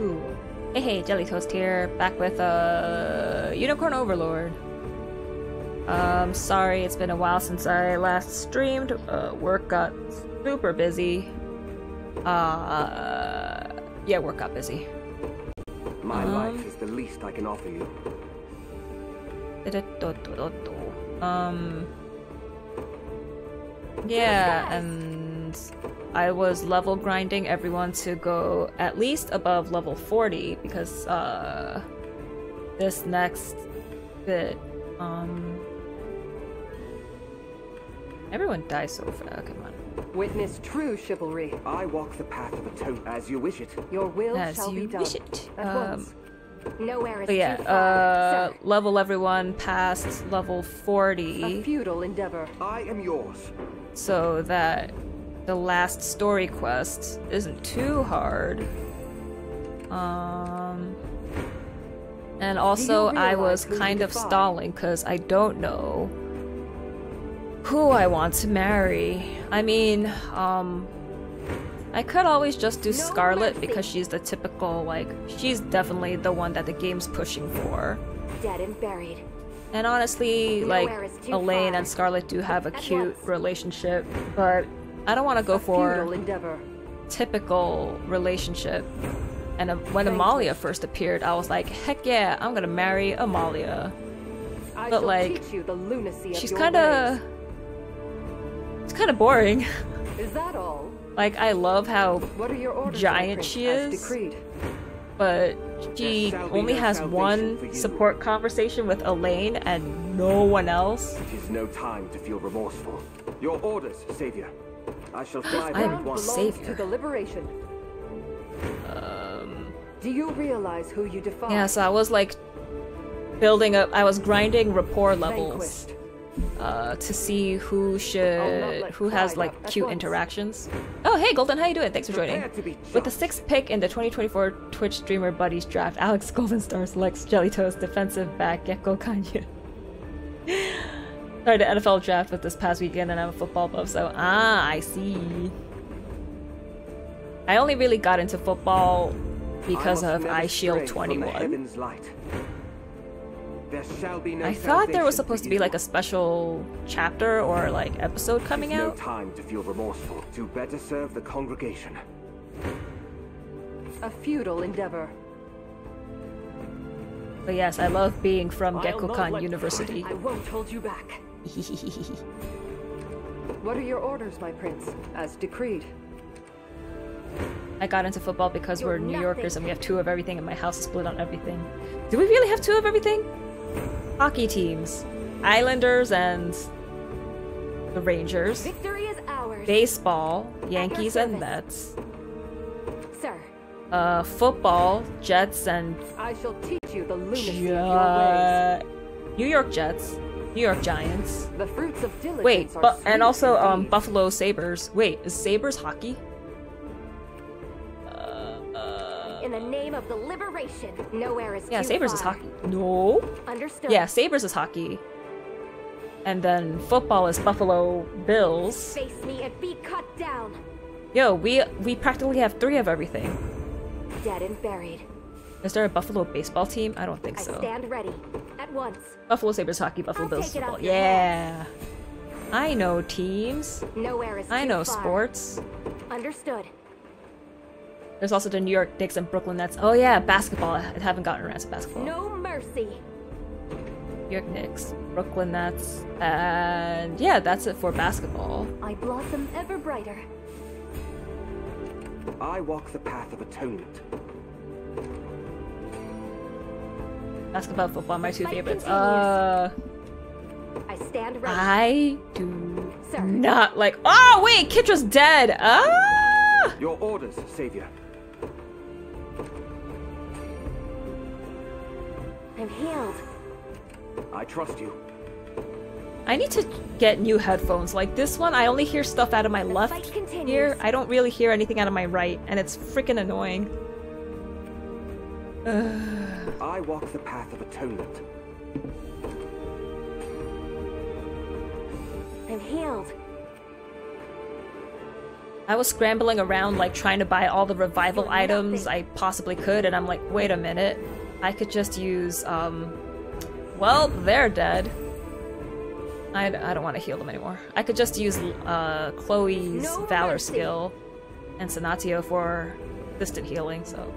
Ooh. Hey, Jelly Toast here, back with Unicorn Overlord. Sorry, it's been a while since I last streamed. Work got super busy. Yeah, work got busy. My life is the least I can offer you. Yeah, and I was level grinding everyone to go at least above level 40 because this next bit everyone dies so fast. Come on. Witness true chivalry. I walk the path of atonement as you wish it. Your will shall be done. At once. Nowhere is too far. Level everyone past level 40. A futile endeavor. I am yours. So that the last story quest isn't too hard. And also I was kind of stalling because I don't know who I want to marry. I mean, I could always just do Scarlet because she's the typical, like, she's definitely the one that the game's pushing for. Dead and buried. And honestly, like, Elaine and Scarlet do have a cute relationship, but I don't want to go for typical relationship. And when Amalia first appeared, I was like, heck yeah, I'm gonna marry Amalia. But like, it's kind of boring. Is that all? Like, I love how giant she is, but she only has one support conversation with Elaine and no one else. It is no time to feel remorseful. Your orders, Savior. I shall fly to the liberation. Do you realize who you defy? Yeah, so I was like building up. I was grinding rapport levels. To see who has like cute interactions. Oh hey Golden, how you doing? Thanks for joining. With the 6th pick in the 2024 Twitch Streamer Buddies draft, Alex Golden Star selects Jelly Toast defensive back Gekko Kanye. Sorry, the NFL draft with this past weekend and I'm a football buff, so I see. I only really got into football because of iShield 21. I thought there was supposed to be like a special chapter or like episode coming out. Time to feel remorseful, to better serve the congregation. A futile endeavor. But yes, I love being from Gekkokan University. I won't hold you back. What are your orders, my prince, as decreed? I got into football because we're New Yorkers and we have two of everything, and my house is split on everything. Do we really have two of everything? Hockey teams, Islanders and the Rangers. Victory is ours. Baseball, Yankees and Mets. Sir. Football, Jets and I shall teach you the lunacy of your ways. New York Jets, New York Giants. The fruits of diligence. Wait, and also Buffalo Sabres. Wait, is Sabres hockey? In the name of the liberation, nowhere is Sabres is hockey. No. Understood. Yeah, Sabres is hockey. And then football is Buffalo Bills. Face me and be cut down. Yo, we practically have three of everything. Dead and buried. Is there a Buffalo baseball team? I don't think so. I stand ready at once. Buffalo Sabres hockey, Buffalo Bills football. Yeah. I know teams. Nowhere is I know sports. Understood. There's also the New York Knicks and Brooklyn Nets. Oh yeah, basketball. I haven't gotten around to basketball. No mercy. New York Knicks, Brooklyn Nets, and yeah, that's it for basketball. I blossom ever brighter. I walk the path of atonement. Basketball, football, my two favorites. I stand ready. I do not like. Oh wait, Kitra's dead. Ah. Your orders, Savior. I'm healed. I trust you. I need to get new headphones. Like this one, I only hear stuff out of my left ear. I don't really hear anything out of my right, and it's freaking annoying. I walk the path of atonement. I'm healed. I was scrambling around like trying to buy all the revival items I possibly could, and I'm like, wait a minute, I could just use, well, they're dead. I don't want to heal them anymore. I could just use Chloe's Valor skill and Sanatio for distant healing, so...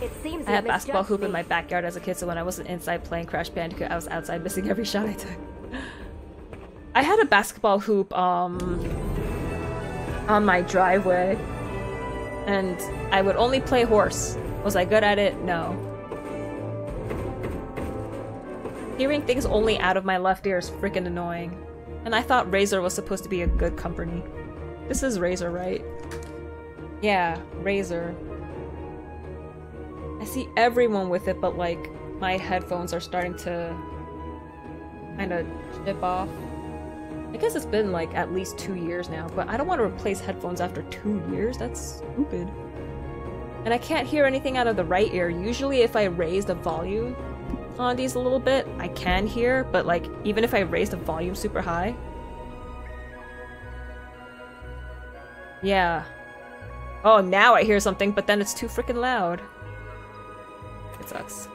It seems I had basketball hoop in my backyard as a kid, so when I wasn't inside playing Crash Bandicoot, I was outside missing every shot I took. I had a basketball hoop, on my driveway, and I would only play horse. Was I good at it? No. Hearing things only out of my left ear is freaking annoying. And I thought Razer was supposed to be a good company. This is Razer, right? Yeah, Razer. I see everyone with it, but like, my headphones are starting to kind of chip off. I guess it's been like at least 2 years now, but I don't want to replace headphones after 2 years, that's stupid. And I can't hear anything out of the right ear. Usually if I raise the volume on these a little bit, I can hear, but like, even if I raise the volume super high... Yeah. Oh, now I hear something, but then it's too freaking loud. It sucks.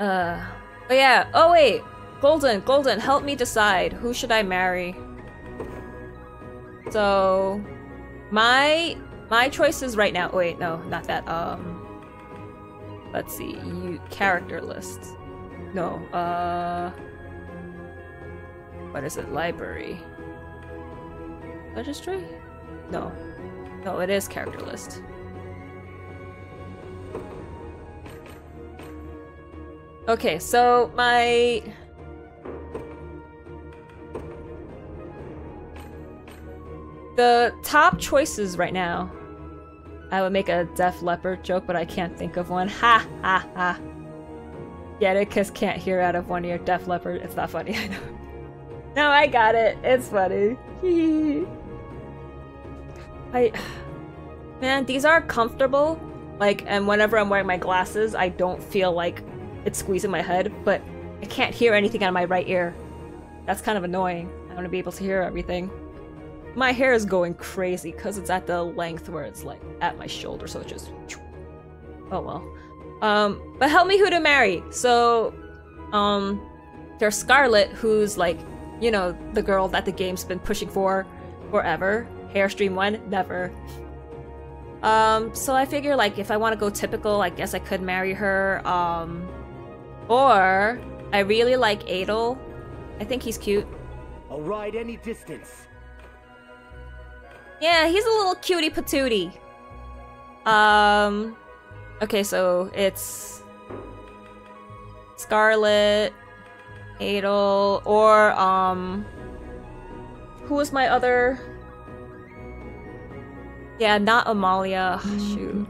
Oh yeah, oh wait! Golden, help me decide. Who should I marry? So... My choices right now- wait, no, not that, let's see, character list. No, what is it? Library. Registry? No. No, it is character list. Okay, so my... The top choices right now. I would make a Def Leppard joke, but I can't think of one. Ha ha ha. Get it? 'Cause can't hear out of one ear. Def Leppard. It's not funny, I know. No, I got it. It's funny. Man, these are comfortable. Like, and whenever I'm wearing my glasses, I don't feel like it's squeezing my head, but I can't hear anything out of my right ear. That's kind of annoying. I want to be able to hear everything. My hair is going crazy because it's at the length where it's like at my shoulder, so it just... Oh well. But help me who to marry! So, there's Scarlet, who's like, you know, the girl that the game's been pushing for forever. Hairstream 1, never. So I figure like if I want to go typical, I guess I could marry her. Or, I really like Adel. I think he's cute. I'll ride any distance. Yeah, he's a little cutie patootie. Okay, so it's Scarlet, Adel, or who was my other? Yeah, not Amalia. Shoot.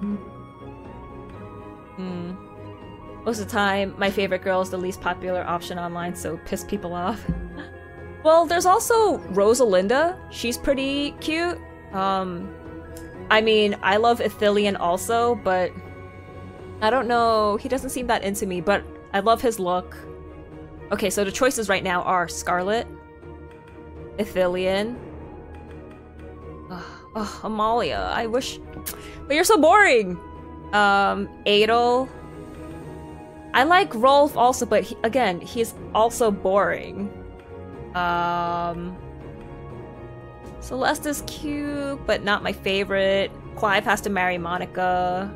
Most of the time, my favorite girl is the least popular option online, so piss people off. Well, there's also Rosalinda. She's pretty cute. I mean, I love Ithilien also, but I don't know, he doesn't seem that into me, but I love his look. Okay, so the choices right now are Scarlet, Ithilien, Amalia, I wish- But you're so boring! Adel. I like Rolf also, but he, again, he's also boring. Celeste is cute, but not my favorite. Clive has to marry Monica.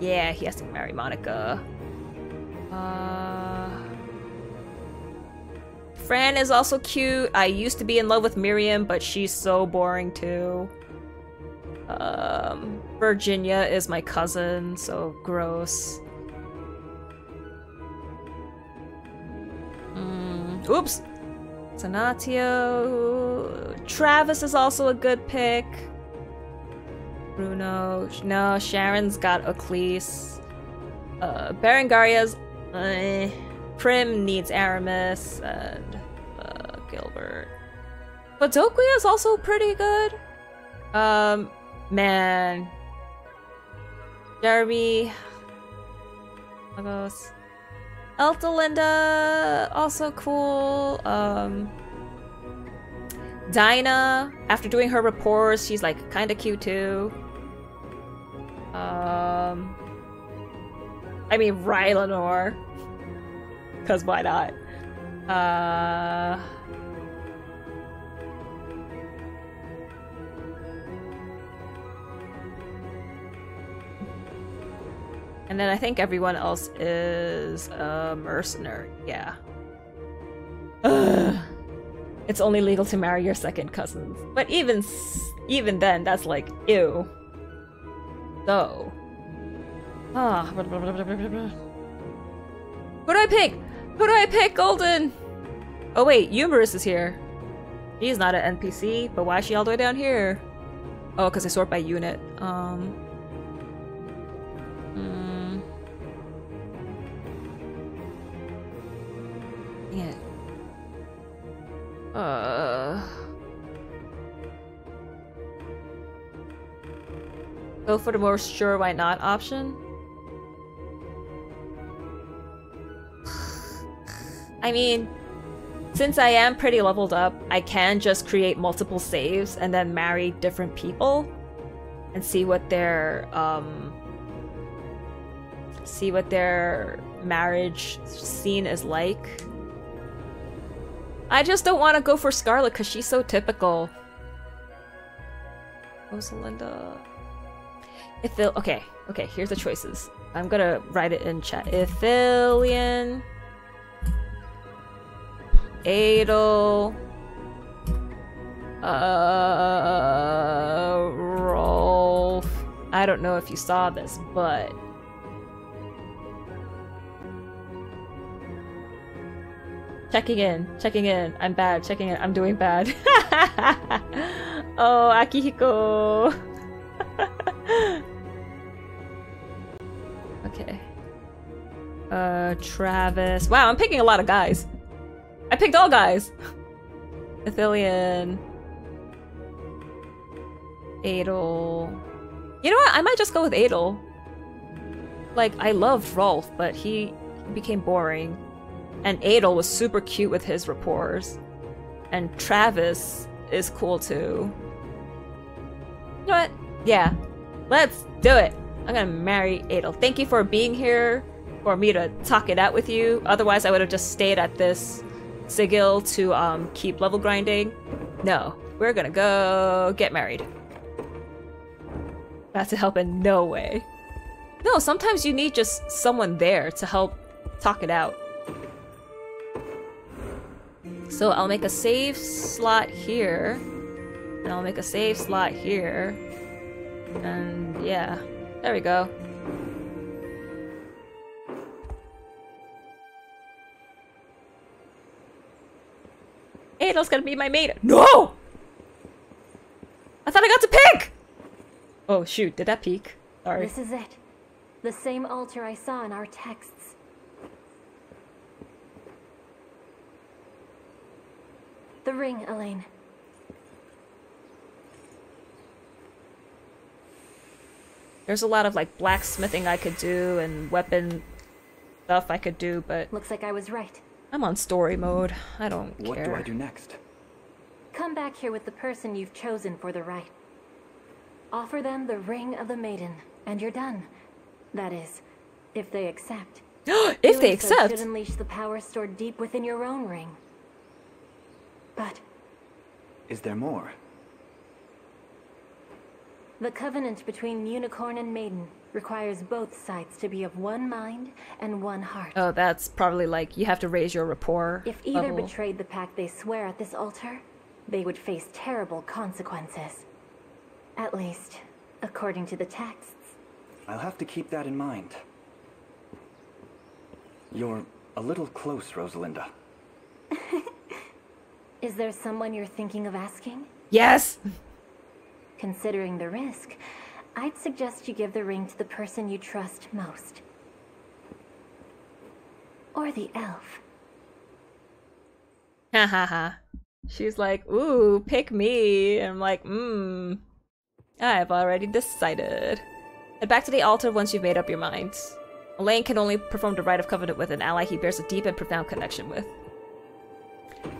Yeah, he has to marry Monica. Fran is also cute. I used to be in love with Miriam, but she's so boring too. Virginia is my cousin, so gross. Oops! Sanatio... Travis is also a good pick. Bruno... No, Sharon's got Oclise. Berengaria's... Prim needs Aramis, and... Gilbert... But Doquia's also pretty good. Man... Jeremy... Lagos... Elta Linda, also cool. Dinah, after doing her reports, she's like kind of cute too. I mean Rylanor, because why not? And then I think everyone else is a mercenary. Yeah. Ugh. It's only legal to marry your second cousins, but even then, that's like ew. So, who do I pick? Who do I pick, Golden? Oh wait, Yumorous is here. She's not an NPC, but why is she all the way down here? Oh, because I sort by unit. Yeah. Go for the more sure why not option. I mean, since I am pretty leveled up, I can just create multiple saves and then marry different people and see what their marriage scene is like. I just don't want to go for Scarlet because she's so typical. Rosalinda. Ithil. Okay, okay. Here's the choices. I'm gonna write it in chat. Ithilien, Adel, Rolf. I don't know if you saw this, but. Checking in. I'm bad. Checking in. I'm doing bad. Oh, Akihiko. Okay. Travis. Wow, I'm picking a lot of guys. I picked all guys. Ithilien. Adel. You know what? I might just go with Adel. Like, I loved Rolf, but he became boring. And Adel was super cute with his rapports. And Travis is cool too. You know what? Yeah. Let's do it! I'm gonna marry Adel. Thank you for being here, for me to talk it out with you. Otherwise, I would have just stayed at this sigil to keep level grinding. No. We're gonna go get married. That's to help in no way. No, sometimes you need just someone there to help talk it out. So I'll make a save slot here, and I'll make a save slot here, and yeah, there we go. Adel's gonna be my maid. No! I thought I got to pick! Oh shoot, did that peek? Sorry. This is it. The same altar I saw in our texts. The ring, Elaine. There's a lot of like blacksmithing I could do and weapon stuff I could do, but looks like I was right. I'm on story mode. I don't care. What do I do next? Come back here with the person you've chosen for the rite. Offer them the ring of the maiden, and you're done. That is, if they accept. If they accept. Should unleash the power stored deep within your own ring. But is there more? The covenant between Unicorn and Maiden requires both sides to be of one mind and one heart. Oh, that's probably like you have to raise your rapport. If either betrayed the pact they swear at this altar, they would face terrible consequences. At least, according to the texts. I'll have to keep that in mind. You're a little close, Rosalinda. Is there someone you're thinking of asking? Yes! Considering the risk, I'd suggest you give the ring to the person you trust most. Or the elf. Ha ha ha. She's like, ooh, pick me. And I'm like, I've already decided. Head back to the altar once you've made up your mind. Elaine can only perform the Rite of Covenant with an ally he bears a deep and profound connection with.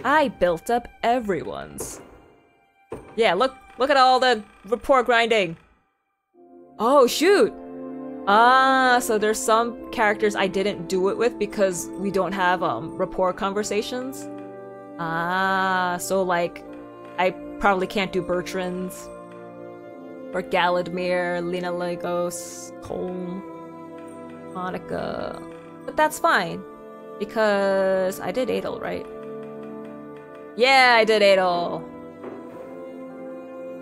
I built up everyone's. Yeah, look at all the rapport grinding. Oh, shoot! Ah, so there's some characters I didn't do it with because we don't have rapport conversations. Ah, so like, I probably can't do Bertrand's, or Galadmir, Lina Lagos, Colm, Monica. But that's fine, because I did Adel, right? Yeah, I did Adel!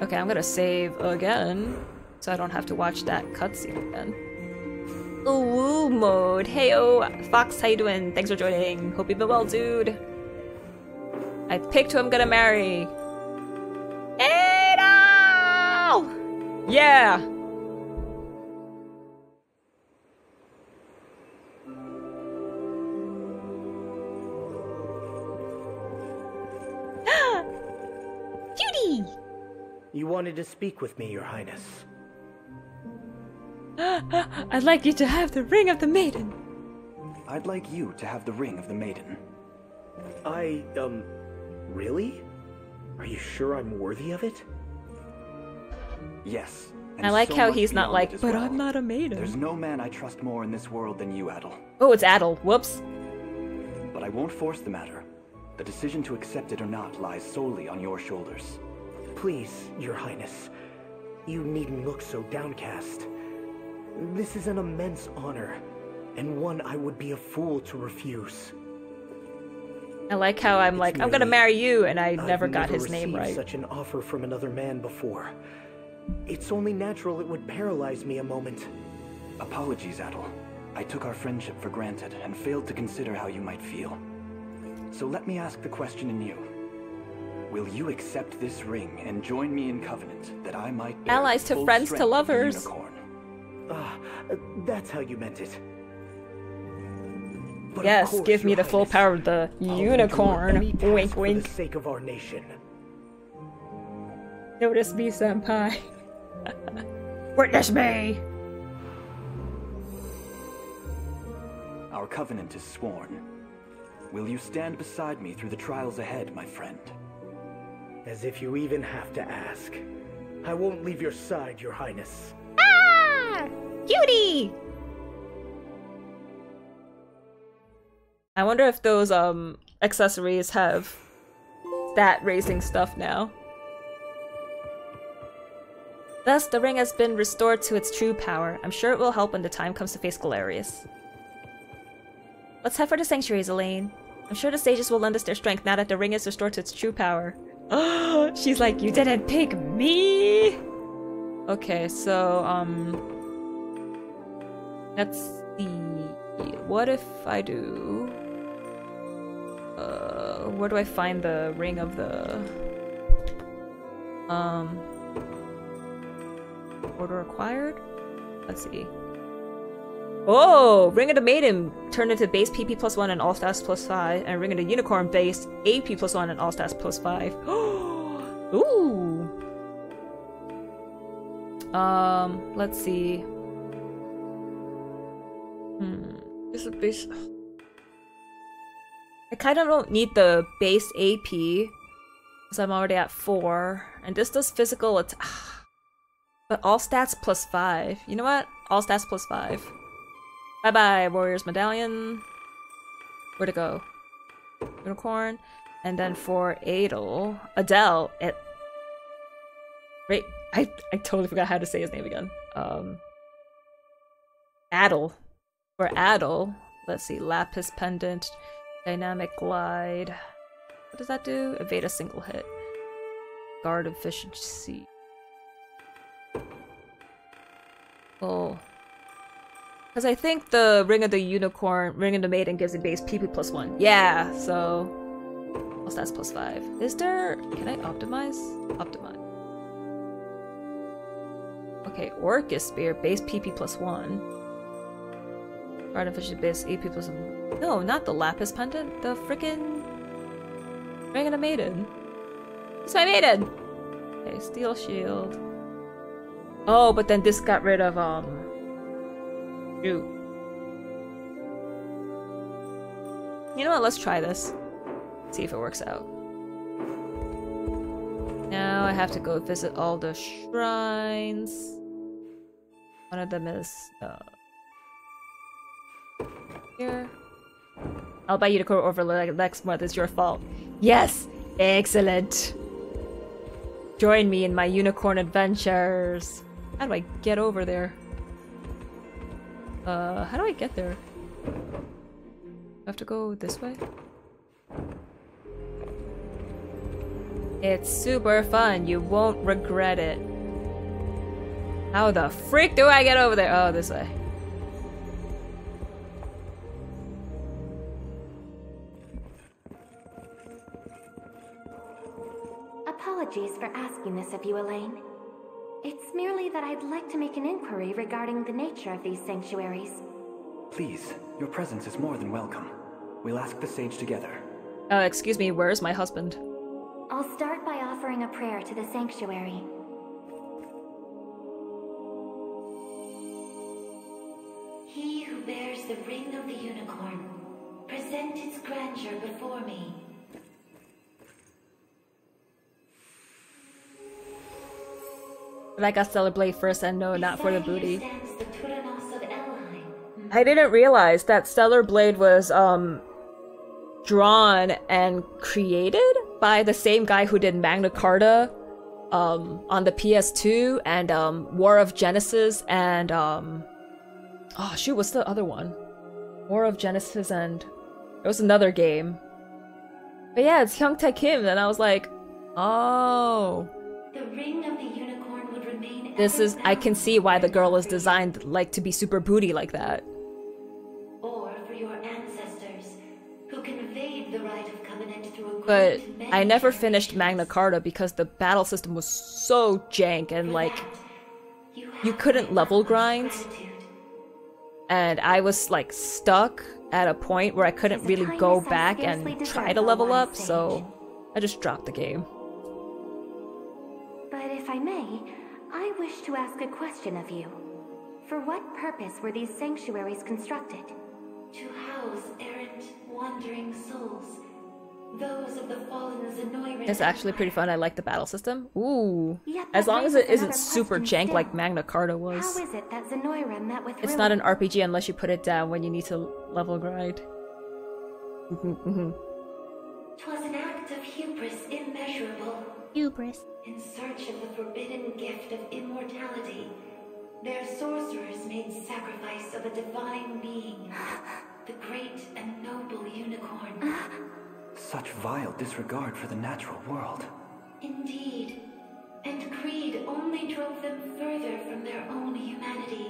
Okay, I'm gonna save again, so I don't have to watch that cutscene again. The woo mode! Heyo! Fox, how you doing? Thanks for joining! Hope you've been well, dude! I picked who I'm gonna marry! Adel! Yeah! Judy! You wanted to speak with me, Your Highness. I'd like you to have the ring of the maiden. I'd like you to have the ring of the maiden. I, really? Are you sure I'm worthy of it? Yes. I like how he's not like, but I'm not a maiden. There's no man I trust more in this world than you, Adel. Oh, it's Adel. Whoops. But I won't force the matter. The decision to accept it or not lies solely on your shoulders. Please, Your Highness. You needn't look so downcast. This is an immense honor, and one I would be a fool to refuse. I like how I'm like, I'm gonna marry you, and I never got his name right. I've never received such an offer from another man before. It's only natural it would paralyze me a moment. Apologies, Adel. I took our friendship for granted and failed to consider how you might feel. So let me ask the question anew. Will you accept this ring and join me in covenant that I might bear allies to friends to lovers? Unicorn? That's how you meant it. But yes, give me the full power of the unicorn. Wink, wink. For the sake of our nation. Notice me, senpai. Witness me! Our covenant is sworn. Will you stand beside me through the trials ahead, my friend? As if you even have to ask. I won't leave your side, Your Highness. Ah! Cutie! I wonder if those accessories have stat raising stuff now. Thus, the ring has been restored to its true power. I'm sure it will help when the time comes to face Galerius. Let's head for the sanctuaries, Elaine. I'm sure the sages will lend us their strength now that the ring is restored to its true power. Oh, she's like, you didn't pick me! Okay, so, let's see. What if I do... where do I find the ring of the... Order acquired? Let's see. Oh! Ring of the Maiden turned into base PP plus 1 and all stats plus 5, and Ring of the Unicorn base AP plus 1 and all stats plus 5. Ooh! Let's see. This is base... I kind of don't need the base AP, because I'm already at 4, and this does physical attack. But all stats plus 5. You know what? All stats plus 5. Bye bye, Warrior's Medallion. Where'd it go? Unicorn. And then for Adel. Adel. It. Right. I totally forgot how to say his name again. Adel. For Adel. Let's see. Lapis Pendant. Dynamic Glide. What does that do? Evade a single hit. Guard Efficiency. Oh, because I think the Ring of the Unicorn, Ring of the Maiden gives it base PP plus 1. Yeah, so... Well, that's plus 5. Is there... Can I optimize? Optimize. Okay, Orcus Spear, base PP plus 1. Garden Fish base AP plus 1. No, not the Lapis Pendant, the frickin' Ring of the Maiden. It's my maiden! Okay, Steel Shield. Oh, but then this got rid of, shoot. You know what, let's try this. See if it works out. Now I have to go visit all the shrines. One of them is here. I'll buy Unicorn Overlord next month. It's your fault. Yes, excellent. Join me in my unicorn adventures. How do I get over there? How do I get there? I have to go this way? It's super fun. You won't regret it. How the frick do I get over there? Oh, this way. Apologies for asking this of you, Elaine. It's merely that I'd like to make an inquiry regarding the nature of these sanctuaries. Please, your presence is more than welcome. We'll ask the sage together. Excuse me, where's my husband? I'll start by offering a prayer to the sanctuary. He who bears the ring of the unicorn, present its grandeur before me. But I got Stellar Blade first, and no, not for the booty. I didn't realize that Stellar Blade was drawn and created by the same guy who did Magna Carta on the PS2 and War of Genesis and oh shoot, what's the other one? War of Genesis and it was another game. But yeah, it's Hyung-Tae Kim, and I was like, oh. The ring of the unicorn would remain. This is, I can see why the girl is designed like to be super booty like that. But I never finished Magna Carta because the battle system was so jank and like you couldn't level grind, and I was like stuck at a point where I couldn't really go back and try to level up, so I just dropped the game. But if I may, I wish to ask a question of you. For what purpose were these sanctuaries constructed? To house errant, wandering souls. Those of the fallen's annoyance. It's actually pretty fun. I like the battle system. Ooh. Yep, as long as it isn't super jank like Magna Carta was. How is it that Zenoira met with it's Rilla? Not an RPG unless you put it down when you need to level grind. Twas an act of hubris immeasurable. Hubris. In search of the forbidden gift of immortality, their sorcerers made sacrifice of a divine being, the great and noble unicorn. Such vile disregard for the natural world. Indeed, and greed only drove them further from their own humanity.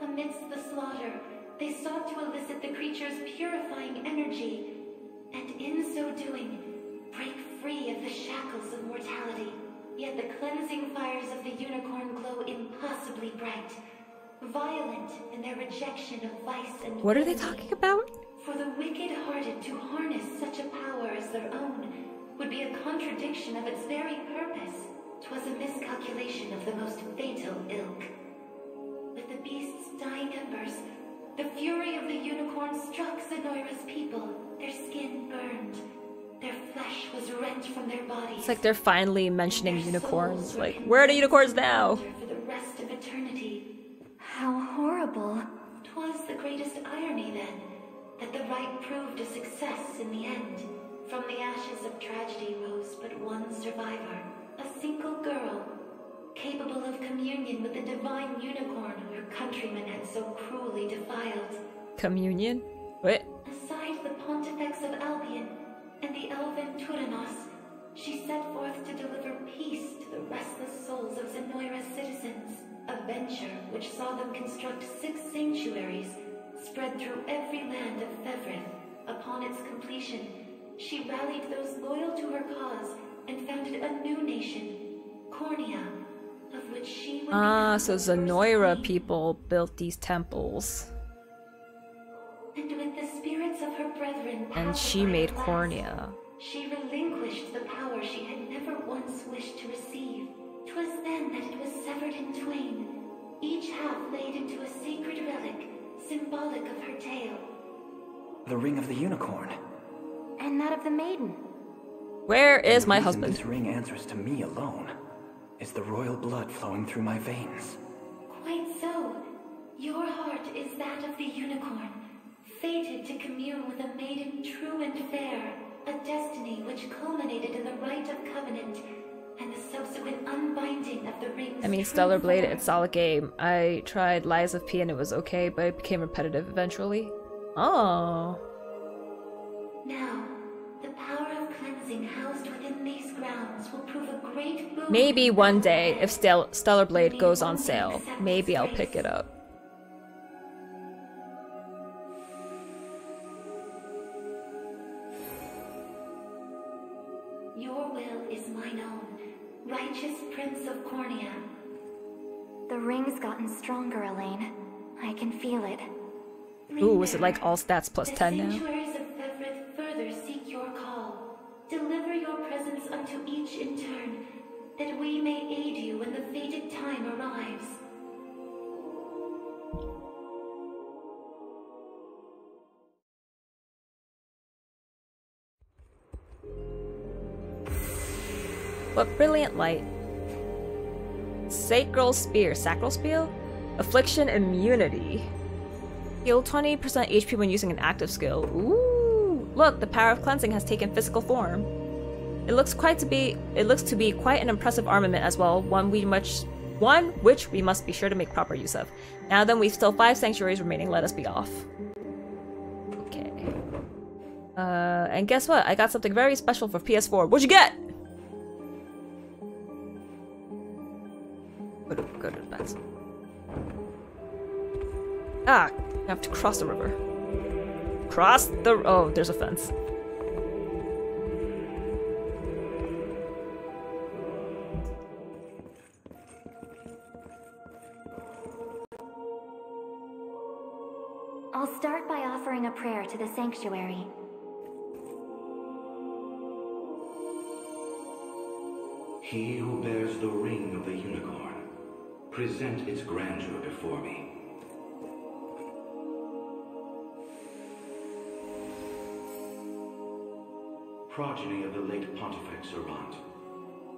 Amidst the slaughter, they sought to elicit the creature's purifying energy, and in so doing, break free of the shackles of mortality. Yet the cleansing fires of the unicorn glow impossibly bright, violent in their rejection of vice and... What are they talking about? For the wicked-hearted to harness such a power as their own would be a contradiction of its very purpose. 'Twas a miscalculation of the most fatal ilk. With the beast's dying embers, the fury of the unicorn struck Zenoira's people. Their skin burned. Their flesh was rent from their bodies. It's like they're finally mentioning unicorns. Like, where are the unicorns now? For the rest of eternity. How horrible. 'Twas the greatest irony, then, that the rite proved a success in the end. From the ashes of tragedy rose but one survivor, a single girl, capable of communion with the divine unicorn her countrymen had so cruelly defiled. Communion? What? Aside the pontifex of Albion and the elven Turanos, she set forth to deliver peace to the restless souls of Zenoira's citizens. A venture which saw them construct 6 sanctuaries spread through every land of Fevrin. Upon its completion, she rallied those loyal to her cause and founded a new nation, Cornea, of which she would so Zenoira people built these temples. And with the spirits of her brethren, and she made Cornea. She relinquished the power she had never once wished to receive. 'Twas then that it was severed in twain, each half laid into a sacred relic, symbolic of her tale. The ring of the unicorn. And that of the maiden. Where is my husband? This ring answers to me alone. Is the royal blood flowing through my veins? Quite so. Your heart is that of the unicorn, fated to commune with a maiden true and fair, a destiny which culminated in the rite of covenant and the subsequent unbinding of the rings. I mean, Stellar Blade, it's a solid game. I tried Lies of P and it was okay, but it became repetitive eventually. Oh. Now, the power of cleansing housed within these grounds will prove a great boon. Maybe one day, if Stellar Blade goes on sale, maybe I'll pick it up. Your will is mine own, righteous Prince of Cornea. The ring's gotten stronger, Elaine. I can feel it. Ooh, is it like all stats plus 10 now? The sanctuaries of Fevrith further seek your call. Deliver your presence unto each in turn, that we may aid you when the fated time arrives. What brilliant light. Sacral Spear. Sacral Spear? Affliction Immunity. Heal 20% HP when using an active skill. Ooh! Look, the power of cleansing has taken physical form. It looks to be quite an impressive armament as well, one which we must be sure to make proper use of. Now then, we've still 5 sanctuaries remaining, let us be off. Okay. And guess what? I got something very special for PS4. What'd you get? Go to the back. Ah, I have to cross the river. Cross the... oh, there's a fence. I'll start by offering a prayer to the sanctuary. He who bears the ring of the unicorn, present its grandeur before me. Progeny of the late Pontifex Serant,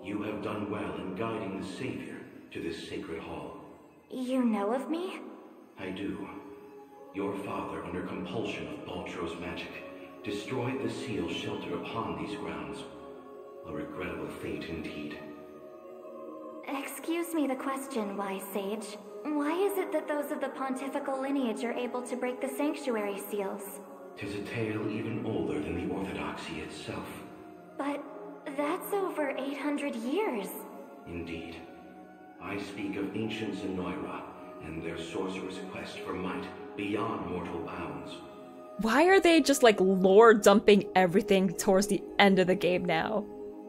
you have done well in guiding the Savior to this sacred hall. You know of me? I do. Your father, under compulsion of Baltro's magic, destroyed the seal shelter upon these grounds. A regrettable fate indeed. Excuse me the question, wise sage. Why is it that those of the pontifical lineage are able to break the sanctuary seals? Tis a tale even older than the orthodoxy itself. But that's over 800 years. Indeed. I speak of ancient Zenoira and their sorcerer's quest for might beyond mortal bounds. Why are they just like lore dumping everything towards the end of the game now?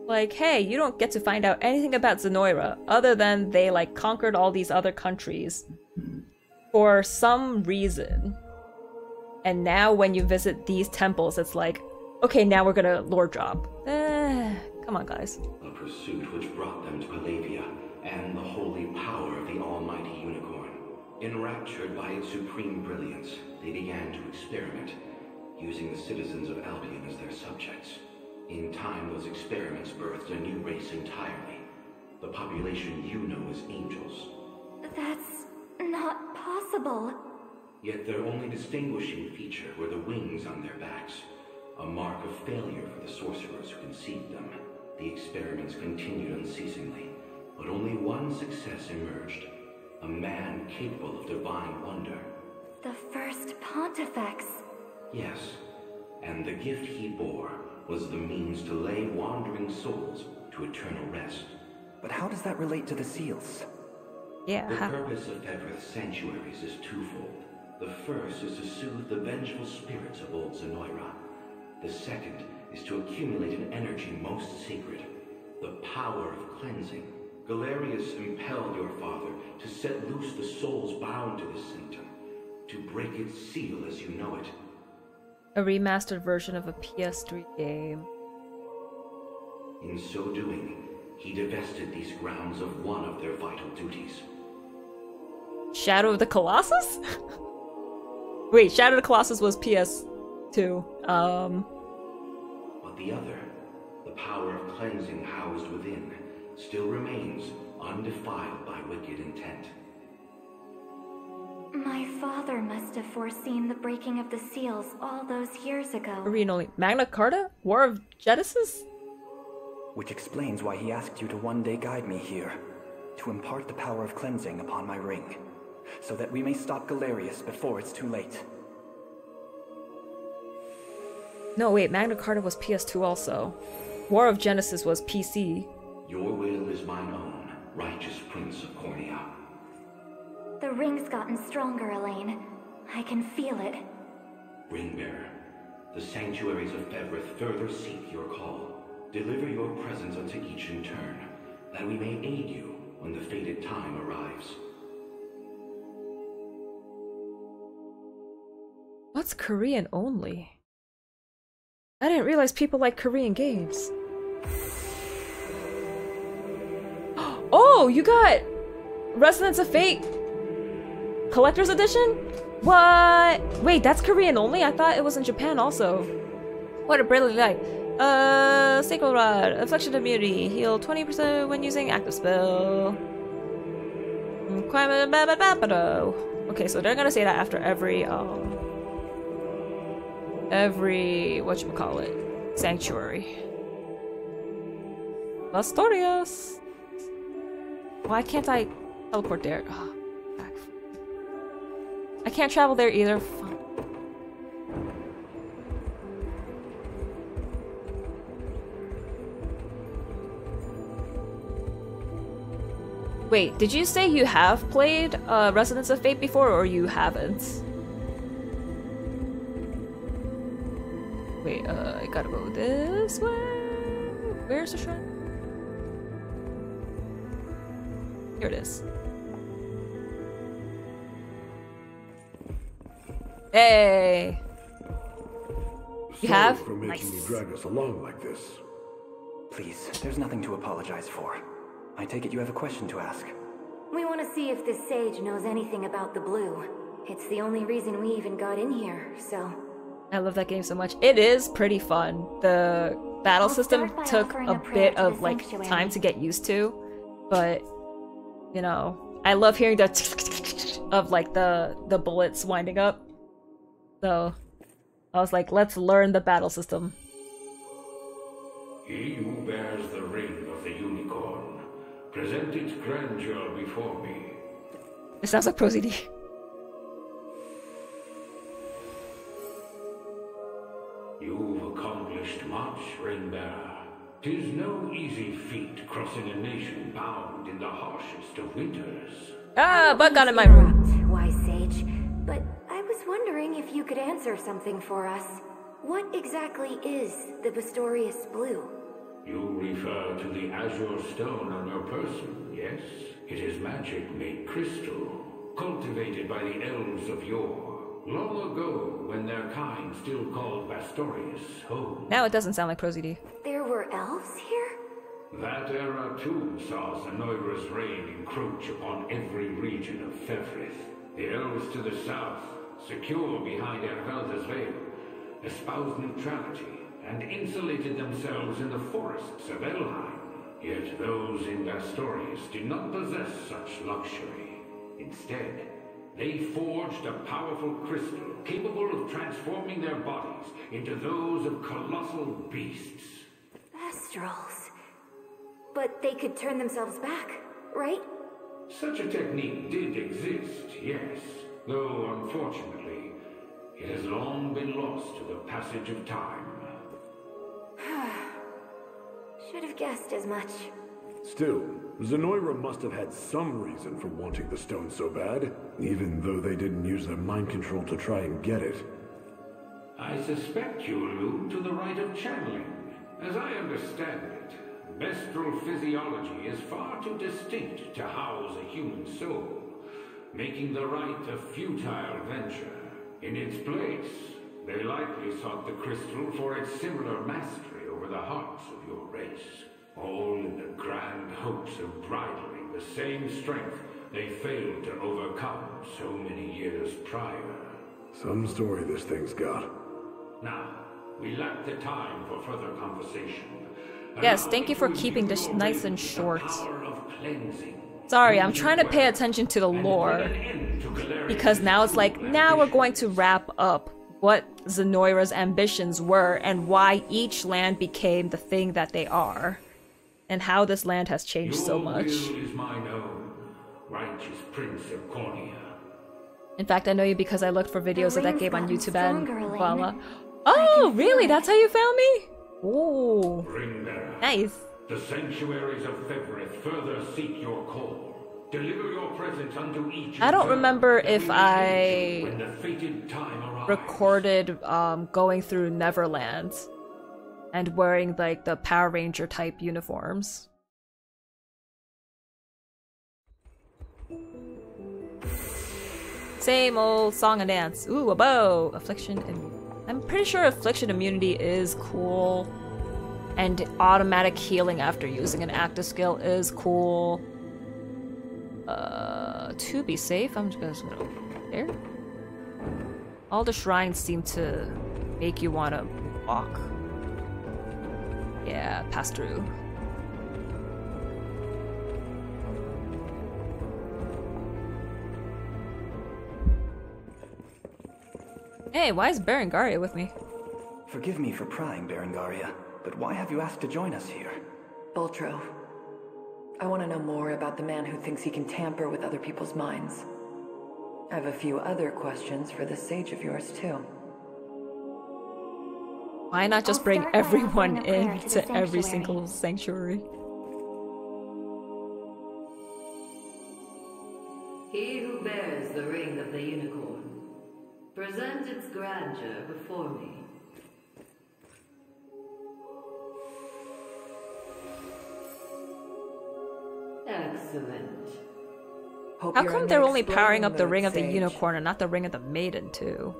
Like, hey, you don't get to find out anything about Zenoira other than they like conquered all these other countries for some reason. And now when you visit these temples, it's like, okay, now we're gonna lore drop. Come on, guys. A pursuit which brought them to Palavia and the holy power of the almighty unicorn. Enraptured by its supreme brilliance, they began to experiment, using the citizens of Albion as their subjects. In time, those experiments birthed a new race entirely. The population you know as angels. That's not possible. Yet their only distinguishing feature were the wings on their backs, a mark of failure for the sorcerers who conceived them. The experiments continued unceasingly, but only one success emerged, a man capable of divine wonder. The first Pontifex. Yes, and the gift he bore was the means to lay wandering souls to eternal rest. But how does that relate to the seals? Yeah. The purpose of Fevrith's sanctuaries is twofold. The first is to soothe the vengeful spirits of old Zenoira. The second is to accumulate an energy most sacred, the power of cleansing. Galerius impelled your father to set loose the souls bound to this sanctum, to break its seal as you know it. A remastered version of a PS3 game. In so doing, he divested these grounds of one of their vital duties. Shadow of the Colossus? Wait, Shadow of the Colossus was PS2. But the other, the the power of cleansing housed within, still remains undefiled by wicked intent. My father must have foreseen the breaking of the seals all those years ago. Are we only Magna Carta? War of Genesis? Which explains why he asked you to one day guide me here, to impart the power of cleansing upon my ring, so that we may stop Galerius before it's too late. No, wait, Magna Carta was PS2 also. War of Genesis was PC. Your will is mine own, righteous Prince of Cornea. The ring's gotten stronger, Elaine. I can feel it. Ringbearer, the sanctuaries of Fevrith further seek your call. Deliver your presence unto each in turn, that we may aid you when the fated time arrives. What's Korean only? I didn't realize people like Korean games. Oh, you got Resonance of Fate Collector's Edition? What? Wait, that's Korean only? I thought it was in Japan also. What a brilliant night. Sacred Rod, Affliction Immunity, heal 20% when using active spell. Okay, so they're gonna say that after every whatchamacallit, sanctuary. Las Torias! Why can't I teleport there? Oh, back. I can't travel there either. Fuck. Wait, did you say you have played Resonance of Fate before, or you haven't? Wait, I gotta go this way? Where's the shrine? Here it is. Hey! You have? Sorry for making you drag us along like this. Please, there's nothing to apologize for. I take it you have a question to ask. We want to see if this sage knows anything about the blue. It's the only reason we even got in here, so... I love that game so much. It is pretty fun. The battle system took a bit of like time to get used to, but you know, I love hearing the of like the bullets winding up. So I was like, let's learn the battle system. He who bears the ring of the unicorn, present its grandeur before me. It sounds like Pro CD. You've accomplished much, Ringbearer. 'Tis no easy feat crossing a nation bound in the harshest of winters. Ah, bug got in my room. Wise sage, but I was wondering if you could answer something for us. What exactly is the Pistorius Blue? You refer to the azure stone on your person, yes? It is magic made crystal, cultivated by the elves of yore. Long ago, when their kind still called Pistorius home. Now it doesn't sound like prosody. There were elves here? That era too saw Sonoira's reign encroach upon every region of Fevrith. The elves to the south, secure behind Ervelda's veil, espoused neutrality and insulated themselves in the forests of Elheim. Yet those in Pistorius did not possess such luxury. Instead, they forged a powerful crystal capable of transforming their bodies into those of colossal beasts. Astrals. But they could turn themselves back, right? Such a technique did exist, yes. Though, unfortunately, it has long been lost to the passage of time. Should have guessed as much. Still, Sonoira must have had some reason for wanting the stone so bad, even though they didn't use their mind control to try and get it. I suspect you allude to the rite of channeling. As I understand it, bestial physiology is far too distinct to house a human soul, making the rite a futile venture. In its place, they likely sought the crystal for its similar mastery over the hearts of your race. All in the grand hopes of bridling the same strength they failed to overcome so many years prior. Some story this thing's got. Now, we lack the time for further conversation. Yes, thank you for keeping this nice and short. Sorry, I'm trying to pay attention to the lore. Because now it's like, now we're going to wrap up what Xenoira's ambitions were and why each land became the thing that they are. And how this land has changed so much. In fact, I know you because I looked for videos of that game on YouTube and voila. Oh, really? That's how you found me? Ooh, nice. The sanctuaries of Fevereth further seek your call. Deliver your presence unto each. I don't remember if I recorded going through Neverland and wearing like the Power Ranger type uniforms. Same old song and dance. Ooh, a bow. Affliction. I'm pretty sure affliction immunity is cool. And automatic healing after using an active skill is cool. To be safe, I'm just gonna go there. All the shrines seem to make you wanna walk. Yeah, pass through. Hey, why is Berengaria with me? Forgive me for prying, Berengaria. But why have you asked to join us here? Boltro, I want to know more about the man who thinks he can tamper with other people's minds. I have a few other questions for this sage of yours, too. Why not just bring everyone in to every single sanctuary? He who bears the ring of the unicorn, present its grandeur before me. Excellent. How come they're only powering up the Ring of the Unicorn and not the Ring of the Maiden, too?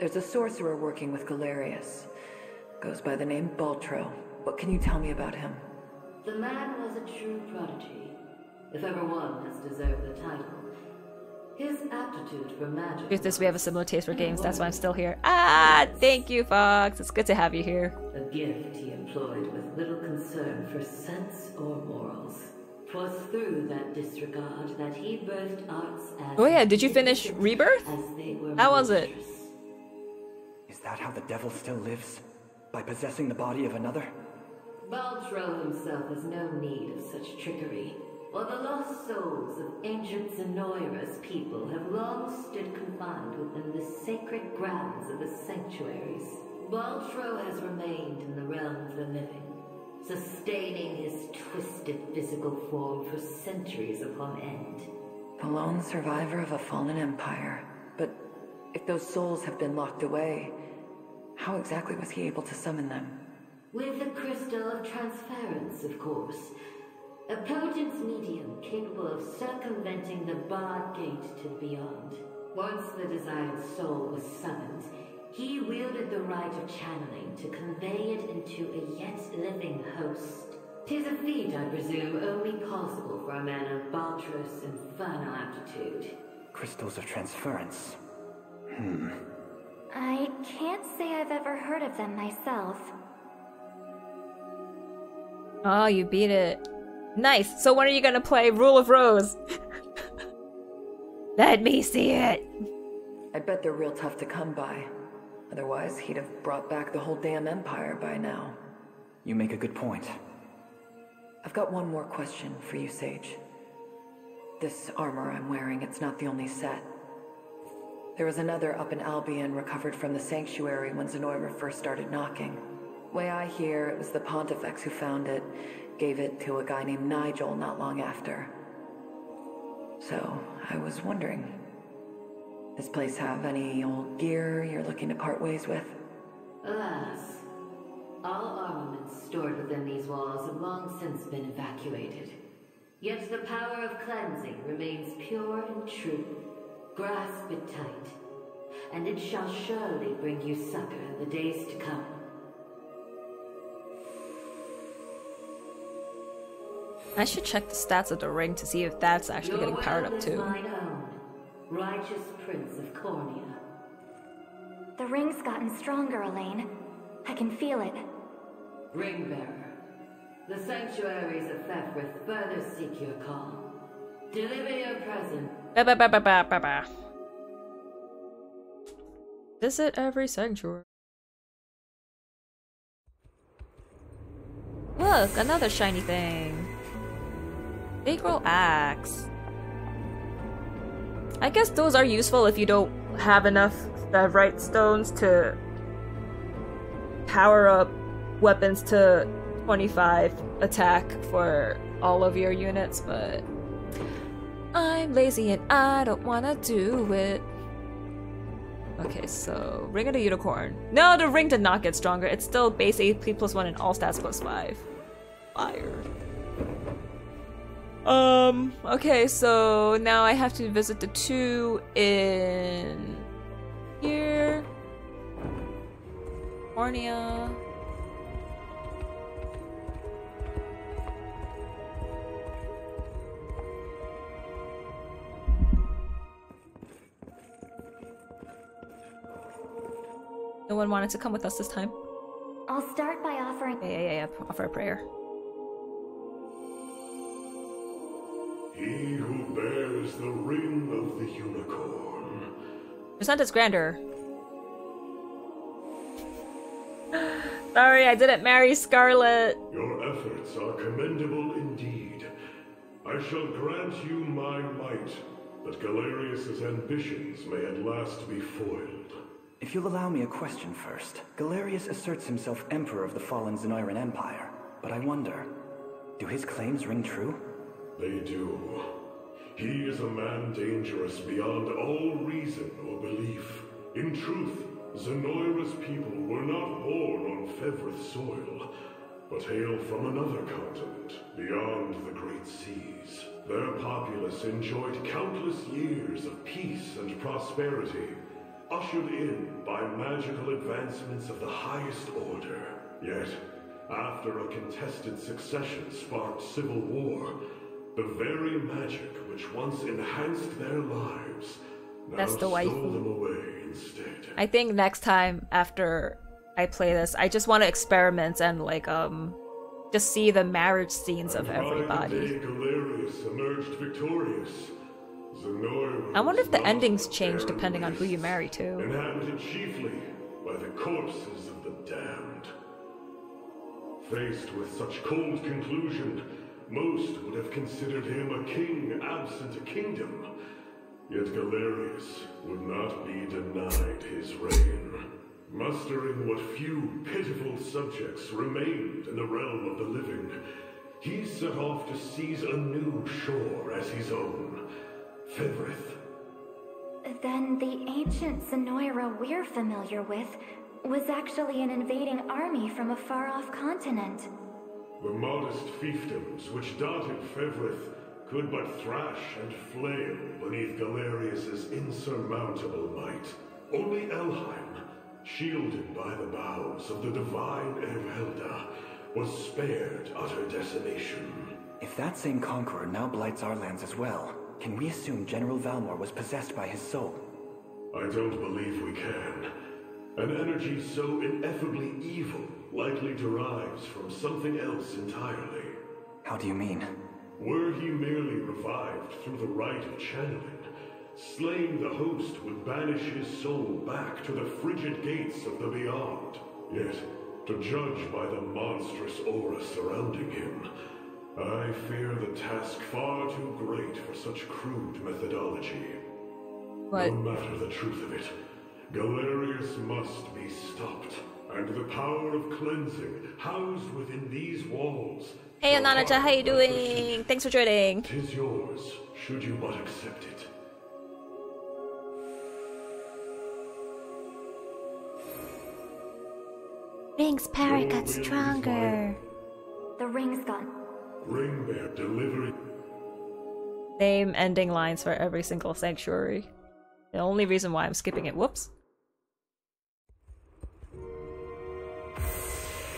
There's a sorcerer working with Galerius. Goes by the name Boltro. What can you tell me about him? The man was a true prodigy, if ever one has deserved the title. His aptitude for magic... Truth is, we have a similar taste for games, that's why I'm still here. Ah, thank you, Fox. It's good to have you here. A gift he employed with little concern for sense or morals. 'Twas through that disregard that he birthed arts as... Oh yeah, did you finish Rebirth? How was it? Is that how the devil still lives? By possessing the body of another? Baltro himself has no need of such trickery, while the lost souls of ancient Xenoira's people have long stood confined within the sacred grounds of the sanctuaries. Baltro has remained in the realm of the living, sustaining his twisted physical form for centuries upon end. The lone survivor of a fallen empire. But if those souls have been locked away, how exactly was he able to summon them? With the crystal of transference, of course. A potent medium capable of circumventing the barred gate to beyond. Once the desired soul was summoned, he wielded the right of channeling to convey it into a yet-living host. 'Tis a feat, I presume, only possible for a man of Baltros' infernal aptitude. Crystals of transference. I can't say I've ever heard of them myself. Oh, you beat it. Nice! So when are you gonna play Rule of Rose? Let me see it! I bet they're real tough to come by. Otherwise, he'd have brought back the whole damn empire by now. You make a good point. I've got one more question for you, Sage. This armor I'm wearing, it's not the only set. There was another up in Albion recovered from the sanctuary when Xenoira first started knocking. Way I hear, it was the Pontifex who found it, gave it to a guy named Nigel not long after. So, I was wondering... Does this place have any old gear you're looking to part ways with? Alas, all armaments stored within these walls have long since been evacuated. Yet the power of cleansing remains pure and true. Grasp it tight, and it shall surely bring you succor in the days to come. I should check the stats of the ring to see if that's actually getting powered up too. Righteous Prince of Cornea. The ring's gotten stronger, Elaine. I can feel it. Ringbearer, The sanctuaries of Fefrith further seek your call. Deliver your present. Visit every sanctuary. Look, another shiny thing. Sacral axe. I guess those are useful if you don't have enough right stones to power up weapons to 25 attack for all of your units, but I'm lazy and I don't wanna do it. Okay, so Ring of the Unicorn. No, the ring did not get stronger. It's still base AP plus 1 and all stats plus 5. Fire. Okay, so now I have to visit the two in here. Hornia. No one wanted to come with us this time. I'll start by offering— Yeah, offer a prayer. He who bears the ring of the unicorn. Percent is grander. Sorry, I didn't marry Scarlet. Your efforts are commendable indeed. I shall grant you my might, that Galerius's ambitions may at last be foiled. If you'll allow me a question first. Galerius asserts himself Emperor of the Fallen Xenoiran Empire, but I wonder, do his claims ring true? They do. He is a man dangerous beyond all reason or belief. In truth, Xenoira's people were not born on Fevrith soil, but hail from another continent, beyond the great seas. Their populace enjoyed countless years of peace and prosperity, ushered in by magical advancements of the highest order. Yet, after a contested succession sparked civil war, the very magic which once enhanced their lives now stole them away instead. I think next time after I play this, I just want to experiment and like just see the marriage scenes of everybody. Galerius emerged victorious. I wonder if the endings change depending on who you marry to. Inhabited chiefly by the corpses of the damned. Faced with such cold conclusion, most would have considered him a king absent a kingdom. Yet Galerius would not be denied his reign. Mustering what few pitiful subjects remained in the realm of the living, he set off to seize a new shore as his own, Fevrith. Then the ancient Xenoira we're familiar with was actually an invading army from a far-off continent. The modest fiefdoms which dotted Fevrith could but thrash and flail beneath Galerius's insurmountable might. Only Elheim, shielded by the boughs of the divine Ervelda, was spared utter decimation. If that same conqueror now blights our lands as well, can we assume General Valmor was possessed by his soul? I don't believe we can. An energy so ineffably evil likely derives from something else entirely. How do you mean? Were he merely revived through the rite of channeling, slaying the host would banish his soul back to the frigid gates of the beyond. Yet, to judge by the monstrous aura surrounding him, I fear the task far too great for such crude methodology. What? No matter the truth of it, Galerius must be stopped, and the power of cleansing housed within these walls. Hey Ananaja, how you doing? Thanks for joining. 'Tis yours, should you but accept it. Ring's power got stronger. The ring's gone. Ring bear delivery. Same ending lines for every single sanctuary. The only reason why I'm skipping it. Whoops.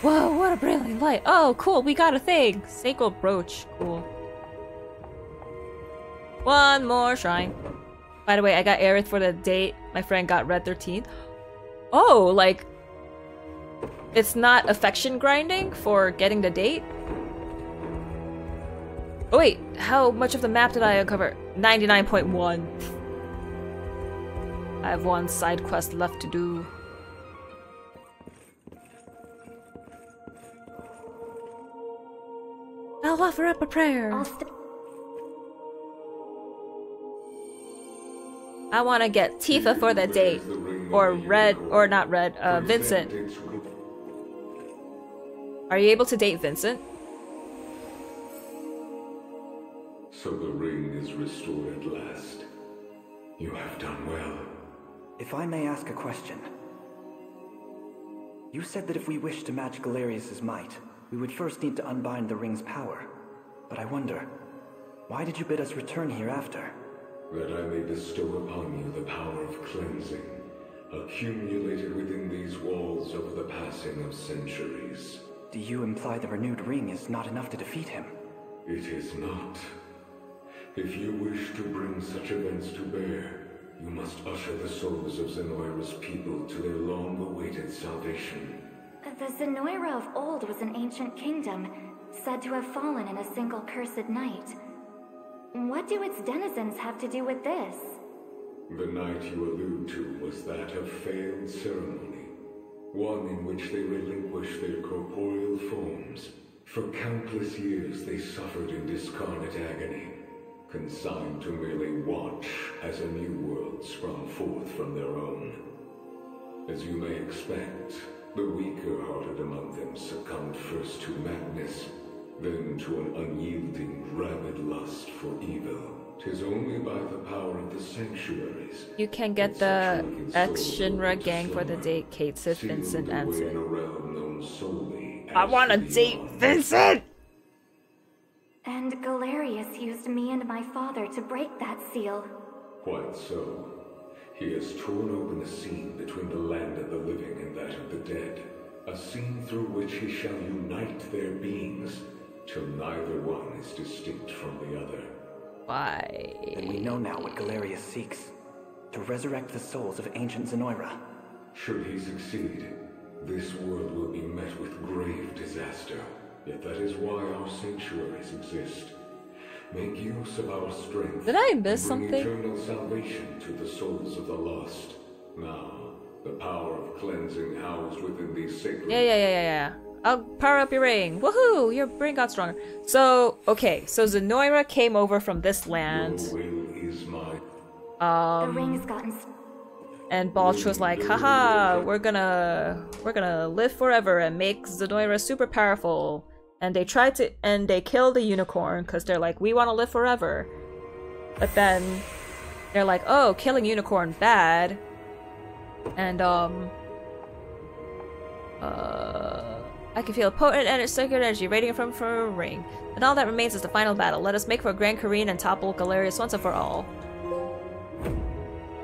Whoa, what a brilliant light! Oh, cool, we got a thing! Sacral brooch. Cool. One more shrine. By the way, I got Aerith for the date. My friend got Red 13. Oh, like... it's not affection grinding for getting the date? Oh wait, how much of the map did I uncover? 99.1. I have one side quest left to do. I'll offer up a prayer. I want to get Tifa for the date, or Red, or not Red, Vincent. Are you able to date Vincent? So the ring is restored at last. You have done well. If I may ask a question. You said that if we wish to match Galerius's might, we would first need to unbind the ring's power. But I wonder, why did you bid us return hereafter? That I may bestow upon you the power of cleansing, accumulated within these walls over the passing of centuries. Do you imply the renewed ring is not enough to defeat him? It is not. If you wish to bring such events to bear, you must usher the souls of Zenoira's people to their long-awaited salvation. The Zenoira of old was an ancient kingdom, said to have fallen in a single cursed night. What do its denizens have to do with this? The night you allude to was that of failed ceremony, one in which they relinquished their corporeal forms. For countless years they suffered in discarnate agony, consigned to merely watch as a new world sprung forth from their own. As you may expect, the weaker-hearted among them succumbed first to madness, then to an unyielding, rabid lust for evil. 'Tis only by the power of the sanctuaries. You can get the ex-Shinra gang for the date Kate said Vincent answered. I want to date Vincent! And Galerius used me and my father to break that seal. Quite so. He has torn open a seam between the land of the living and that of the dead. A seam through which he shall unite their beings, till neither one is distinct from the other. Why? Then we know now what Galerius seeks. To resurrect the souls of ancient Zenoira. Should he succeed, this world will be met with grave disaster. Yet that is why our sanctuaries exist. Make use of our strength. Did I miss something? Eternal salvation to the souls of the lost. Now, the power of cleansing housed within these sacred... Yeah. I'll power up your ring. Woohoo! Your ring got stronger. So, okay. So Zenoira came over from this land. Your will is mine. The ring's gotten... And Balch was like, haha, we're gonna live forever and make Zenoira super powerful. And they tried to, and they killed the unicorn because they're like, we want to live forever. But then they're like, oh, killing unicorn bad. And I can feel a potent and circular energy radiating from a ring. And all that remains is the final battle. Let us make for Grand Careen and topple Galerius once and for all.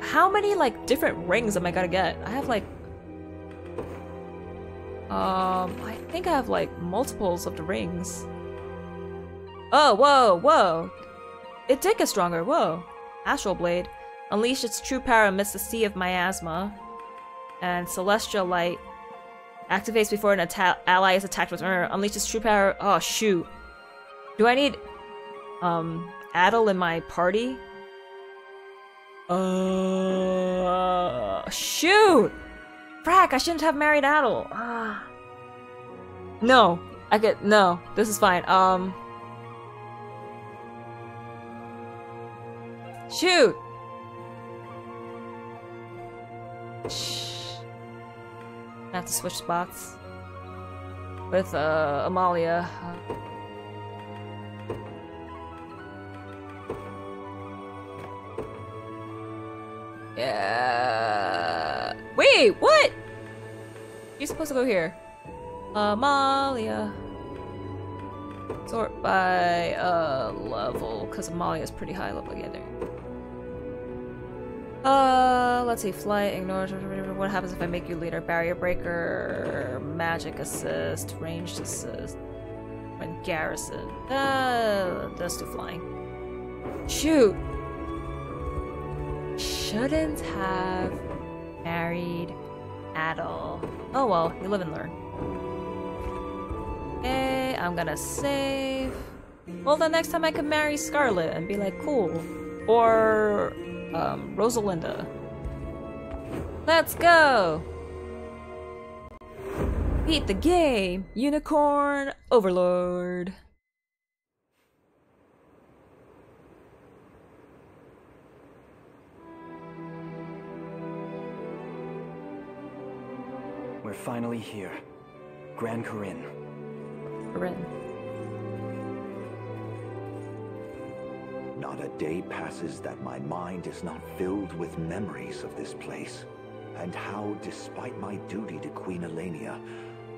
How many like different rings am I gonna get? I have like I think I have like multiples of the rings. Oh, whoa! It did get stronger, whoa! Astral Blade. Unleash its true power amidst the sea of miasma. And Celestial Light. Activates before an ally is attacked with murder. Unleash its true power. Oh, shoot. Do I need, Adel in my party? Shoot! Frack, I shouldn't have married Adel. No, no, this is fine. Shoot! I have to switch spots with Amalia. Yeah. Wait, what? You're supposed to go here. Amalia. Sort by level, because Amalia's pretty high level together. Let's see. Fly, ignore. What happens if I make you leader? Barrier breaker, magic assist, ranged assist, and garrison. Those two flying. Shoot. Shouldn't have married Adel. Oh well, you live and learn. Okay, I'm gonna save. well, the next time I could marry Scarlet and be like, cool. Or, Rosalinda. Let's go! Beat the game! Unicorn Overlord! We're finally here. Grand Corinne. Not a day passes that my mind is not filled with memories of this place, and how, despite my duty to Queen Elania,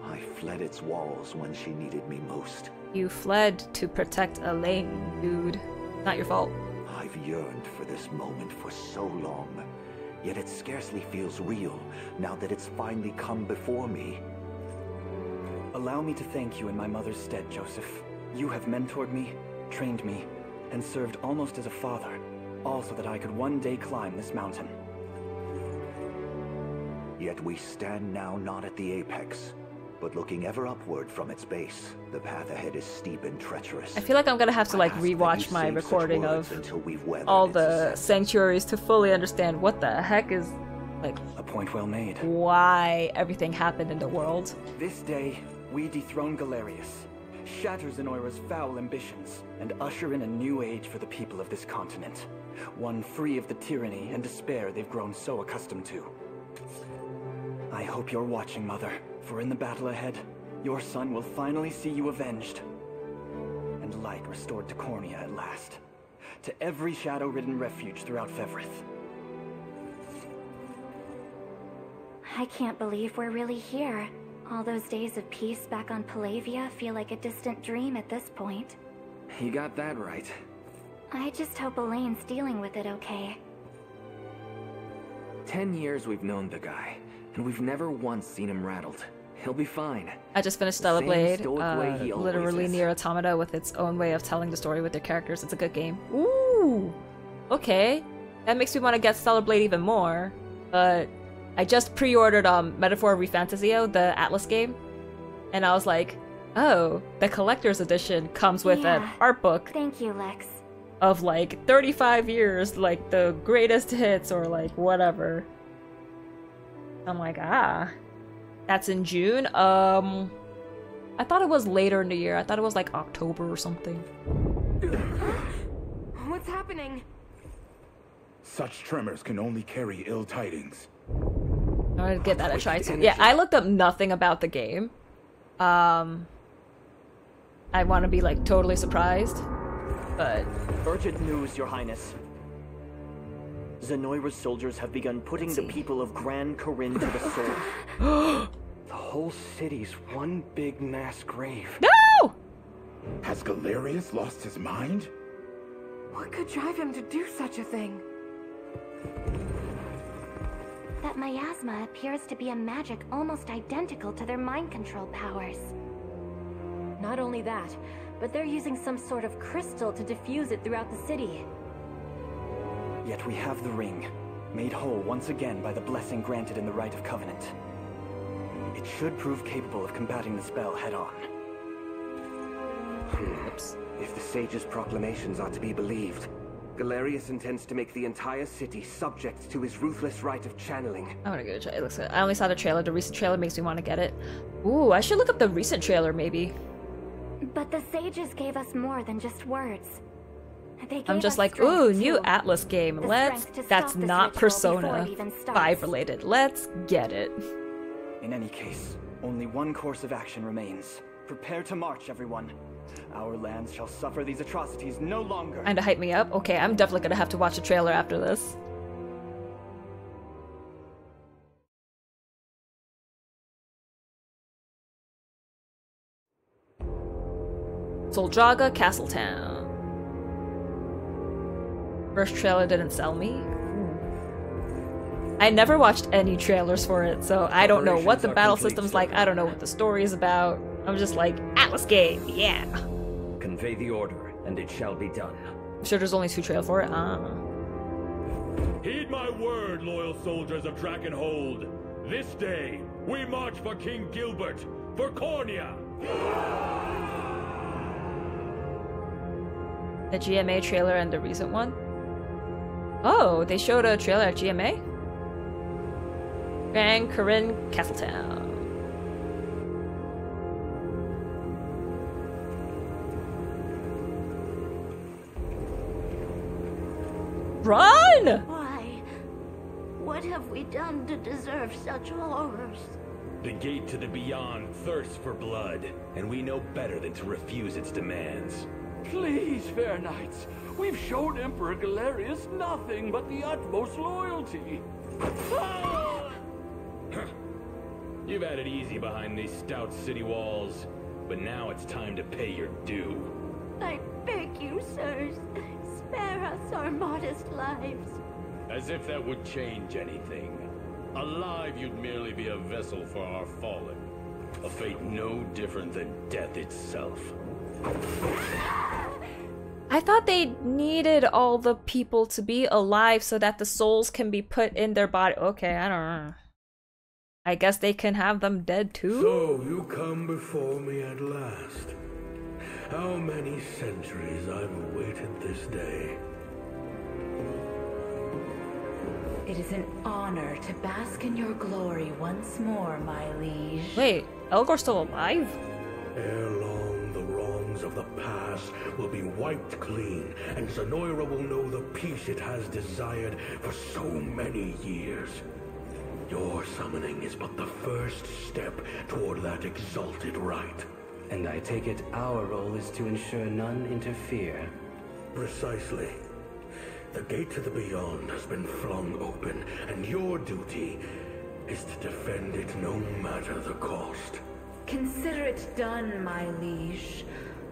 I fled its walls when she needed me most. You fled to protect Elaine, dude. Not your fault. I've yearned for this moment for so long, yet it scarcely feels real now that it's finally come before me. Allow me to thank you in my mother's stead, Joseph. You have mentored me, trained me, and served almost as a father, all so that I could one day climb this mountain. Yet we stand now not at the apex, but looking ever upward from its base. The path ahead is steep and treacherous. I feel like I'm gonna have to like rewatch my recording of all the sanctuaries to fully understand what the heck is like. A point well made. Why everything happened in the world. This day, we dethrone Galerius, shatter Zenoira's foul ambitions, and usher in a new age for the people of this continent. One free of the tyranny and despair they've grown so accustomed to. I hope you're watching, Mother, for in the battle ahead, your son will finally see you avenged, and light restored to Cornea at last, to every shadow-ridden refuge throughout Fevrith. I can't believe we're really here. All those days of peace back on Palavia feel like a distant dream at this point. You got that right. I just hope Elaine's dealing with it okay. 10 years we've known the guy, and we've never once seen him rattled. He'll be fine. I just finished Stellar Blade, literally Nier Automata with its own way of telling the story with their characters. It's a good game. Ooh! Okay. That makes me want to get Stellar Blade even more, but I just pre-ordered Metaphor Refantasio, the Atlas game, and I was like, oh, the collector's edition comes with an art book. Thank you, Lex. Of like 35 years, like the greatest hits or like whatever. I'm like, ah, that's in June. I thought it was later in the year. I thought it was like October or something. What's happening? Such tremors can only carry ill tidings. I'm gonna give that a try too. Yeah, I looked up nothing about the game. I want to be like totally surprised, but urgent news, Your Highness. Zenoira's soldiers have begun putting the people of Grand Corinne to the sword. The whole city's one big mass grave. No! Has Galerius lost his mind? What could drive him to do such a thing? That miasma appears to be a magic almost identical to their mind control powers. Not only that, but they're using some sort of crystal to diffuse it throughout the city. Yet we have the ring, made whole once again by the blessing granted in the Rite of Covenant. It should prove capable of combating the spell head-on. If the sage's proclamations are to be believed, Galerius intends to make the entire city subject to his ruthless rite of channeling. I want to go to it. It looks good. I only saw the trailer. The recent trailer makes me want to get it. Ooh, I should look up the recent trailer, maybe. But the sages gave us more than just words. I'm just like, ooh, new Atlas game. Let's. That's not Persona 5 related. Let's get it. In any case, only one course of action remains. Prepare to march, everyone. Our lands shall suffer these atrocities no longer. And to hype me up? Okay, I'm definitely gonna have to watch a trailer after this. Soldraga Castletown. First trailer didn't sell me. I never watched any trailers for it, so I don't know what the battle system's like. I don't know what the story is about. I'm just like, Atlas game, yeah. Convey the order, and it shall be done. I'm sure there's only 2 trailers for it. Heed my word, loyal soldiers of Drakenhold. This day, we march for King Gilbert, for Cornea. The GMA trailer and the recent one? Oh, they showed a trailer at GMA? Grand Corinne Castletown. Run! Why? What have we done to deserve such horrors? The gate to the beyond thirsts for blood, and we know better than to refuse its demands. Please, fair knights, we've shown Emperor Galerius nothing but the utmost loyalty. Ah! You've had it easy behind these stout city walls, but now it's time to pay your due. I beg you, sirs. Spare us our modest lives. As if that would change anything. Alive, you'd merely be a vessel for our fallen. A fate no different than death itself. I thought they needed all the people to be alive so that the souls can be put in their body. Okay, I don't know. I guess they can have them dead too? So you come before me at last. How many centuries I've awaited this day. It is an honor to bask in your glory once more, my liege. Wait, Elgor's still alive? Ere long, the wrongs of the past will be wiped clean, and Sonoira will know the peace it has desired for so many years. Your summoning is but the first step toward that exalted right. And I take it our role is to ensure none interfere. Precisely. The gate to the beyond has been flung open, and your duty is to defend it no matter the cost. Consider it done, my liege.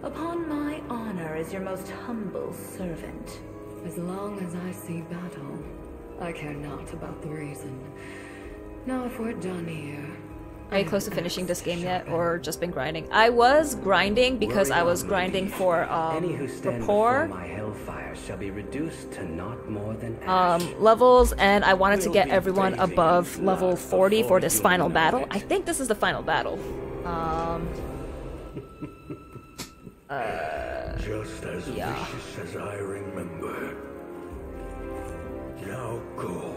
Upon my honor as your most humble servant. As long as I see battle, I care not about the reason. Now if we're done here... Are you close to finishing this game yet, or just been grinding? I was grinding because I was grinding for rapport levels, and I wanted to get everyone above level 40 for this final battle. I think this is the final battle. Just as vicious as I remember. Now go.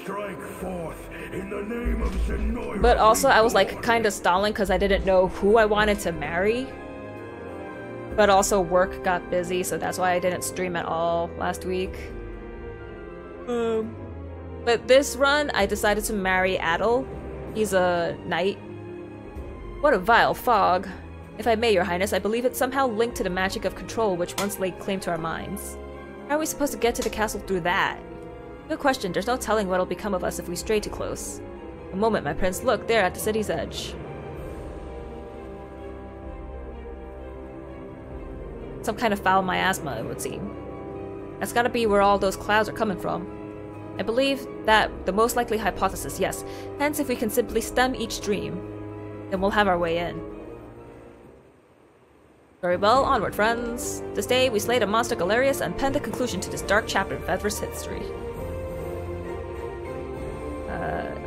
Strike forth in the name of Sonoira. But also I was like kind of stalling because I didn't know who I wanted to marry. But also work got busy, so that's why I didn't stream at all last week. But this run I decided to marry Adel. He's a knight. What a vile fog. If I may, your highness, I believe it's somehow linked to the magic of control which once laid claim to our minds. How are we supposed to get to the castle through that? Good question. There's no telling what'll become of us if we stray too close. A moment, my prince. Look, there at the city's edge. Some kind of foul miasma, it would seem. That's gotta be where all those clouds are coming from. I believe that the most likely hypothesis, yes. Hence, if we can simply stem each dream, then we'll have our way in. Very well, onward, friends. This day, we slayed a monster Galerius and penned the conclusion to this dark chapter in Fedver's history.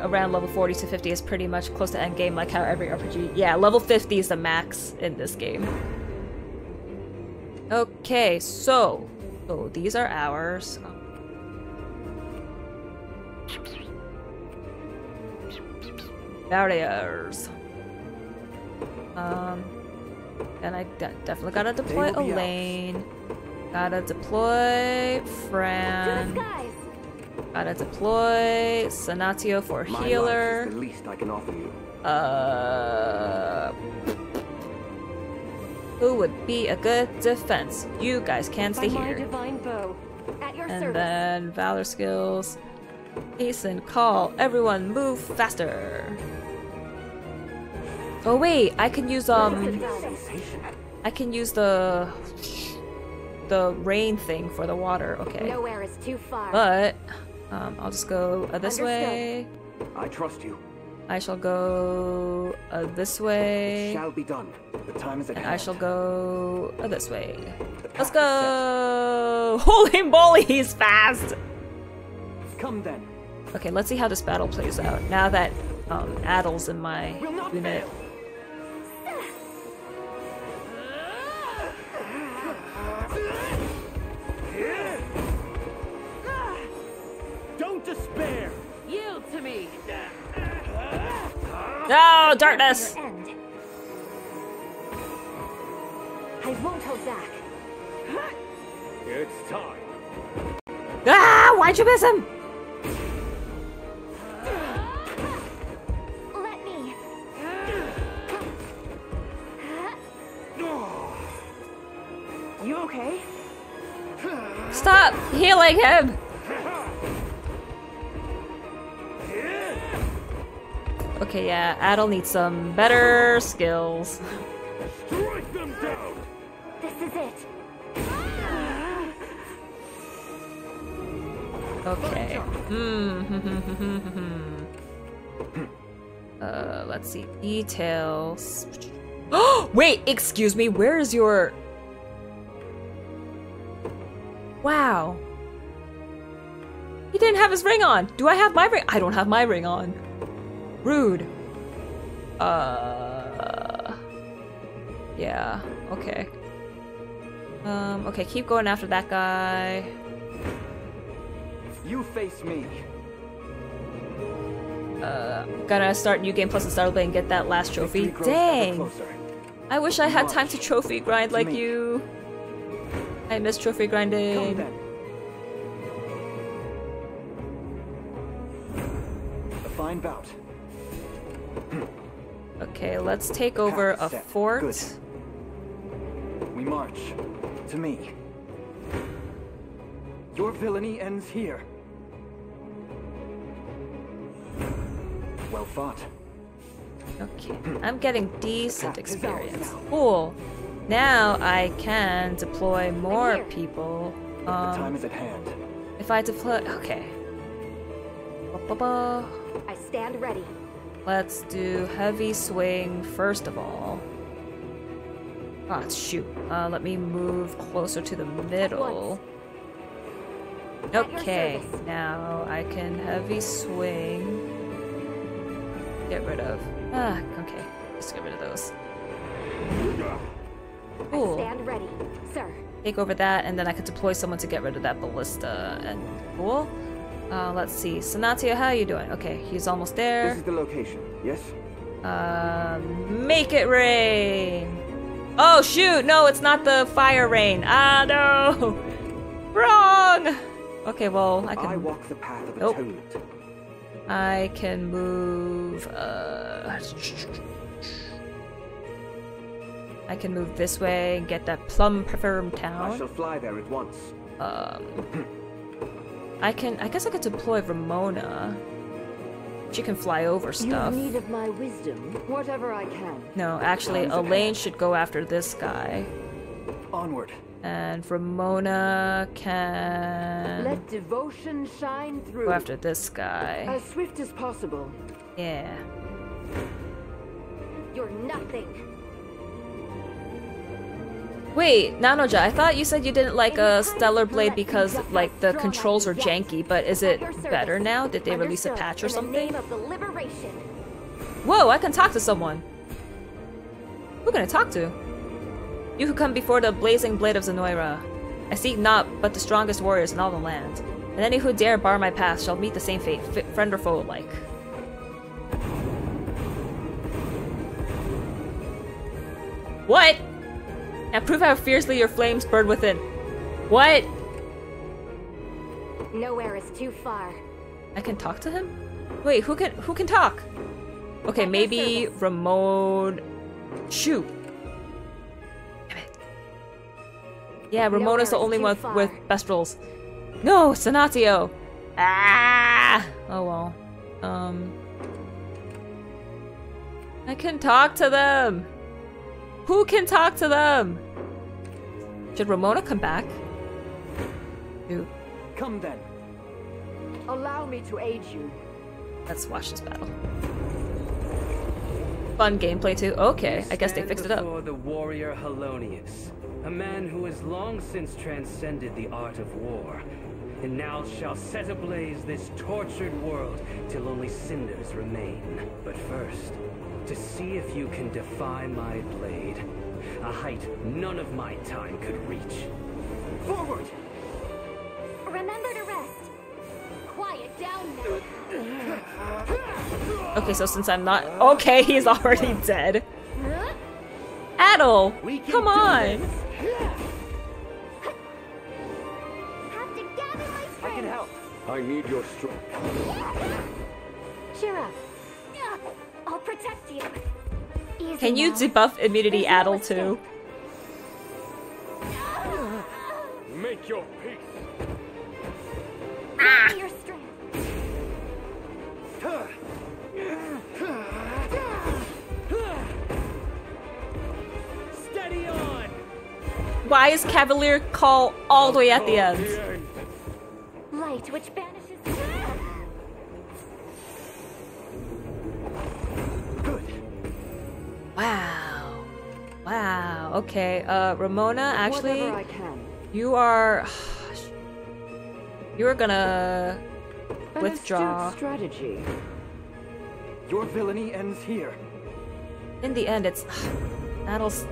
Around level 40 to 50 is pretty much close to endgame, like how every RPG... Yeah, level 50 is the max in this game. Okay, so... Oh, these are ours. Barriers. And I definitely gotta deploy Elaine. Gotta deploy Fran. Gotta deploy Sanatio for healer. The least I can offer you. Who would be a good defense? You guys can stay here. And then valor skills. Hasten call. Everyone move faster. Oh wait, I can use the rain thing for the water. Okay. Nowhere is too far. But I'll just go this way. I trust you. I shall go this way. It shall be done. The time is at hand. I shall go this way. Let's go! Holy moly, he's fast! Come then. Okay, let's see how this battle plays out. Now that Adel's in my unit. Fail. despair. Yield to me. No, darkness. I won't hold back. It's time. Ah! Why'd you miss him? Let me. You okay? Stop healing him. Okay, yeah, Adel needs some better skills. Strike them down. This is it. Okay. Let's see. Details. Oh, wait, excuse me. Where is your... Wow. He didn't have his ring on. Do I have my ring? I don't have my ring on. Rude. Yeah, okay. Okay, keep going after that guy. You face me. Gonna start New Game Plus and Stellar Blade and get that last trophy. Dang! I wish I had time to trophy grind like you. I miss trophy grinding. A fine bout. Okay, let's take over a fort. Good. We march. To me. Your villainy ends here. Well fought. Okay, I'm getting decent experience. Cool. Now I can deploy more people. The time is at hand. If I deploy... Okay. I stand ready. Let's do heavy swing first of all. Ah, shoot. Let me move closer to the middle. Okay, now I can heavy swing. Get rid of. Ah, okay. Just get rid of those. Cool. I stand ready, sir. Take over that, and then I could deploy someone to get rid of that ballista. And cool. Let's see, Sanatia, how are you doing? Okay, he's almost there. This is the location. Yes. Make it rain. Oh shoot! No, it's not the fire rain. Ah no. Wrong. Okay, well I can. I walk the path of atonement. I can move. I can move this way and get that plum firm town. I shall fly there at once. I can. I guess I could deploy Ramona. She can fly over stuff. You need of my wisdom, whatever I can. No, actually, Elaine should go after this guy. Onward. And Ramona can let devotion shine through. Go after this guy. As swift as possible. Yeah. You're nothing. Wait, Nanoja, I thought you said you didn't like Stellar Blade because, like, the controls are janky, but is it better now? Did they release a patch or something? Whoa, I can talk to someone! Who can I talk to? You who come before the blazing blade of Zenoira. I seek not but the strongest warriors in all the land. And any who dare bar my path shall meet the same fate, friend or foe alike. What?! Now prove how fiercely your flames burn within. What? Nowhere is too far. I can talk to him? Wait, who can talk? Okay, maybe Ramon. Shoot. Damn it. Yeah, Ramona's the only one with best rolls. No, Sanatio. Ah. Oh well. I can talk to them. Who can talk to them? Should Ramona come back? Who? Come then. Allow me to aid you. Let's watch this battle. Fun gameplay too. Okay, I guess they fixed it up. The warrior Helonius, a man who has long since transcended the art of war, and now shall set ablaze this tortured world till only cinders remain. But first, to see if you can defy my blade, a height none of my time could reach. Forward! Remember to rest. Quiet down Okay, so since I'm not- okay, he's already dead. Adol, come on! I can help. I need your strength. Cheer up. I'll protect you. Easy can you debuff immunity Adol too? Make your peace. Ah. Your steady on. Why is Cavalier Call all the way at the end? Light which banishes. Good. Wow. Wow. Okay. Ramona, actually, you are gonna withdraw. Strategy. Your villainy ends here. In the end, it's battles.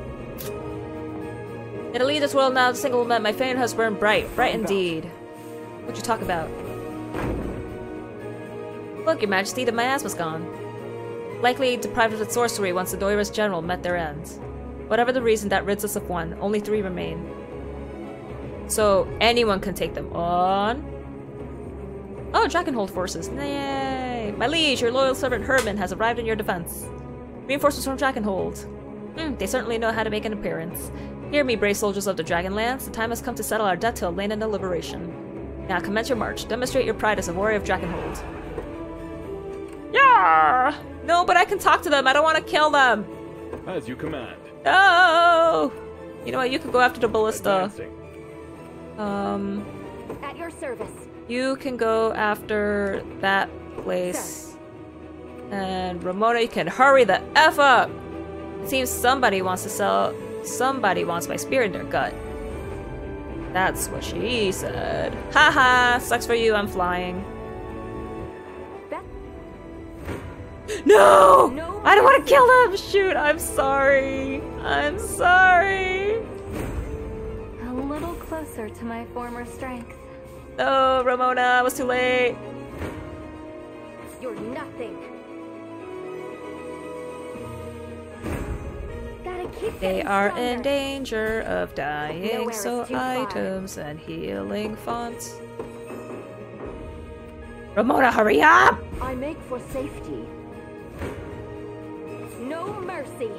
It'll leave this world now. The single man, my fame has burned bright, bright indeed. What you talk about? Look, Your Majesty, the miasma's gone. Likely deprived of its sorcery once the Doira's general met their ends. Whatever the reason, that rids us of one. Only three remain. So anyone can take them on. Oh, Dragonhold forces. Yay! My liege, your loyal servant Herman has arrived in your defense. Reinforcements from Dragonhold. They certainly know how to make an appearance. Hear me, brave soldiers of the Dragonlance. The time has come to settle our debt to Elena the Liberation. Now commence your march. Demonstrate your pride as a warrior of Dragonhold. Yeah! No, but I can talk to them. I don't want to kill them. As you command. No! You know what? You can go after the ballista. At your service. You can go after that place. Sir. And Ramona, you can hurry the F up! It seems somebody wants to sell. Somebody wants my spear in their gut. That's what she said. Haha, sucks for you, I'm flying. That... No! No! I don't want to kill them! Shoot, I'm sorry. I'm sorry. A little closer to my former strength. No, Ramona, it was too late. You're nothing. Gotta keep they are stronger. In danger of dying, so items far. And healing fonts. Ramona, hurry up! I make for safety. No mercy.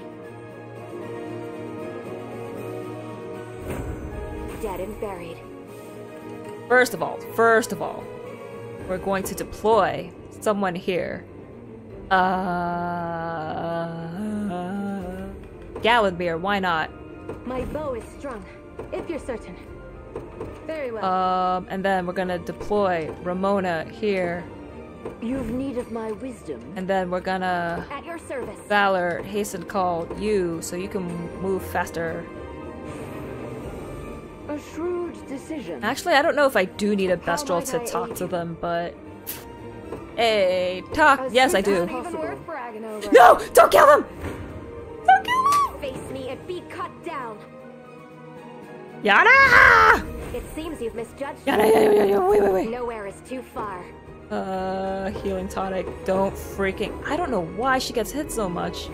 Dead and buried. First of all, we're going to deploy someone here. Gallenbeer, why not? My bow is strung, if you're certain. Very well. And then we're gonna deploy Ramona here. You've need of my wisdom. And then we're gonna at your service. Valor, hasten call you so you can move faster. A shrewd decision. Actually, I don't know if I do need a Bestral to talk to them, but... Hey, talk! Yes, I do. No! Don't kill them! Don't kill them! Face me and be cut down. Yana! It seems you've misjudged. Yana, wait. Nowhere is too far. Healing tonic. Don't freaking... I don't know why she gets hit so much.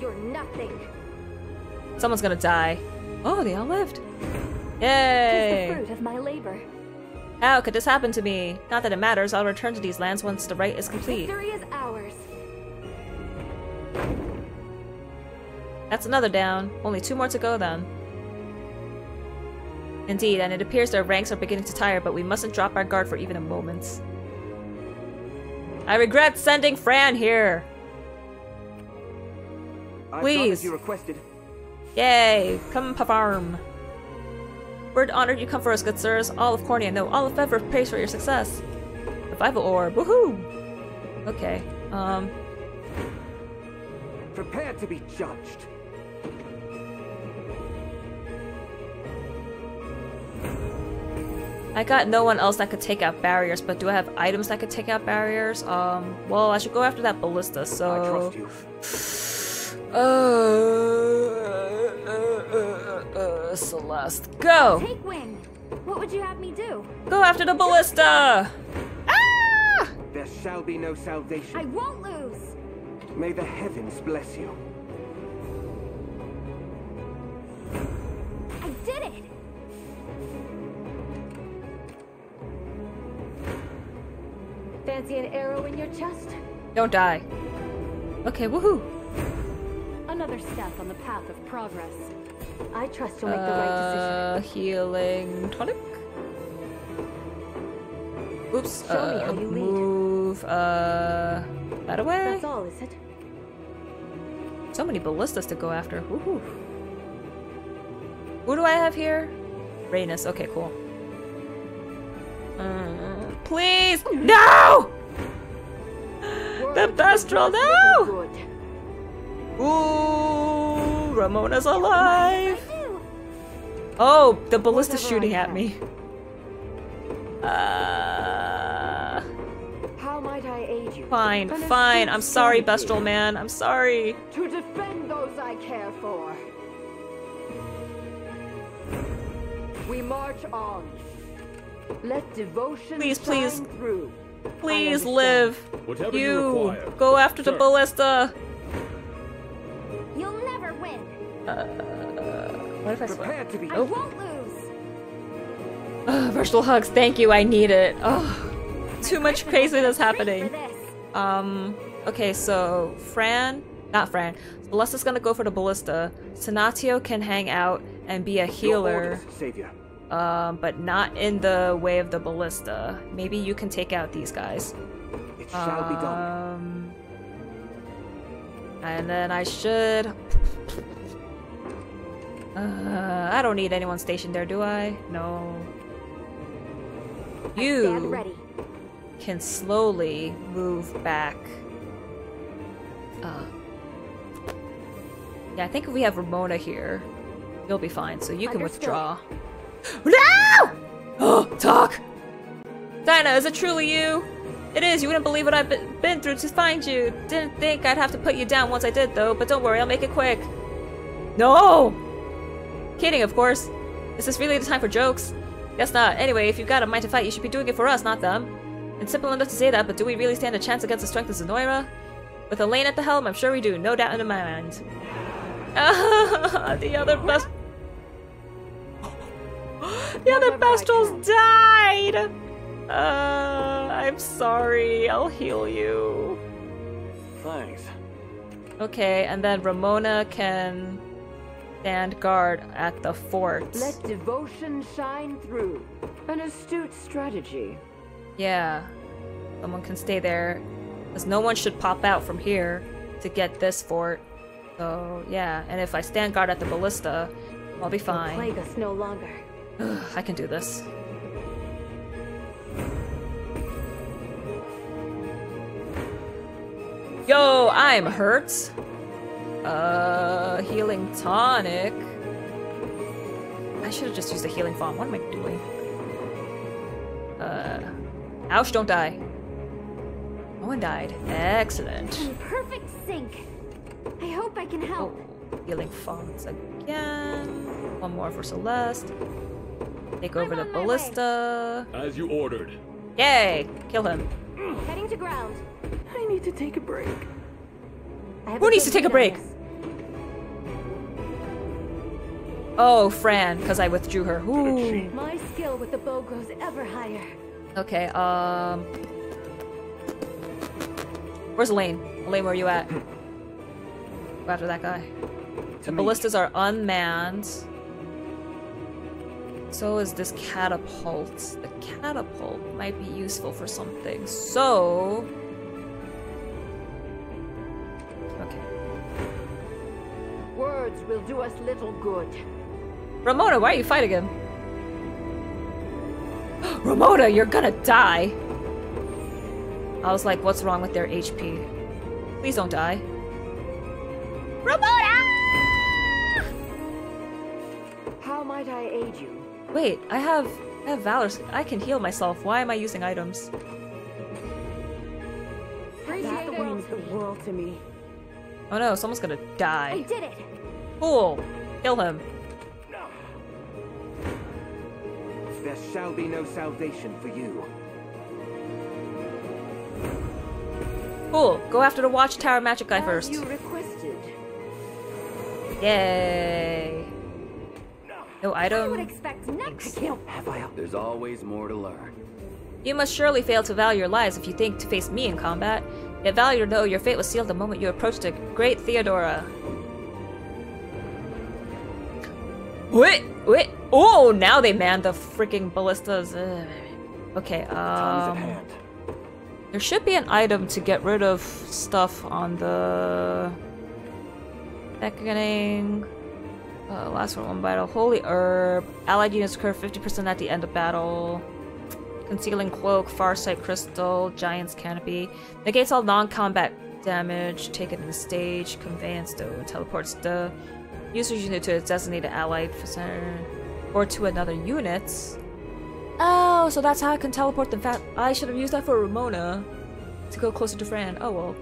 You're nothing. Someone's gonna die. Oh, they all lived. Yay! Tis the fruit of my labor. How could this happen to me? Not that it matters. I'll return to these lands once the rite is complete. Victory is ours. That's another down. Only two more to go then. Indeed, and it appears their ranks are beginning to tire, but we mustn't drop our guard for even a moment. I regret sending Fran here. Please. You requested. Yay! Come perform! We're honored you come for us, good sirs. All of Cornea, no, all of Fever pays for your success. Revival orb, woohoo! Okay, prepare to be judged. I got no one else that could take out barriers, but do I have items that could take out barriers? Well, I should go after that ballista, so... I trust you. Celeste, go! Take wing. What would you have me do? Go after the ballista! Ah! shall be no salvation. I won't lose! May the heavens bless you. I did it! Fancy an arrow in your chest? Don't die. Okay, woohoo! Another step on the path of progress. I trust you'll make the right decision. Healing tonic? Oops, show me how you move, lead. That away? That's all, is it? So many ballistas to go after. Woohoo. Who do I have here? Raynus. Okay, cool. Please! No! The Bestral, no! Ooh, Ramona's alive! Oh, the ballista's shooting at me. How might I aid you? Fine, fine. I'm sorry, Bestral man. I'm sorry. To defend those I care for. We march on. Let devotion please shine through. Please live. Whatever you require. Go after the ballista. You'll never win. What if I prepare to be? I won't lose. Virtual hugs, thank you, I need it. Oh, too much craziness happening. Okay, so Celesta's gonna go for the ballista. Sanatio can hang out and be a healer, but not in the way of the ballista. Maybe you can take out these guys. It shall be done. And then I should... I don't need anyone stationed there, do I? No. You can slowly move back. Yeah, I think if we have Ramona here, you'll be fine, so you can withdraw. No! Oh, talk! Dinah, is it truly you? It is, you wouldn't believe what I've been through to find you. Didn't think I'd have to put you down once I did, though, but don't worry, I'll make it quick. No! Kidding, of course. Is this really the time for jokes? Guess not. Anyway, if you've got a mind to fight, you should be doing it for us, not them. It's simple enough to say that, but do we really stand a chance against the strength of Zenoira? With Elaine at the helm, I'm sure we do, no doubt in my mind. The other Bestrals died! I'm sorry, I'll heal you. Thanks. Okay, and then Ramona can... stand guard at the fort. Let devotion shine through. An astute strategy. Yeah. Someone can stay there. Because no one should pop out from here to get this fort. So, yeah. And if I stand guard at the ballista, I'll be fine. Don't plague us no longer. I can do this. Yo, I'm hurt. Healing tonic. I should have just used a healing bomb. What am I doing? Ouch, don't die. No one died. Excellent. In perfect sync. I hope I can help. Oh, healing bombs again. One more for Celeste. Take over the ballista. As you ordered. Yay! Kill him. Heading to ground. I need to take a break. Who needs to take a break? Oh, Fran, because I withdrew her. Ooh. My skill with the bow grows ever higher. Okay, where's Elaine? Elaine, where are you at? Go after that guy. The ballistas are unmanned. So is this catapult. The catapult might be useful for something. So... words will do us little good. Ramona, why are you fighting him? Ramona, you're gonna die! I was like, what's wrong with their HP? Please don't die. Ramona! How might I aid you? Wait, I have Valor. I can heal myself. Why am I using items? That means the world to me. Oh no, someone's gonna die. I did it! Cool. Kill him. There shall be no salvation for you. Cool. Go after the Watchtower Magic Guy first. You requested. Yay. No item. I would expect next. There's always more to learn. You must surely fail to value your lives if you think to face me in combat. Yet value or no, your fate was sealed the moment you approached the great Theodora. Wait, wait. Oh, now they manned the freaking ballistas. Okay, there should be an item to get rid of stuff on the Beckoning. Last for one battle. Holy herb. Allied units curve 50% at the end of battle. Concealing cloak. Farsight crystal. Giant's canopy. Negates all non-combat damage taken in the stage. Conveyance though. Teleports the user's unit to its designated allied center or to another unit. Oh, so that's how I can teleport them fast. I should have used that for Ramona to go closer to Fran. Oh well.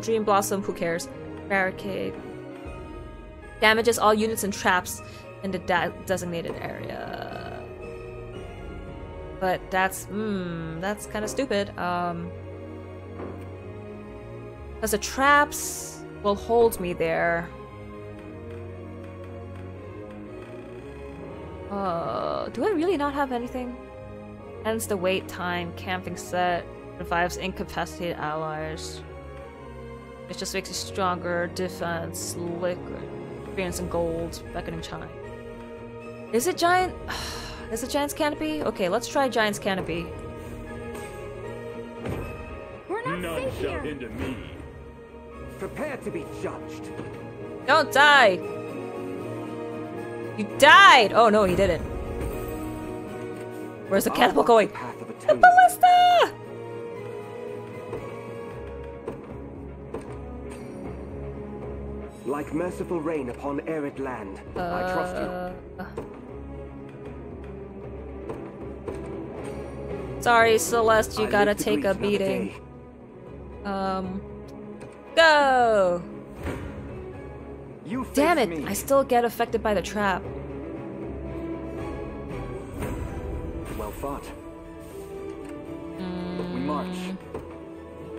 Dream Blossom, who cares? Barricade. Damages all units and traps in the designated area. But that's... that's kind of stupid. Because the traps will hold me there. Do I really not have anything? Ends the wait time, camping set, revives incapacitated allies. It just makes you stronger, defense, liquid, experience and gold, beckoning chime. Is it giant? Is it Giant's Canopy? Okay, let's try Giant's Canopy. We're not safe here. Into me. Prepare to be judged. Don't die! You died! Oh no, he didn't. Where's the catapult going? The ballista! Like merciful rain upon arid land, I trust you. Sorry, Celeste, you gotta take a beating. Go! Damn it! I still get affected by the trap. Well fought. We march.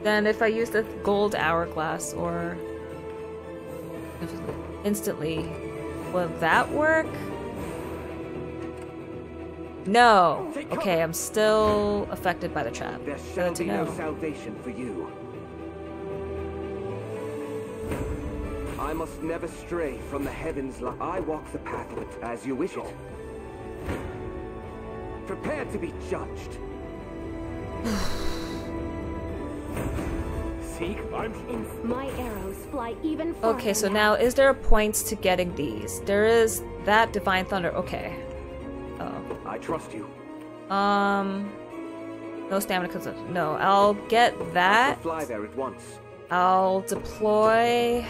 Then, if I use the gold hourglass, or instantly, will that work? No. Okay, I'm still affected by the trap. There shall be no salvation for you. I must never stray from the heavens. I walk the path of it as you wish it. Prepare to be judged. Seek my arrows fly even farther. Okay, so now is there a point to getting these? There is that divine thunder. Okay. Oh. I trust you. No stamina comes up. No, I'll get that. Fly there at once. I'll deploy.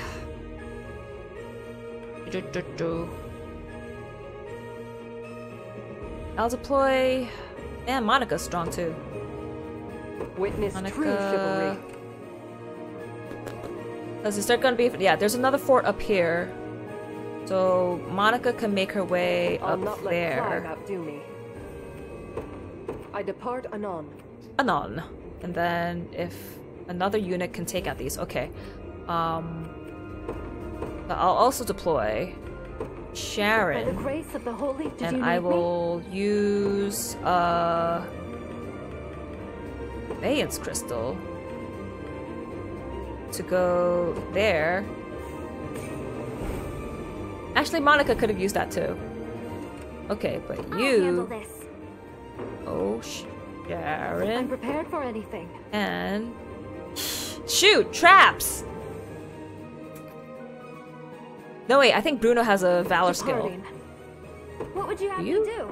I'll deploy. And Monica's strong too. Witness Monica. True chivalry. Is there gonna be? Yeah, there's another fort up here, so Monica can make her way up there. Outdo me. I depart anon. Anon, and then if another unit can take out these, okay. I'll also deploy Sharon, and I will use Vayance Crystal to go there. Actually, Monica could have used that too. Okay, but you. Oh, Sharon. I'm prepared for anything. And shoot traps. No wait, I think Bruno has a valor skill. What would you have me do?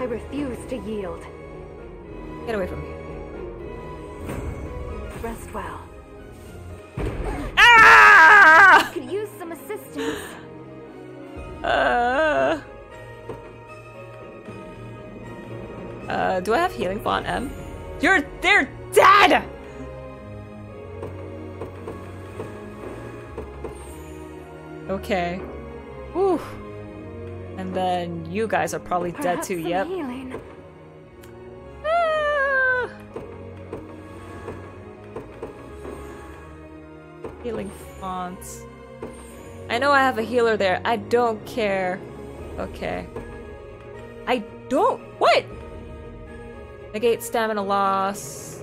I refuse to yield. Get away from me. Rest well. Ah! Could use some assistance. Do I have healing font M? They're dead. Okay. Ooh. And then you guys are probably dead too, yep. Ah. fonts. I know I have a healer there. I don't care. Okay. I don't... What? Negate stamina loss.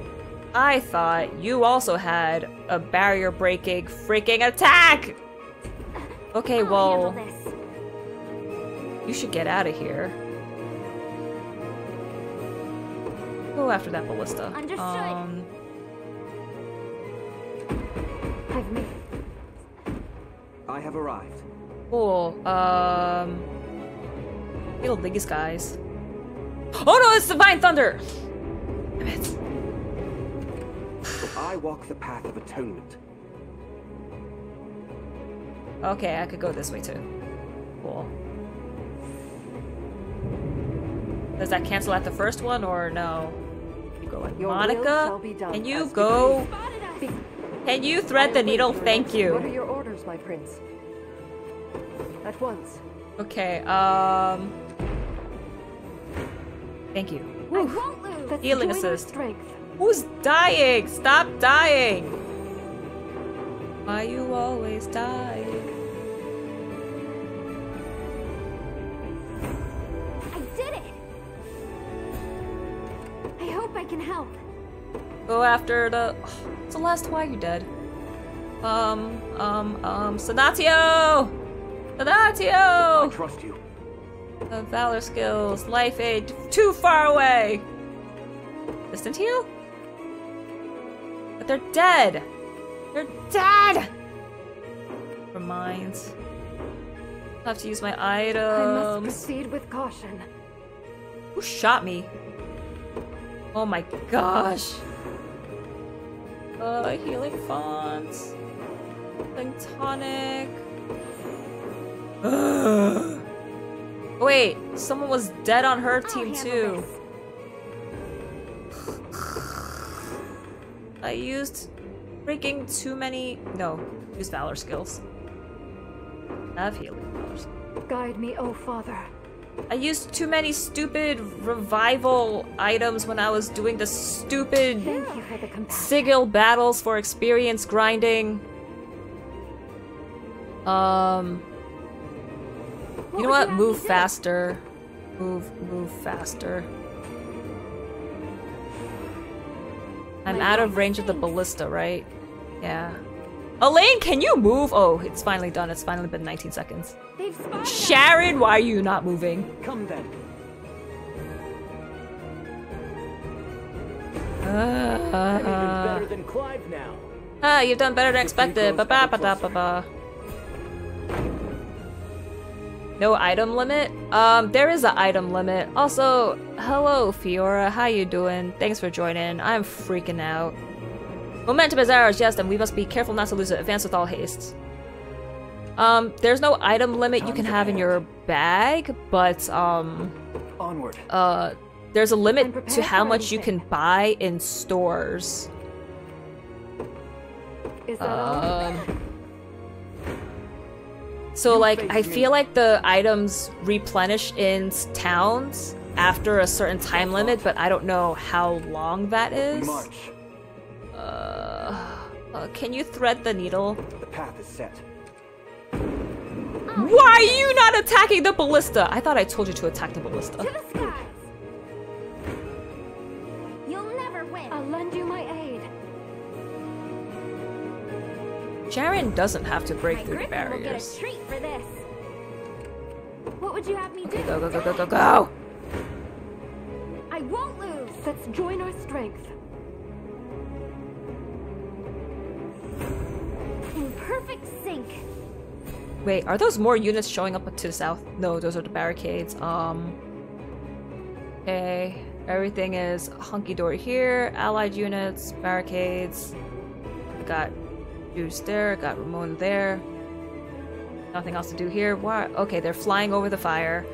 I thought you also had a barrier-breaking freaking attack! Okay, well... You should get out of here. Go after that ballista. Understood. I have arrived. Cool. It'll dig these guys. Oh no, it's Divine Thunder! Damn it. I walk the path of atonement. Okay, I could go this way too. Cool. Does that cancel out the first one or no? You go like Monica, and you go. Can you thread the needle? Thank you. What are your orders, my prince? At once. Okay, thank you. Healing assist. Who's dying? Stop dying! Why you always dying? I did it! I hope I can help. Go after the... It's the last why you're dead. Sanatio! Sanatio! I trust you. Valor skills, life aid, too far away! Distant heal? But they're dead! They're dead! Reminds. I'll have to use my items. I must proceed with caution. Who shot me? Oh my gosh! Healing fonts. Healing tonic. Ugh. Wait, someone was dead on her team too. I used freaking too many. No, use valor skills. I have healing powers. Guide me, oh father. I used too many stupid revival items when I was doing the stupid sigil battles for experience grinding. You know what? Move faster. Move faster. I'm out of range of the ballista, right? Yeah. Elaine, can you move? Oh, it's finally done. It's finally been 19 seconds. Sharon, why are you not moving? Come then. You've done better than expected. Ba-ba-ba-da-ba-ba. No item limit? There is an item limit. Also, hello Fiora, how you doing? Thanks for joining. I'm freaking out. Momentum is ours, yes, and we must be careful not to lose it. Advance with all haste. There's no item limit you can have in your bag, but onward. There's a limit to how much you can buy in stores. Is that all? So like, I feel like the items replenish in towns after a certain time limit, but I don't know how long that is. Can you thread the needle? The path is set. Why are you not attacking the ballista? I thought I told you to attack the ballista. To the skies. You'll never win. I'll lend you my aid. Sharon doesn't have to break through the barriers. Will get a treat for this. What would you have me do? Go! I won't lose. Let's join our strength. In perfect sync. Wait, are those more units showing up to the south? No, those are the barricades. Okay, everything is hunky-dory here. Allied units, barricades. We got Juice there, got Ramon there. Nothing else to do here. Why? Okay, they're flying over the fire.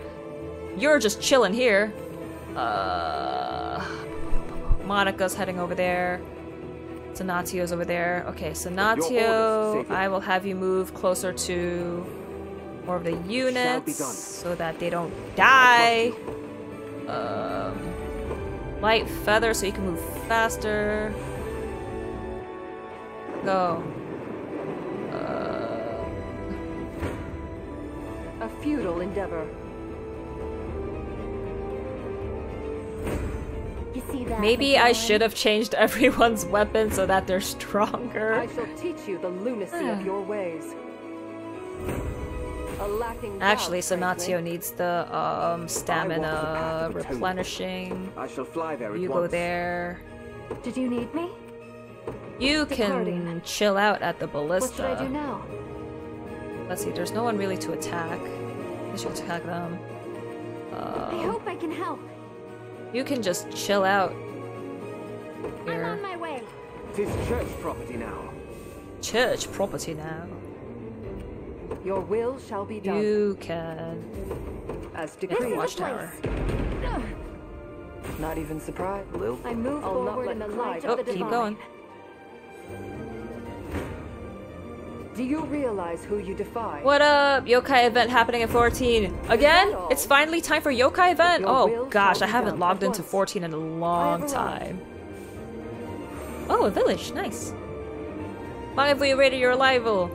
You're just chilling here. Monica's heading over there. Sanatio's over there. Okay, Sanatio, I will have you move closer to more of the units so that they don't die. Light feather so you can move faster. Go. a futile endeavor. You see that? Maybe I should have changed everyone's weapon so that they're stronger. I shall teach you the lunacy of your ways. Actually, Sanatio needs the stamina replenishing. I shall fly there. You go there. Did you need me? You can chill out at the ballista. What should I do now? Let's see. There's no one really to attack. You should attack them. I hope I can help. You can just chill out. Here. I'm on my way. It is church property now. Church property now. Your will shall be done. You can. As decreed. Watchtower. Not even surprised, Lil. I move forward in the light of the divine. Keep going. Do you realize who you defy? What up? Yokai event happening at 14. Again? It's finally time for yokai event? Oh gosh, I haven't logged into 14 in a long time. Oh, a village. Nice. Have we rated your arrival?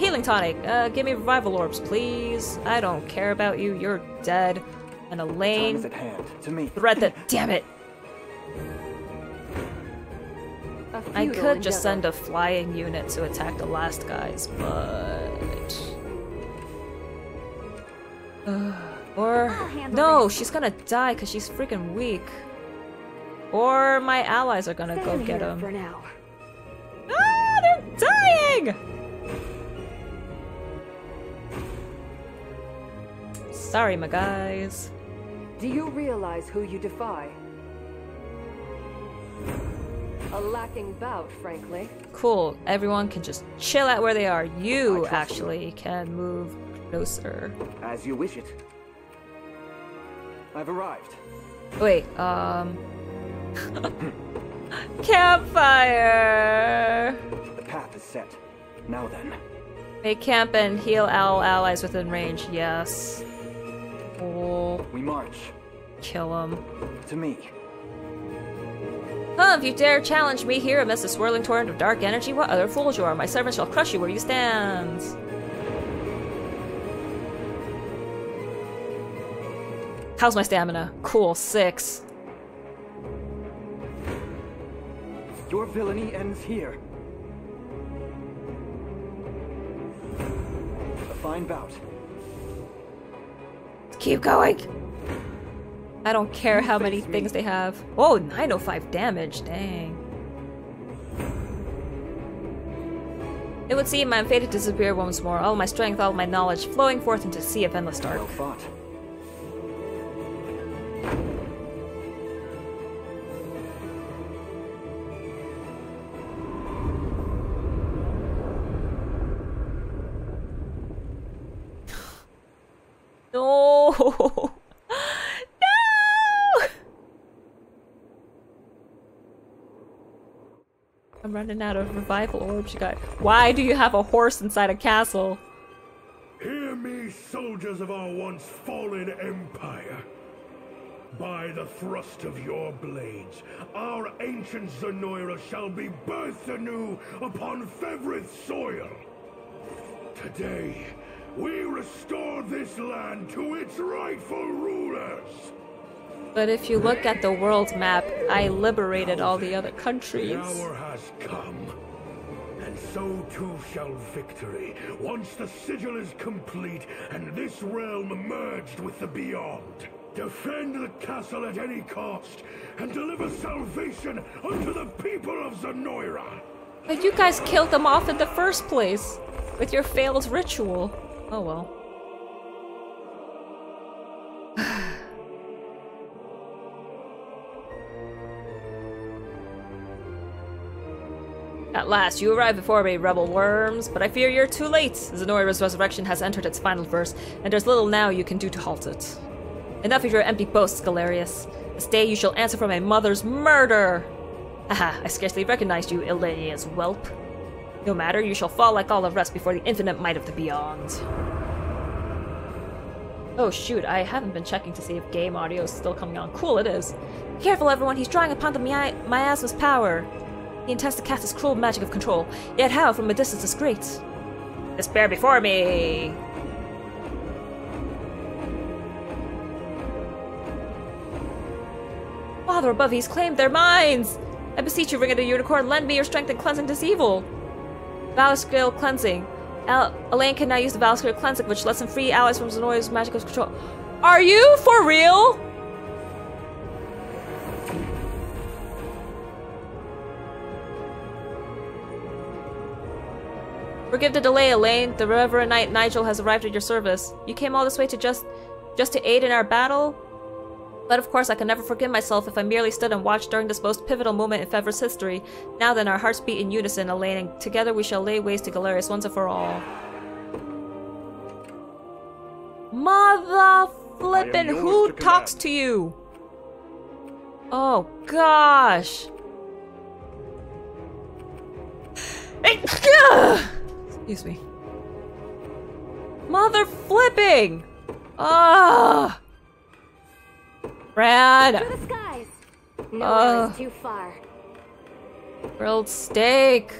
Healing tonic. Give me revival orbs, please. I don't care about you. You're dead. And Elaine. Threat that. Damn it. I could just send a flying unit to attack the last guys, but. Or. No, she's gonna die because she's freaking weak. Or my allies are gonna go get him. They're dying! Sorry, my guys. Do you realize who you defy? A lacking bout, frankly. Cool. Everyone can just chill out where they are. You actually can move closer. As you wish it. I've arrived. Wait, Campfire! The path is set. Now then. Make camp and heal all allies within range. Yes. Cool. We march. Kill them. To me. Huh, if you dare challenge me here amidst the swirling torrent of dark energy, what other fools you are. My servant shall crush you where you stand. How's my stamina? Cool. 6. Your villainy ends here. A fine bout. Keep going. I don't care how many things they have. Whoa, 905 damage. Dang. It would seem I am fated to disappear once more. All my strength, all my knowledge, flowing forth into a sea of endless dark. Well fought. No! No! I'm running out of revival orbs, you guys. Why do you have a horse inside a castle? Hear me, soldiers of our once fallen empire. By the thrust of your blades, our ancient Zenoira shall be birthed anew upon Fevrith soil. Today, we restore this land to its rightful rulers. But if you look at the world map, I liberated all the other countries. The hour has come, and so too shall victory, once the sigil is complete and this realm merged with the beyond. Defend the castle at any cost, and deliver salvation unto the people of Zenoira. But you guys killed them off in the first place, with your failed ritual. Oh well. At last, you arrive before me, rebel worms, but I fear you're too late. Zenoira's resurrection has entered its final verse, and there's little now you can do to halt it. Enough of your empty boasts, Galerius. This day you shall answer for my mother's murder! Haha, I scarcely recognized you, Illenia's whelp. No matter, you shall fall like all the rest before the infinite might of the beyond. Oh shoot, I haven't been checking to see if game audio is still coming on. Cool, it is. Be careful everyone, he's drawing upon the miasma's power. He intends to cast his cruel magic of control, yet how from a distance is great. Despair before me! Father above, he's claimed their minds! I beseech you, Ring of the Unicorn, lend me your strength in cleansing this evil! Valor Scale Cleansing. Elaine can now use the Valor Scale Cleansing, which lets them free allies from Zenoia's magical control. Are you for real? Forgive the delay, Elaine. The Reverend Knight Nigel has arrived at your service. You came all this way to just to aid in our battle? But of course I can never forgive myself if I merely stood and watched during this most pivotal moment in Fever's history. Now then, our hearts beat in unison, Elaine, and together we shall lay waste to Galerius once and for all. Mother flippin' who talks to you? Oh gosh. Excuse me. Mother flipping! Ah! Brad! Through the skies. No, it's too far. Grilled steak.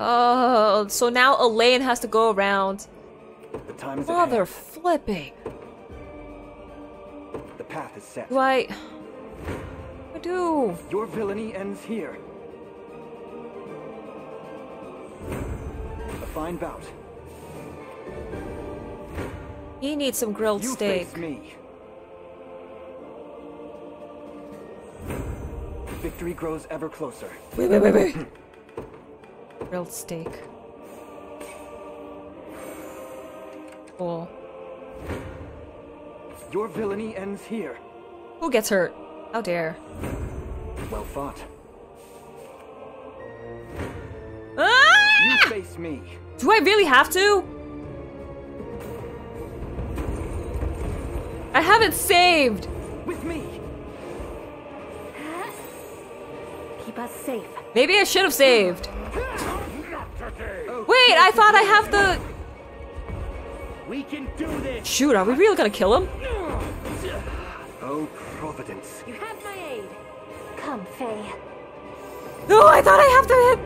Oh, so now Elaine has to go around. The time's Mother ahead. Flipping. The path is set. Why? I do. Your villainy ends here. A fine bout. He needs some grilled steak. You face me. Victory grows ever closer. Wait, wait, wait, wait. Grilled steak. Cool. Your villainy ends here. Who gets hurt? How dare. Well fought. Ah! You face me. Do I really have to? I haven't saved! With me. Keep us safe. Maybe I should have saved. Wait, I thought I have the... We can do this. Shoot, are we really gonna kill him? Oh, Providence. You have my aid. Come, Faye. No, I thought I have to hit.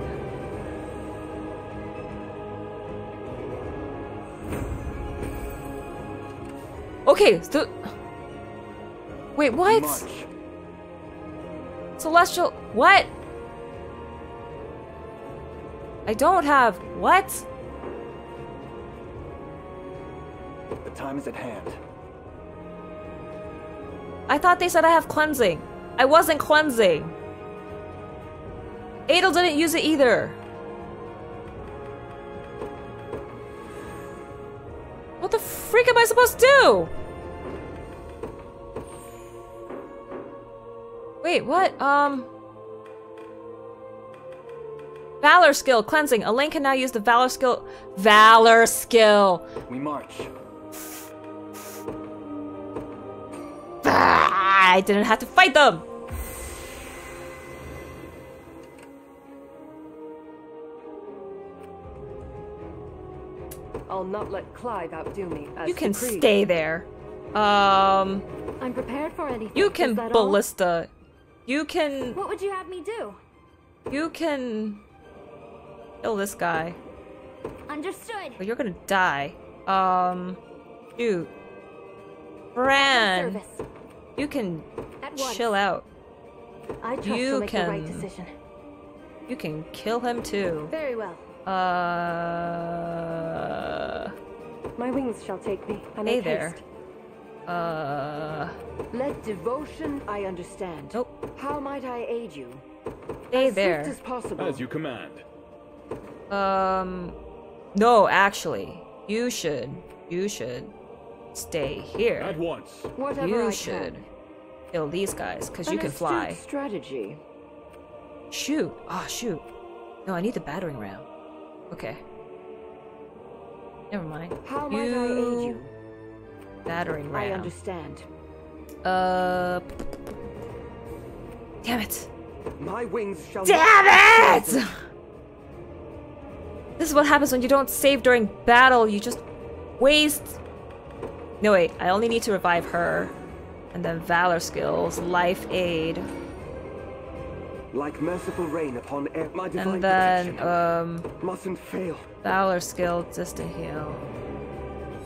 Okay, so... Wait, what? March. Celestial... What? I don't have... What? The time is at hand. I thought they said I have cleansing. I wasn't cleansing. Adel didn't use it either. What the freak am I supposed to do? Wait, what? Valor skill cleansing. Elaine can now use the valor skill. Valor skill. We march. I didn't have to fight them. I'll not let Clive outdo me. You can stay there. I'm prepared for anything. You can ballista. You can. What would you have me do? You can kill this guy. Understood. But you're gonna die. Dude. Bran. You can chill out. I trust you make the right decision. You can kill him too. Very well. My wings shall take me. I make haste. Let devotion. I understand. Oh. How might I aid you? Stay there. As possible. As you command. No, actually, you should. You should stay here. At once. Whatever you should kill these guys because you can fly. Strategy. Shoot. Oh, shoot. No, I need the battering ram. Okay. Never mind. How might I aid you? Battering ram. I understand. Damn it. My wings shall. Damn it! This is what happens when you don't save during battle. You just waste. No wait, I only need to revive her, and then valor skills, life aid. like merciful rain upon air. My divine protection mustn't fail. Valor skill just to heal.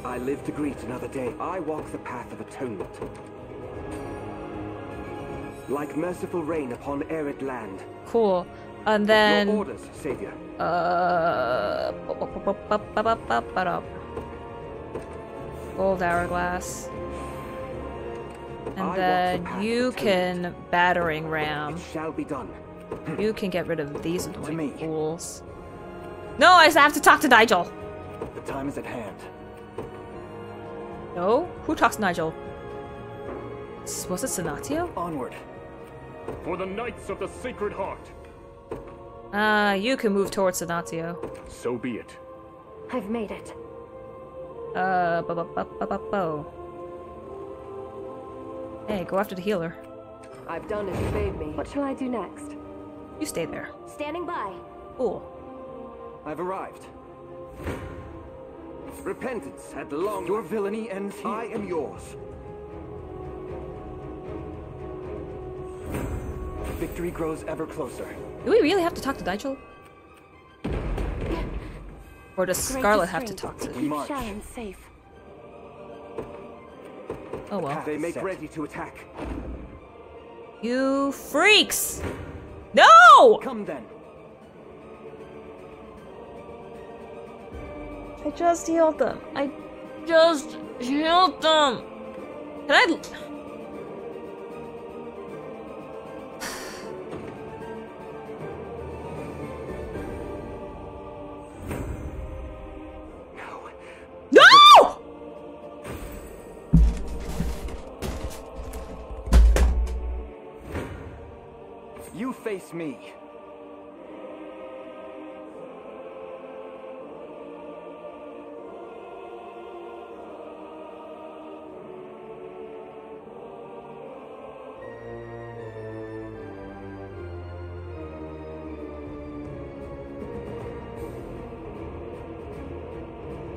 I live to greet another day. I walk the path of atonement. Like merciful rain upon arid land. Cool. And then your orders, savior. Gold hourglass. And then you can battering ram. It shall be done. You can get rid of these annoying fools. No, I have to talk to Nigel. The time is at hand. No? Who talks to Nigel? Was it Senatio? Onward. For the Knights of the Sacred Heart. Ah, you can move towards Senatio. So be it. I've made it. Hey, go after the healer. I've done as you bade me. What shall I do next? You stay there. Standing by. Cool. I've arrived. Repentance had long. Your villainy ends here. I am yours. Victory grows ever closer. Do we really have to talk to Nigel? Or does Scarlet have to talk to him? Oh well. They make ready to attack. You freaks! No! Come then. I just healed them. I just healed them. Can I? Face me.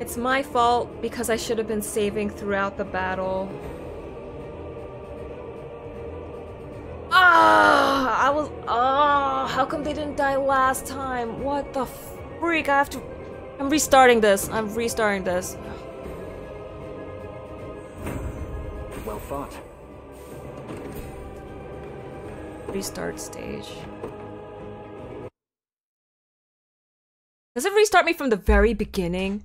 It's my fault because I should have been saving throughout the battle. How come they didn't die last time? What the freak? I have to... I'm restarting this. I'm restarting this. Well fought. Restart stage. Does it restart me from the very beginning?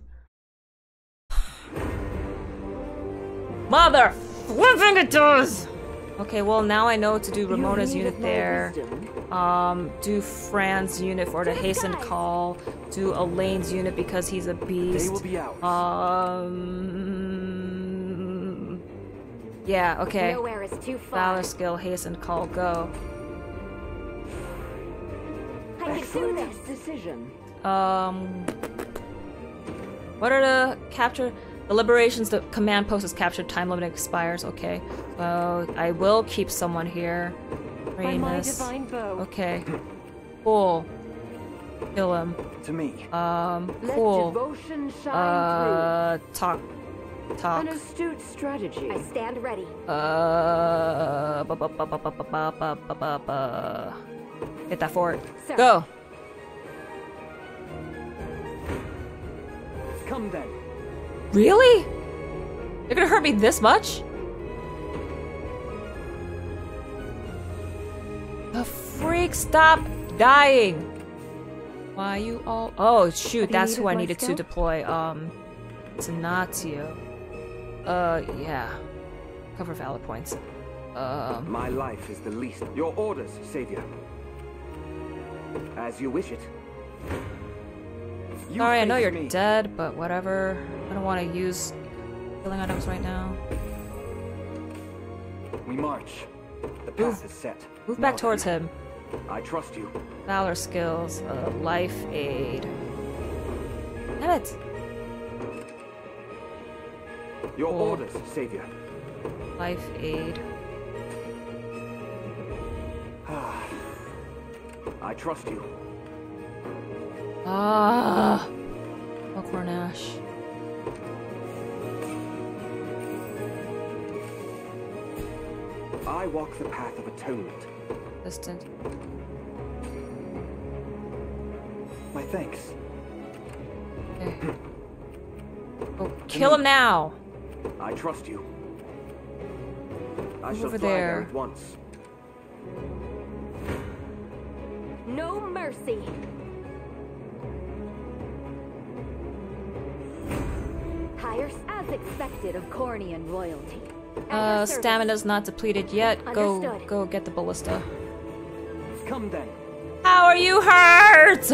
Mother! One thing it does! Okay, well now I know to do Ramona's unit there. Do Fran's unit for the hastened call. Do Elaine's unit because he's a beast. Yeah, okay. Valor skill, hastened call, go. I can do this decision. What are the capture? The liberations, the command post is captured, time limit expires, okay. So I will keep someone here. Remus. Okay. Cool. Kill him. To me. Cool. Talk. An astute strategy. I stand ready. Hit that forward. Sir. Go. Come then. Really? You're gonna hurt me this much? The freak, stop dying! Why you all? Oh shoot, that's who I needed to deploy. Senatio. Yeah. Cover valor points. My life is the least. Your orders, savior. As you wish it. Sorry, I know you're dead, but whatever. I don't want to use healing items right now. We march. The path is set. Move back towards him. I trust you. Valor skills, life aid. Damn it! Your orders, savior. Life aid. I trust you. Ah, Cornash. I walk the path of atonement. Distant. My thanks. Okay. Oh, kill him now. I trust you. I shall fly there at once. No mercy. Hires as expected of Cornean royalty. Stamina's not depleted yet. Understood. Go get the ballista. Come then. How are you hurt?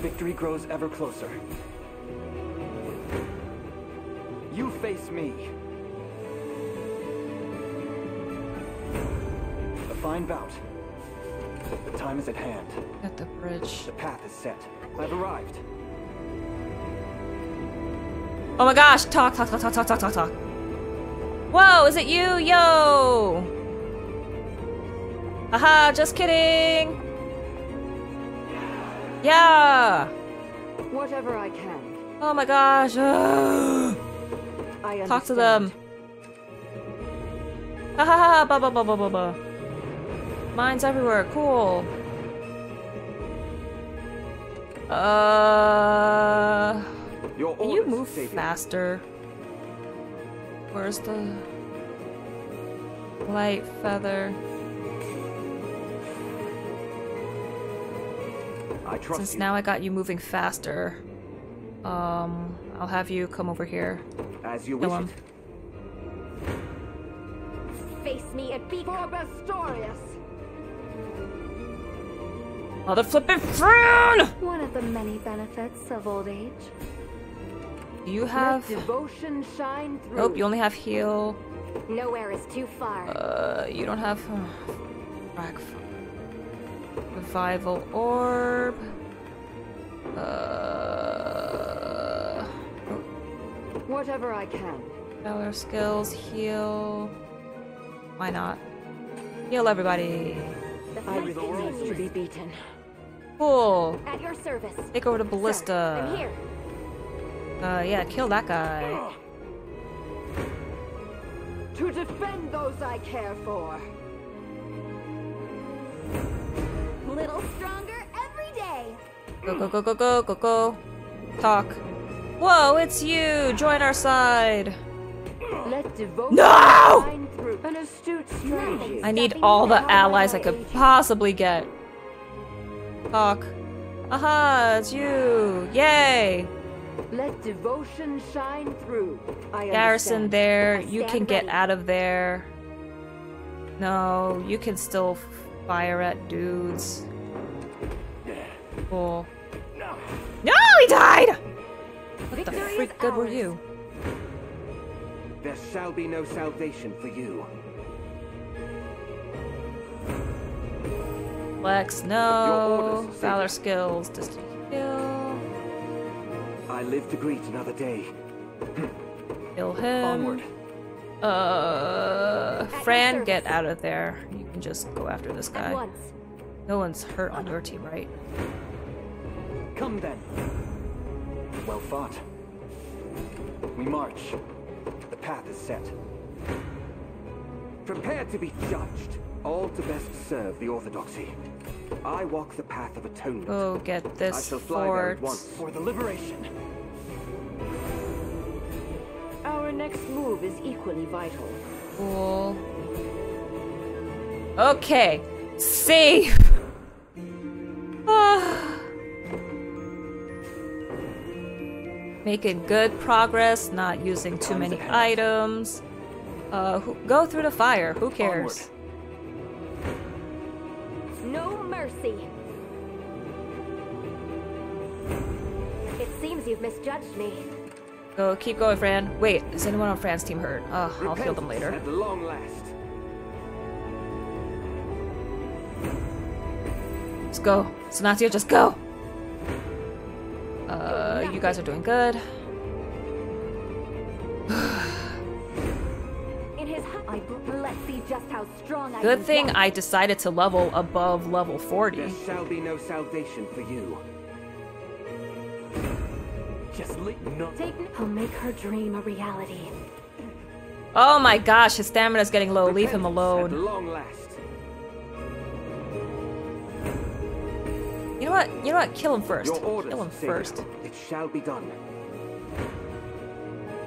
Victory grows ever closer. You face me. A fine bout. The time is at hand. At the bridge. The path is set. I've arrived. Oh my gosh! Talk, talk, talk, talk, talk, talk, talk, talk. Whoa! Is it you? Yo! Haha! Just kidding. Yeah. Whatever I can. Oh my gosh! I talk to them. Ha ha ha! Ba ba ba ba ba ba. Mines everywhere. Cool. Can you move faster? Where's the light feather? I trust Since you. Now I got you moving faster, I'll have you come over here. As you wish. Face me at Bestorius. Mother flippin' frown! One of the many benefits of old age. You have devotion shine through. Nope, you only have heal. Nowhere is too far. You don't have revival orb. Whatever I can. Valor skills, heal. Why not? Heal everybody. The fight continues to be beaten. Cool. At your service. Take over the ballista. Sir, I'm here. Yeah, kill that guy. To defend those I care for. Little stronger every day. Go, go, go, go, go, go, go. Talk. Whoa, it's you. Join our side. Let devote no! An astute strategy. I need all the allies I could possibly get. Talk. Aha, it's you. Yay. Let devotion shine through. Garrison there, you can get out of there. No, you can still fire at dudes. Cool. No, he died! What the freak good were you? There shall be no salvation for you. Flex, no. Orders, Valor skills, distant kill. I live to greet another day. Kill him. Onward. Fran, get out of there. You can just go after this guy. No one's hurt on your team, right? Come then. Well fought. We march. The path is set. Prepare to be judged, all to best serve the orthodoxy. I walk the path of atonement. Oh, get this I shall fly there at once for the liberation. Our next move is equally vital. Cool. Okay, safe. Making good progress, not using too many items. Go through the fire, who cares? No mercy. It seems you've misjudged me. Go, keep going, Fran. Wait, is anyone on Fran's team hurt? I'll heal them later. At long last. Let's go. Sonatio, just go! You guys are doing good. Good thing I decided to level above level 40. There shall be no salvation for you. Just I'll make her dream a reality. Oh my gosh, his stamina's getting low. Leave him alone. You know what? You know what? Kill him first. Kill him first. It shall be done.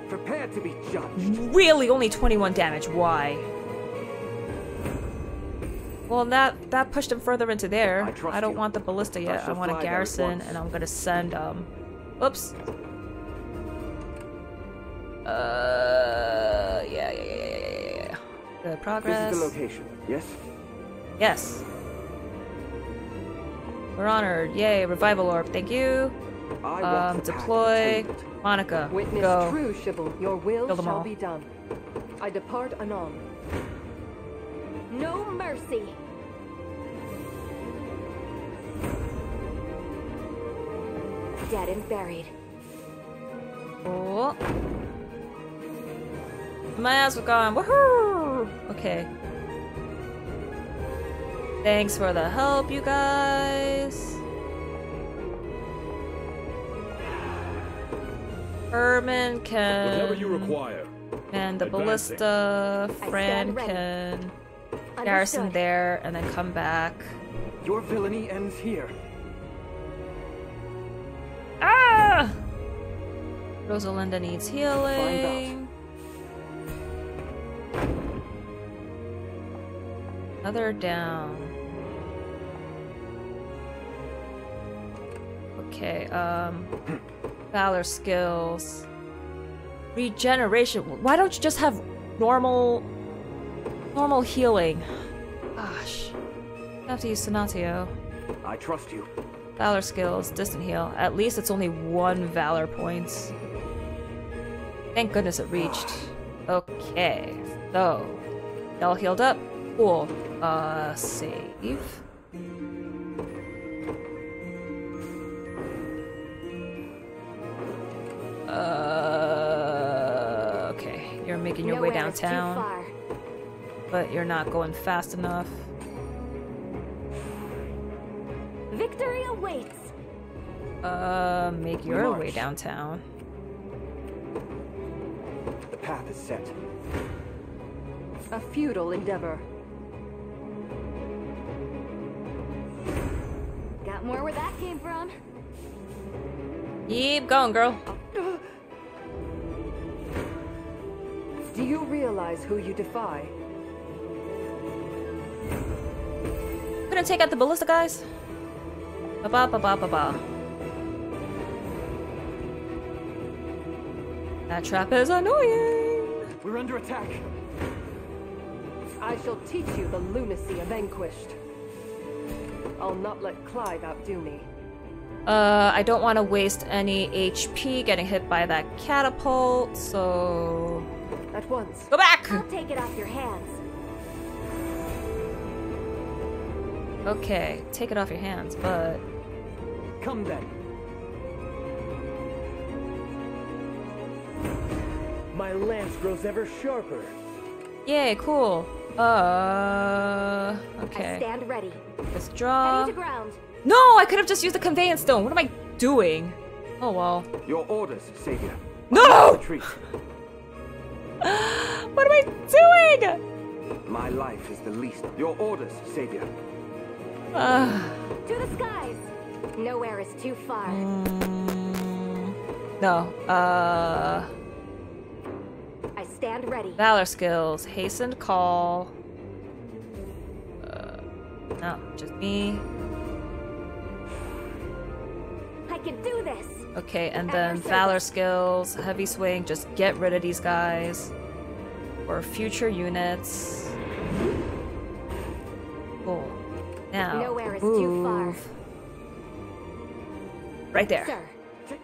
Prepare to be judged. Really? Only 21 damage. Why? Well, that pushed him further into there. I don't want the ballista yet. I want a garrison, and I'm gonna send oops. Yeah. The progress. This is the location. Yes. Yes. We're honored. Yay! Revival orb. Thank you. Deploy. Monica. Witness go. True, Shibble. Your will shall all. Be done. I depart anon. No mercy. Dead and buried. Oh. My ass was gone. Woohoo! Okay. Thanks for the help, you guys. Herman can. Whatever you require. And the advancing. Ballista. Fran can. Garrison there and then come back. Your villainy ends here. Ah! Rosalinda needs healing. Another down. Okay, Valor skills. Regeneration. Why don't you just have normal healing? Gosh. I have to use Sanatio. I trust you. Valor skills, distant heal. At least it's only 1 valor point. Thank goodness it reached. Okay, so y'all healed up. Cool. Save. Okay. You're making your way downtown. But you're not going fast enough. Victory awaits. Make your way downtown. The path is set. A futile endeavor. Got more where that came from. Keep going, girl. Do you realize who you defy? Gonna take out the ballista, guys. Ba-ba-ba-ba-ba-ba. That trap is annoying. We're under attack. I shall teach you the lunacy of vanquished. I'll not let Clive outdo me. I don't want to waste any HP getting hit by that catapult, so at once. Go back. I'll take it off your hands. Okay, take it off your hands, but come then. My lance grows ever sharper. Yay, cool. Okay. I stand ready. Let's draw. Ready to ground. No, I could have just used the conveyance stone. What am I doing? Oh well. Your orders, Savior. No! What am I doing? My life is the least. Your orders, Savior. To the skies. Nowhere is too far. No. I stand ready. Valor skills, hastened call. No, just me. I can do this. Okay, and then valor skills, heavy swing. Just get rid of these guys for future units. Cool. Now, nowhere is too far. Right there. Sir,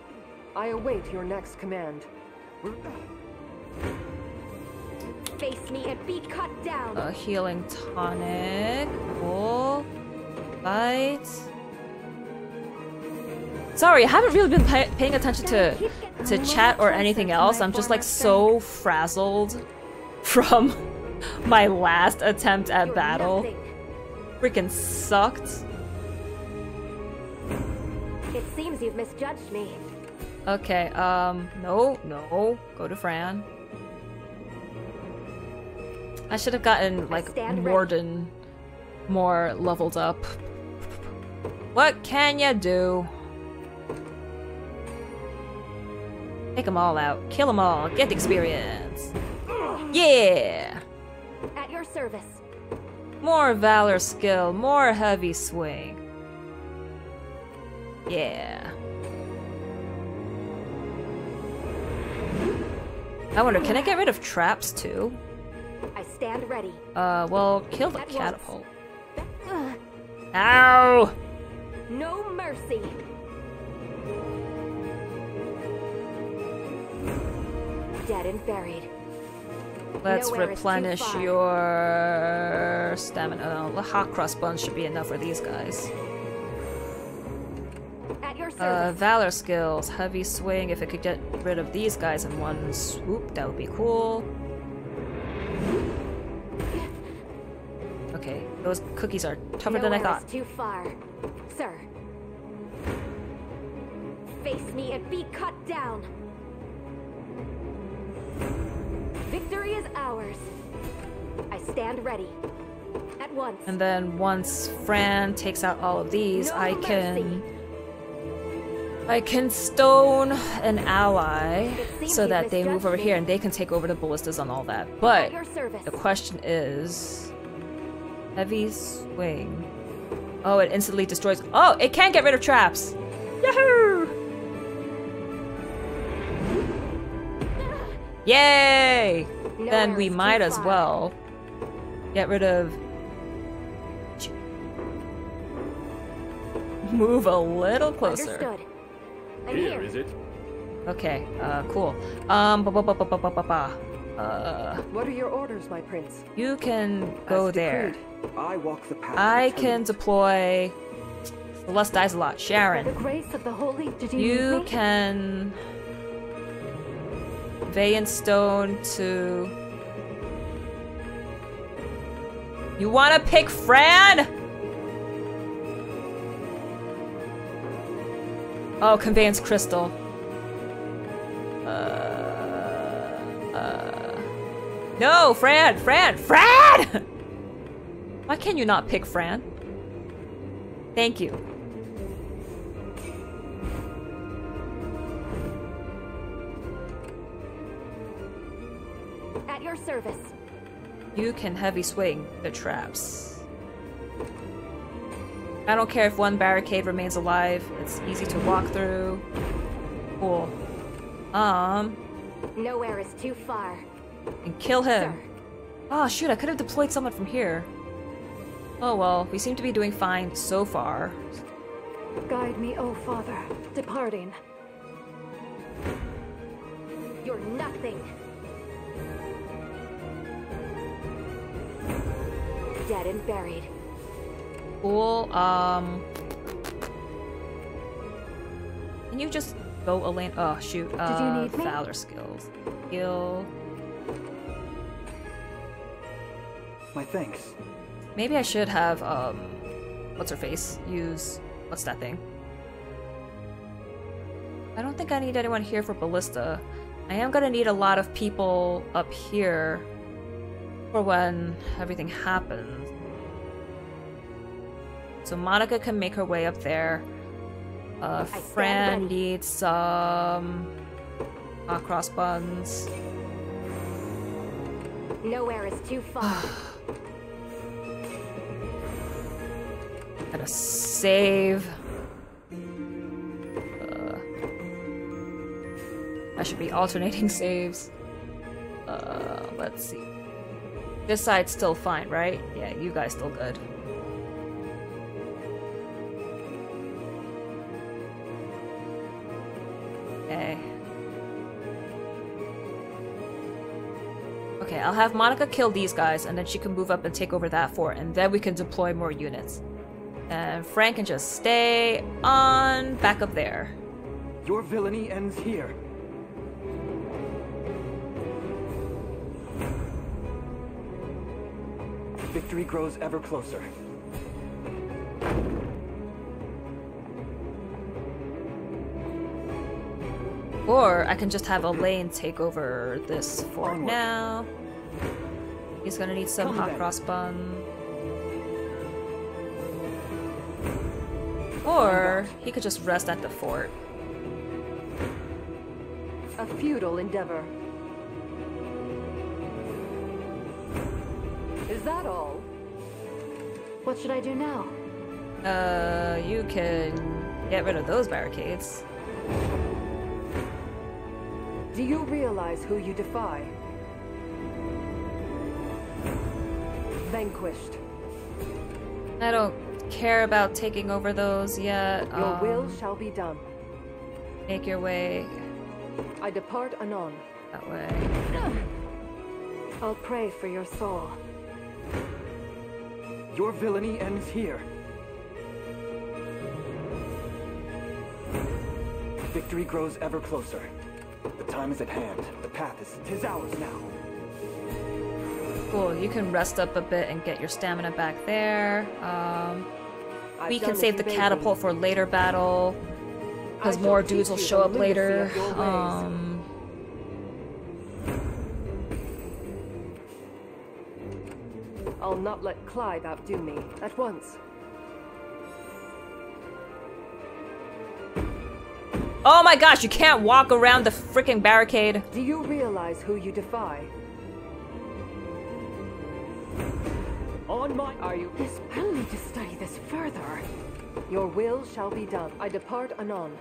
I await your next command. Face me and be cut down. A healing tonic. Cool. Bite. Sorry, I haven't really been paying attention to chat or anything else. I'm just like so frazzled from my last attempt at battle. Freaking sucked. It seems you've misjudged me. Okay, no, go to Fran. I should have gotten, like, Warden more leveled up. What can you do? Take them all out. Kill them all. Get the experience. Yeah! At your service. More valor skill. More heavy swing. Yeah. I wonder, can I get rid of traps too? I stand ready. Well, kill the catapult. Ow! No mercy. Dead and buried. Let's replenish your stamina. The hot cross buns should be enough for these guys. At your valor skills, heavy swing. If it could get rid of these guys in one swoop, that would be cool. Okay, those cookies are tougher than I thought. Too far, sir. Face me and be cut down. Victory is ours. I stand ready. At once. And then once Fran takes out all of these, I can stone an ally so that they move over here and they can take over the ballistas and all that. But the question is, heavy swing. Oh, it instantly destroys. Oh, it can get rid of traps. Yahoo! Yay! Then we might as well get rid of. Move a little closer. Here, is it? Okay, cool. What are your orders, my prince? You can go there. I walk the path. I can deploy. Celeste dies a lot. Sharon. The grace of the holy. You can. Vey and Stone to. You wanna pick Fran? Oh, Conveyance Crystal. No, Fran! Fran! Fran! Why can you not pick Fran? Thank you. At your service. You can heavy swing the traps. I don't care if one barricade remains alive. It's easy to walk through. Cool. Nowhere is too far. And kill him. Sir. Oh shoot, I could have deployed someone from here. Oh well, we seem to be doing fine so far. Guide me, oh father, departing. You're nothing. Dead and buried. Cool, can you just go Elaine? Oh shoot, did you need valor skills. Skill. My thanks. Maybe I should have, what's her face? Use, what's that thing? I don't think I need anyone here for Ballista. I am gonna need a lot of people up here for when everything happens. So Monica can make her way up there. Fran needs some hot cross buns. Nowhere is too far. Gotta save. I should be alternating saves. Let's see. This side's still fine, right? Yeah, you guys still good. Okay, I'll have Monica kill these guys, and then she can move up and take over that fort, and then we can deploy more units. And Frank can just stay on back up there. Your villainy ends here. Victory grows ever closer. Or I can just have Elaine take over this fort now. He's gonna need some hot cross bun. Or he could just rest at the fort. A futile endeavor. Is that all? What should I do now? You can get rid of those barricades. Do you realize who you defy? Vanquished. I don't care about taking over those yet. Your will shall be done. Make your way. I depart anon. That way. I'll pray for your soul. Your villainy ends here. Victory grows ever closer. The time is at hand. The path is 'tis ours now. Cool, you can rest up a bit and get your stamina back there. We can save the catapult for later battle, because more dudes will show up later. I'll not let Clyde outdo me at once. Oh my gosh, you can't walk around the freaking barricade. Do you realize who you defy? On my... Are you... Yes, I'll need to study this further. Your will shall be done. I depart anon.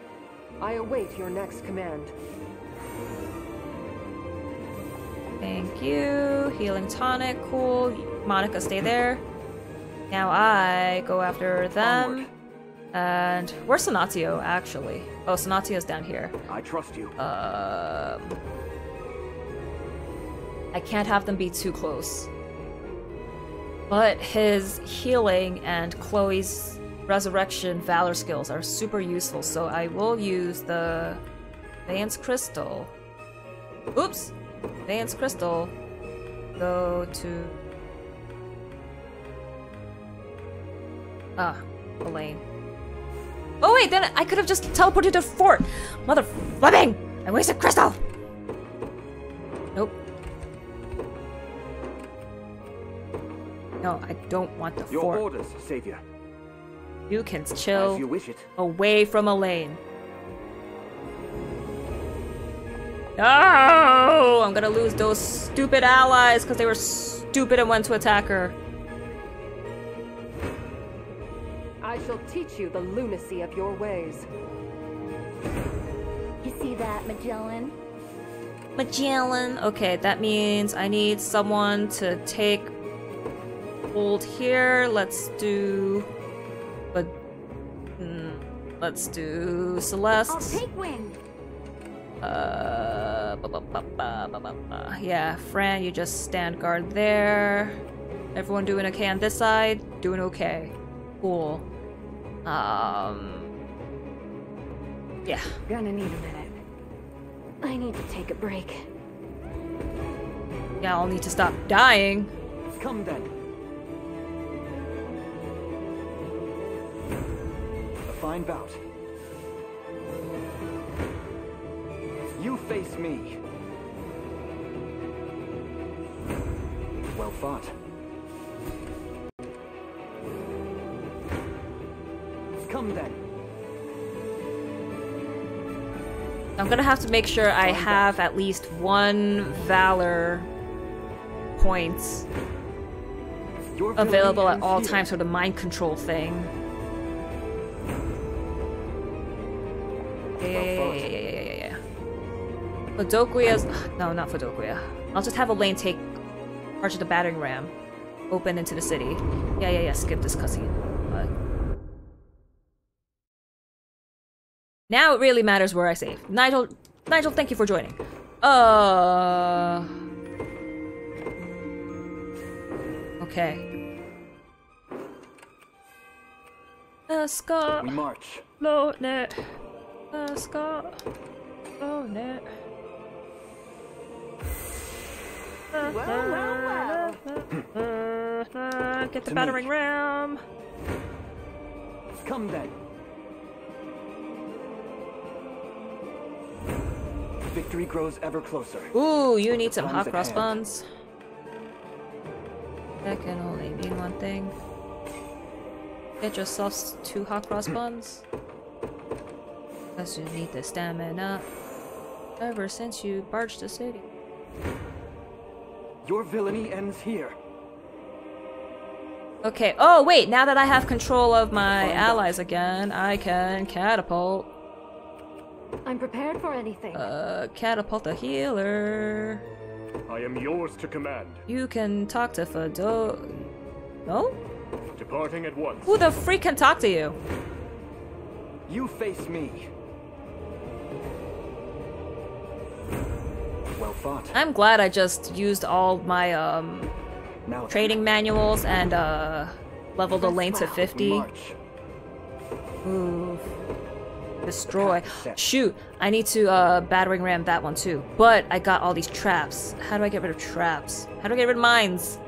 I await your next command. Thank you. Healing tonic, cool. Monica, stay there. Now I go after them. Onward. And where's Sanatio, actually? Oh, Sanatio's down here. I trust you. I can't have them be too close. But his healing and Chloe's resurrection valor skills are super useful, so I will use the Vance Crystal. Oops! Vance Crystal. Go to... Ah, Elaine. Oh wait, then I could have just teleported to fort! Mother flipping! I wasted crystal! Nope. No, I don't want the fort. Your orders, Savior. You can chill as you wish it. Away from Elaine. Oh, I'm gonna lose those stupid allies because they were stupid and went to attack her. I shall teach you the lunacy of your ways. You see that, Magellan? Magellan. Okay, that means I need someone to take hold here. Let's do... But... let's do... Celeste. I'll take wind. Yeah, Fran, you just stand guard there. Everyone doing okay on this side? Doing okay. Cool. Yeah. Gonna need a minute. I need to take a break. Yeah, I'll need to stop dying. Come then. A fine bout. You face me. Well fought. Come then. I'm gonna have to make sure I have at least one valor point available at all times for the mind control thing. Yeah. Fidoquia's... No, not Fidoquia. I'll just have Elaine take charge of the battering ram. Open into the city. Yeah. Skip this cussing. Now it really matters where I save. Nigel, thank you for joining. Okay. Scott. We march. Low net. Scott. Low net. Well. Get the battering ram. Come then. Victory grows ever closer. Ooh, you need some hot cross buns. That can only mean one thing. Get yourselves 2 hot cross buns. Because you need the stamina. Ever since you barged the city. Your villainy ends here. Okay, oh wait, now that I have control of my allies again, I can catapult. I'm prepared for anything. Catapult the healer. I am yours to command. You can talk to Fado. No? Departing at once. Who the freak can talk to you? You face me. Well fought. I'm glad I just used all my now trading manuals and leveled the lane to 50. Ooh. Destroy. Shoot, I need to battering ram that one too. But I got all these traps. How do I get rid of traps? How do I get rid of mines?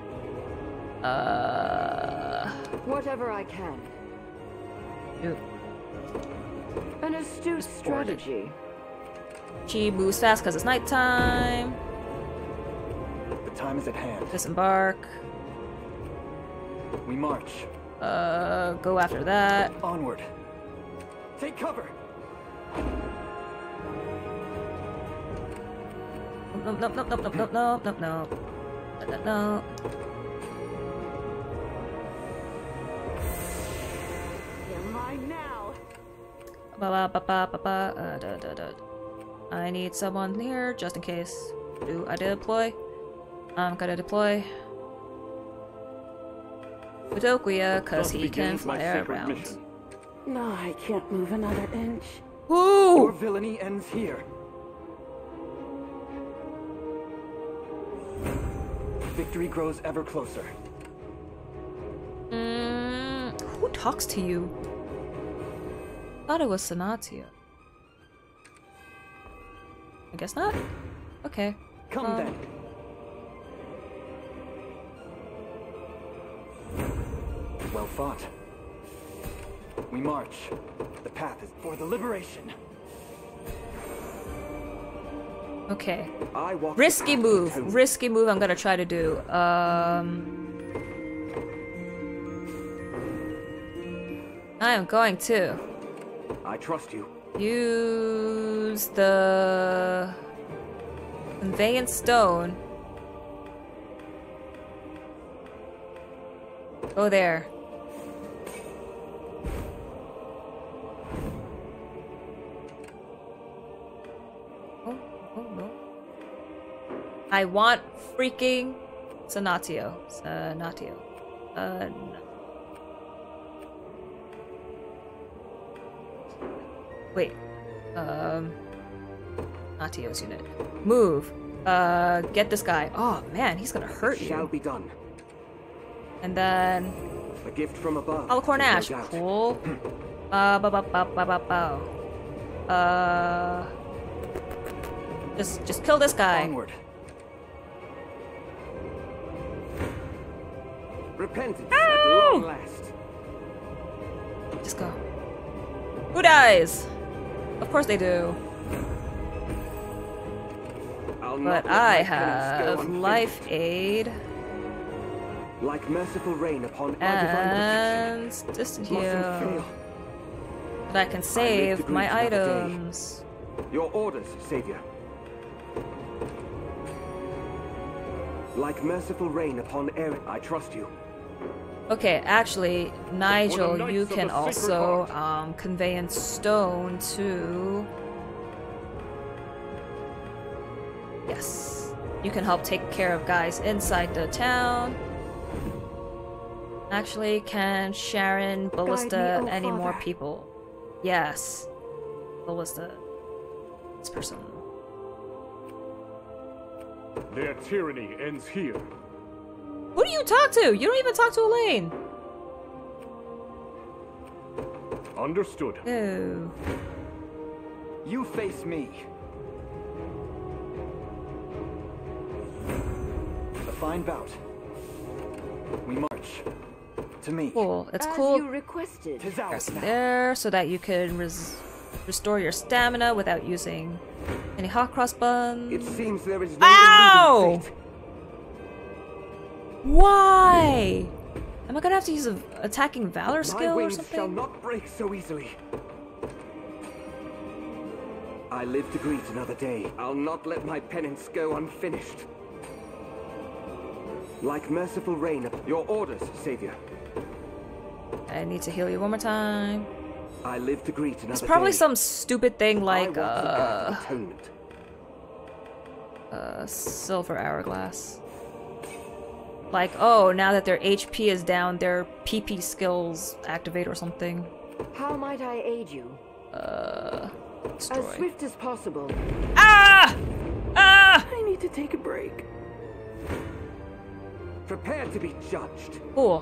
Whatever I can. Ooh. An astute strategy. She moves fast because it's nighttime. The time is at hand. Disembark. We march. Go after that. Onward. Take cover. No. You're mine now. I need someone here just in case. Do I deploy? I'm gonna deploy Udokuya because he can fly around. Mission. No, I can't move another inch. Ooh! Your villainy ends here. Victory grows ever closer. Who talks to you? Thought it was Sanatia. I guess not? Okay. Come then. Well fought. We march. The path is for the liberation. Okay. Risky move. Risky move I'm gonna try to do. I am going to. I trust you. Use the conveyance stone. Go there. I want freaking Sanatio. Sanatio. No. Wait. Natio's unit. Move. Get this guy. Oh man, he's gonna hurt you. Shall be done. And then. A gift from above. Alicorn Ash. Cool. Just kill this guy. Onward. Repentance at long last. Just go. Who dies? Of course they do. But I have life aid. Like merciful rain upon and distant heal. But I can save my items. Your orders, savior. Like merciful rain upon air, I trust you. Okay, actually, Nigel, you can also conveyance stone to. Yes, you can help take care of guys inside the town. Actually, can Sharon ballista any more people? Yes, ballista. This person. Their tyranny ends here. Who do you talk to? You don't even talk to Elaine. Understood. Oh. You face me. A fine bout. We march. To me. Cool. It's cool. As you requested. There, so that you can restore your stamina without using any hot cross buns. It seems there is no. Ow! Why? Am I gonna have to use an attacking valor skill or something? My wings shall not break so easily. I live to greet another day. I'll not let my penance go unfinished. Like merciful rain, your orders, savior. I need to heal you one more time. I live to greet another. It's probably some stupid thing like silver hourglass. Like, oh, now that their HP is down, their PP skills activate or something. How might I aid you? Destroy. As swift as possible. Ah! Ah! I need to take a break. Prepare to be judged. Oh.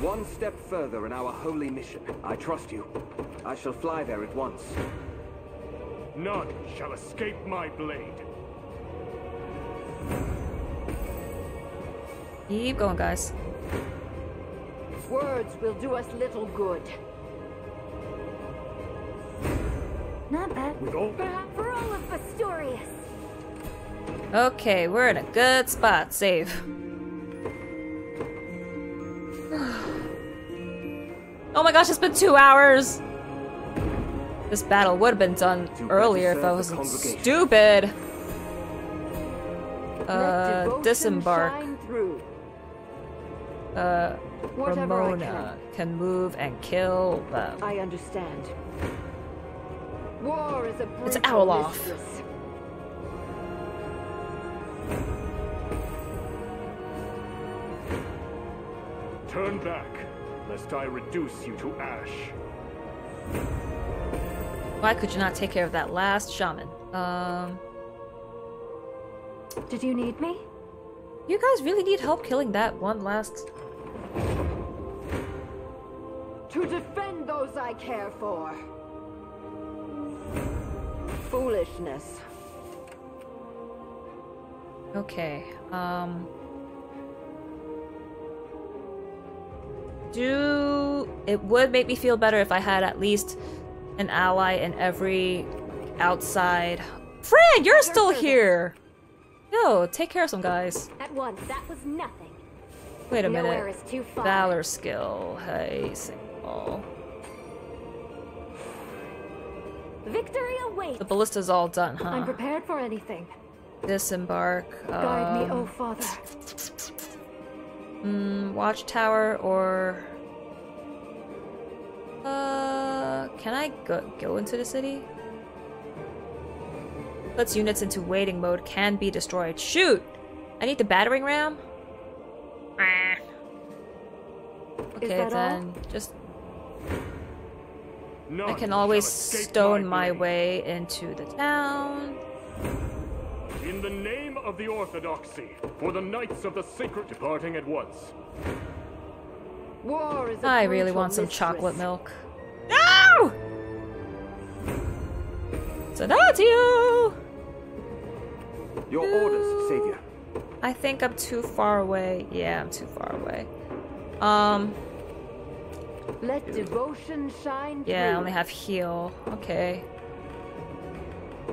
One step further in our holy mission. I trust you. I shall fly there at once. None shall escape my blade. Keep going, guys. Words will do us little good. Not bad. For all of Pastorius. Okay, we're in a good spot. Save. Oh my gosh, it's been 2 hours! This battle would have been done earlier if I wasn't stupid! Disembark. Ramona can move and kill them. I understand. War is a brutal mistress. It's Owlof. Turn back, lest I reduce you to ash. Why could you not take care of that last shaman? Did you need me? You guys really need help killing that one last... To defend those I care for. Foolishness. Okay, It would make me feel better if I had at least an ally in every outside. Fran, you're still here. Yo, take care of some guys. At once, that was nothing. Wait a minute. Valor skill. Hey, all. Victory awaits. The ballista's all done, huh? I'm prepared for anything. Disembark. Guide me, oh Father. Watchtower or... can I go into the city? Puts units into waiting mode, can be destroyed. Shoot! I need the battering ram? Okay then, just... I can always stone my way into the town. In the name of the Orthodoxy, for the Knights of the Sacred, departing at once. War is I really want some chocolate milk. No! Sadatio! Your orders, savior. I think I'm too far away. Yeah, I'm too far away. Let devotion shine. Yeah, I only have heal. Okay.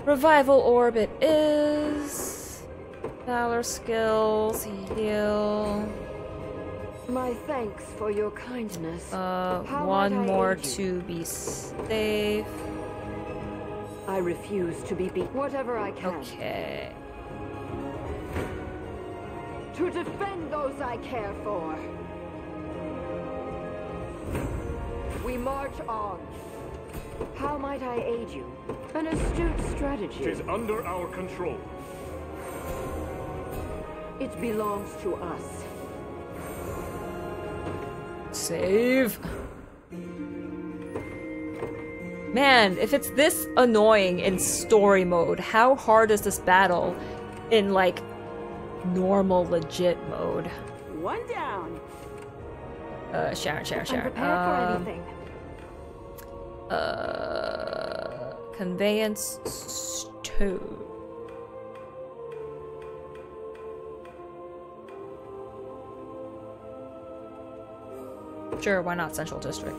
Revival orbit is valor skills heal. My thanks for your kindness. One more to be safe. I refuse to be beaten. Whatever I can. Okay. To defend those I care for. We march on. How might I aid you? An astute strategy. It is under our control. It belongs to us. Save. Man, if it's this annoying in story mode, how hard is this battle in, like, normal, legit mode? One down. Sharon. I'm prepared for anything. Conveyance stone. Sure, why not Central District?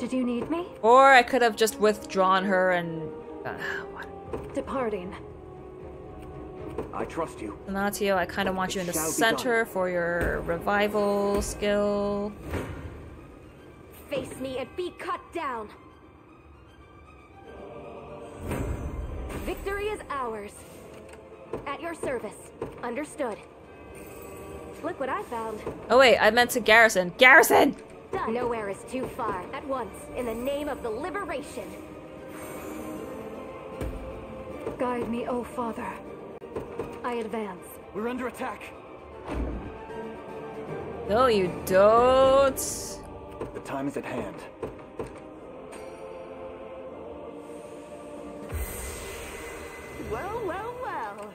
Did you need me? Or I could have just withdrawn her and... Departing. I trust you. Natio, I kind of want you in the center for your revival skill. Face me and be cut down. Victory is ours. At your service. Understood. Look what I found. Oh wait, I meant to Garrison. Garrison! Done. Nowhere is too far. At once, in the name of the liberation. Guide me, O Father. I advance. We're under attack. No, you don't. The time is at hand. Well, well, well.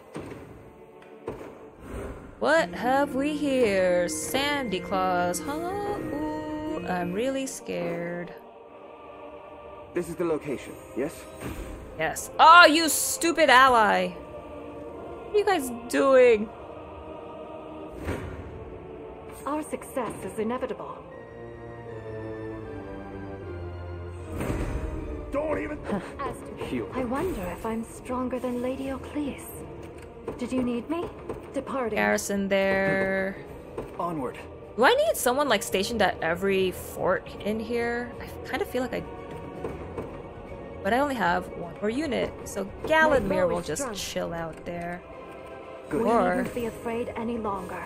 What have we here? Sandy Claus, huh? Ooh, I'm really scared. This is the location, yes? Yes. Oh, you stupid ally! What are you guys doing? Our success is inevitable. Don't even... As to you. I wonder if I'm stronger than Lady Ocleus. Did you need me? Departing. Garrison there. Onward. Do I need someone like stationed at every fort in here? I kind of feel like I... But I only have one more unit, so Galadmir will just chill out there. Good. Or... We needn't be afraid any longer.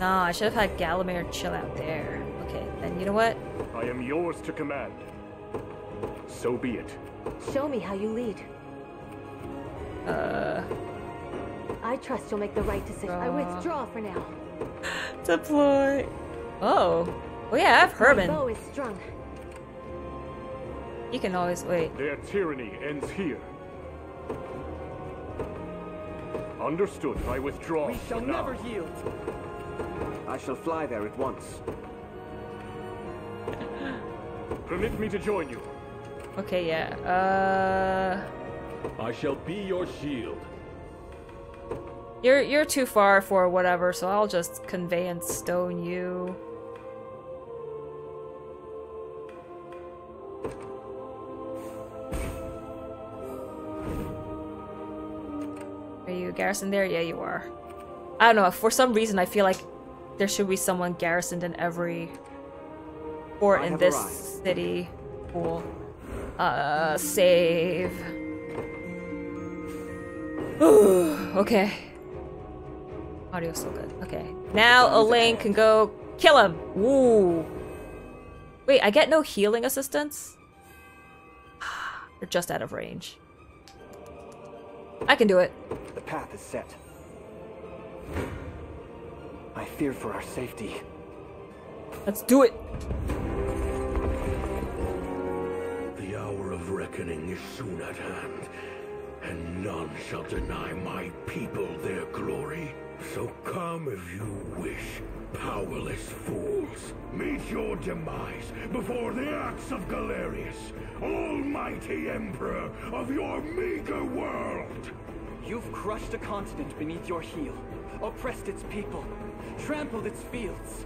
No, I should have had Galadmir chill out there. Okay, then you know what? I am yours to command. So be it. Show me how you lead. I trust you'll make the right decision. I withdraw for now. Deploy. Oh. Oh yeah, I have Herman. My bow is strung. You can always wait. Their tyranny ends here. Understood. I withdraw. We shall never yield. I shall fly there at once. Permit me to join you. Okay, yeah. I shall be your shield. You're too far for whatever, so I'll just convey and stone you. Are you garrisoned there? Yeah, you are. I don't know, for some reason I feel like there should be someone garrisoned in every... or in this city. Cool. Save. Ooh, okay. Audio's so good. Okay. Now Elaine can go kill him! Woo! Wait, I get no healing assistance? You're just out of range. I can do it. The path is set. I fear for our safety. Let's do it! The hour of reckoning is soon at hand, and none shall deny my people their glory. So come if you wish, powerless fools. Meet your demise before the axe of Galerius, almighty emperor of your meager world. You've crushed a continent beneath your heel, oppressed its people, trampled its fields.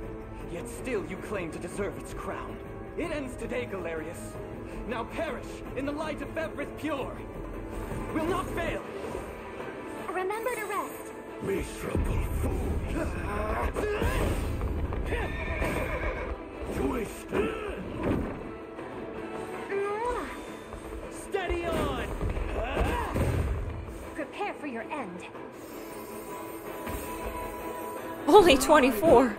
Yet still you claim to deserve its crown. It ends today, Galerius. Now perish in the light of Everett Pure. We'll not fail. Remember to rest. Miserable fool. Twist. Steady on. Prepare for your end. Only 24.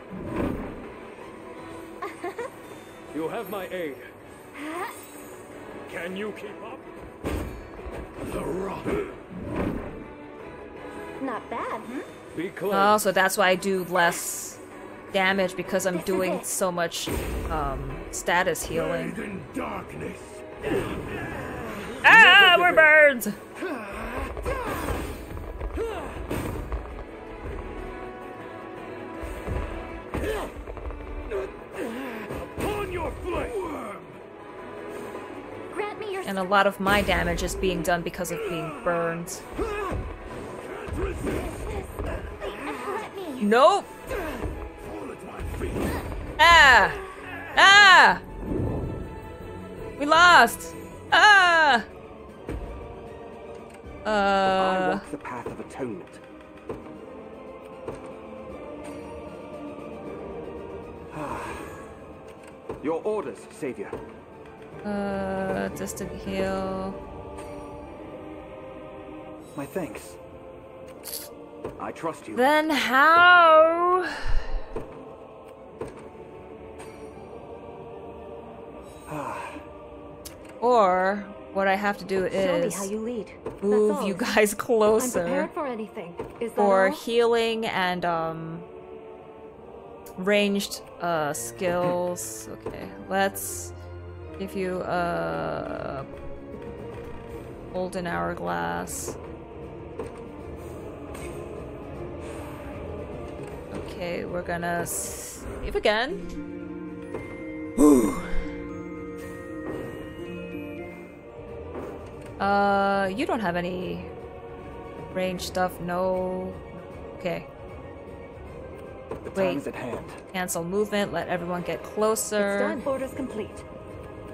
You have my aid. Can you keep up? The rock. Not bad, hmm? Be close. Oh, so that's why I do less damage because I'm doing so much status healing. In darkness. Ah, we're birds. Upon your flank. Grant me your... And a lot of my damage is being done because of being burned. Nope. Ah! Ah! We lost! Ah! I walk the path of atonement. Your orders, Savior. Distant heal. My thanks. I trust you. Then how? Or what I have to do is how you lead. Move you guys closer. I'm prepared for anything. Is that all? Healing and ranged skills. Okay, let's give you a golden hourglass. Okay, we're gonna save again. Whew. You don't have any range stuff, no. Okay. The time is at hand. Cancel movement, let everyone get closer. It's done. Orders complete.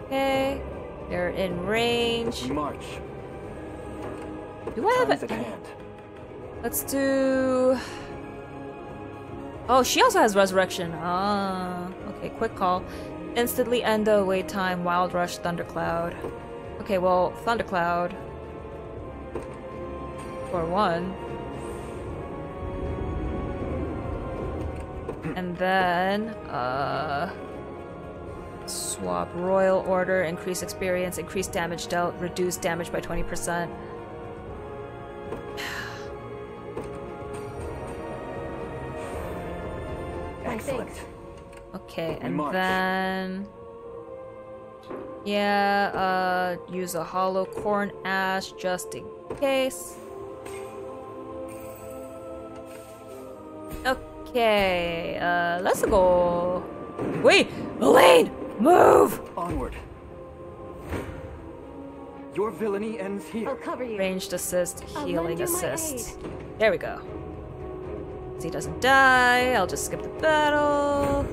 Okay. They're in range. March. Do I have a hand? Let's do... Oh, she also has resurrection. Ah. Okay, quick call. Instantly end the wait time, wild rush, thundercloud. Okay, well, thundercloud. For one. And then, swap royal order, increase experience, increase damage dealt, reduce damage by 20%. Excellent. Okay, and then... Yeah, use a hollow corn ash just in case. Okay, let's go. Wait, Elaine, move! Onward. Your villainy ends here. I'll cover you. Ranged assist, healing assist. There we go. He doesn't die. I'll just skip the battle.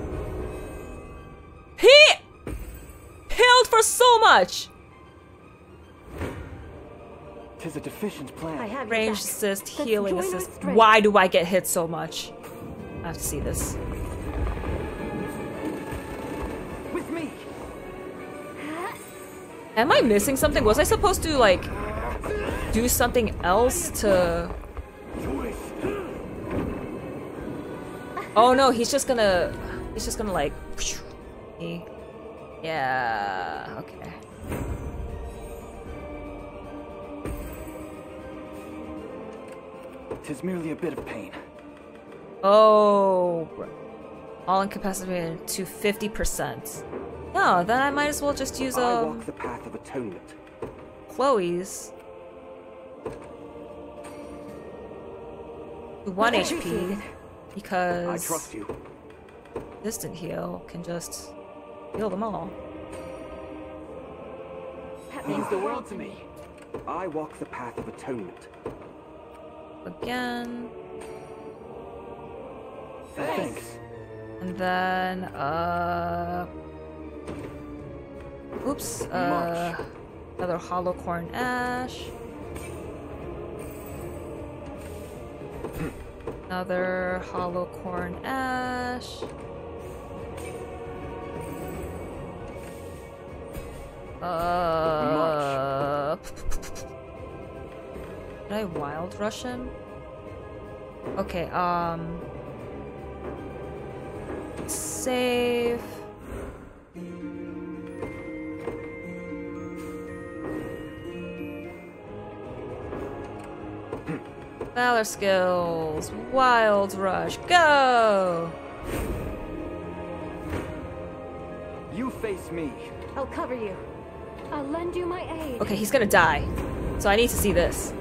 He healed for so much. 'Tis a deficient plan. Range assist, healing assist. Why do I get hit so much? I have to see this. With me. Am I missing something? Was I supposed to like do something else to? Oh no, he's just gonna like, yeah, okay. Tis merely a bit of pain. Oh, all incapacitated to 50%. No, then I might as well just use I walk the path of atonement. Chloe's. 1 HP. Because I trust you. Distant heal can just heal them all. That means the world to me. I walk the path of atonement. Again. Thanks. And then oops, another hollow corn ash. Another hollow corn ash. Did I wild rush him? Okay, save. Valor skills, wild rush, go! You face me. I'll cover you. I'll lend you my aid. Okay, he's gonna die. So I need to see this.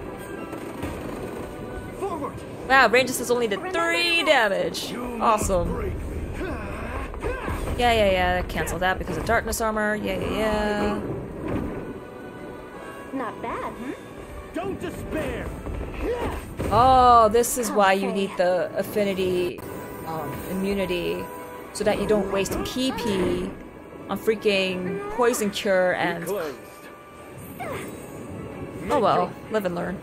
Forward. Wow, range assist only did 3 damage. Awesome. Yeah. Cancel that because of darkness armor. Yeah. Not bad, huh? Don't despair. Oh, this is why you need the affinity immunity so that you don't waste PP on freaking poison cure and... Oh well, live and learn.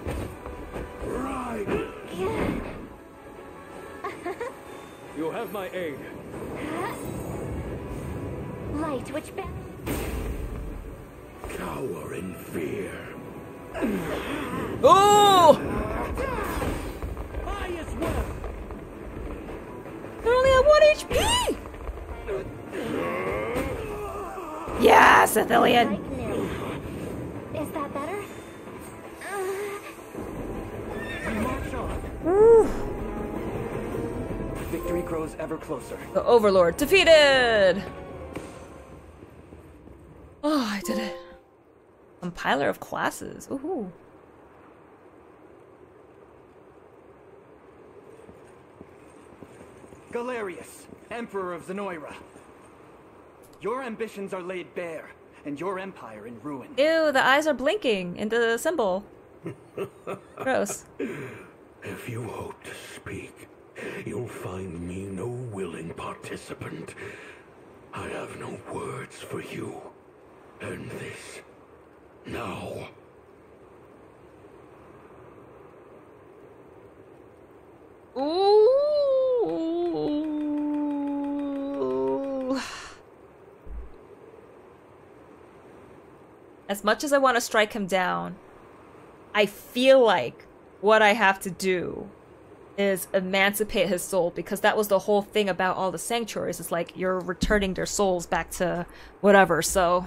You have my aid. Light, which back? Cower in fear. Oh! I as well. I only have 1 HP. Yes, Athelion. Is that better? March on. Ooh. Victory grows ever closer. The Overlord defeated! Oh, I did it. Compiler of classes. Ooh. Galerius, Emperor of Zenoira. Your ambitions are laid bare, and your empire in ruin. Ew, the eyes are blinking in the symbol. Gross. If you hope to speak, you'll find me no willing participant. I have no words for you. End this. Now. Ooh. As much as I want to strike him down, I feel like what I have to do is emancipate his soul, because that was the whole thing about all the sanctuaries. It's like you're returning their souls back to whatever, so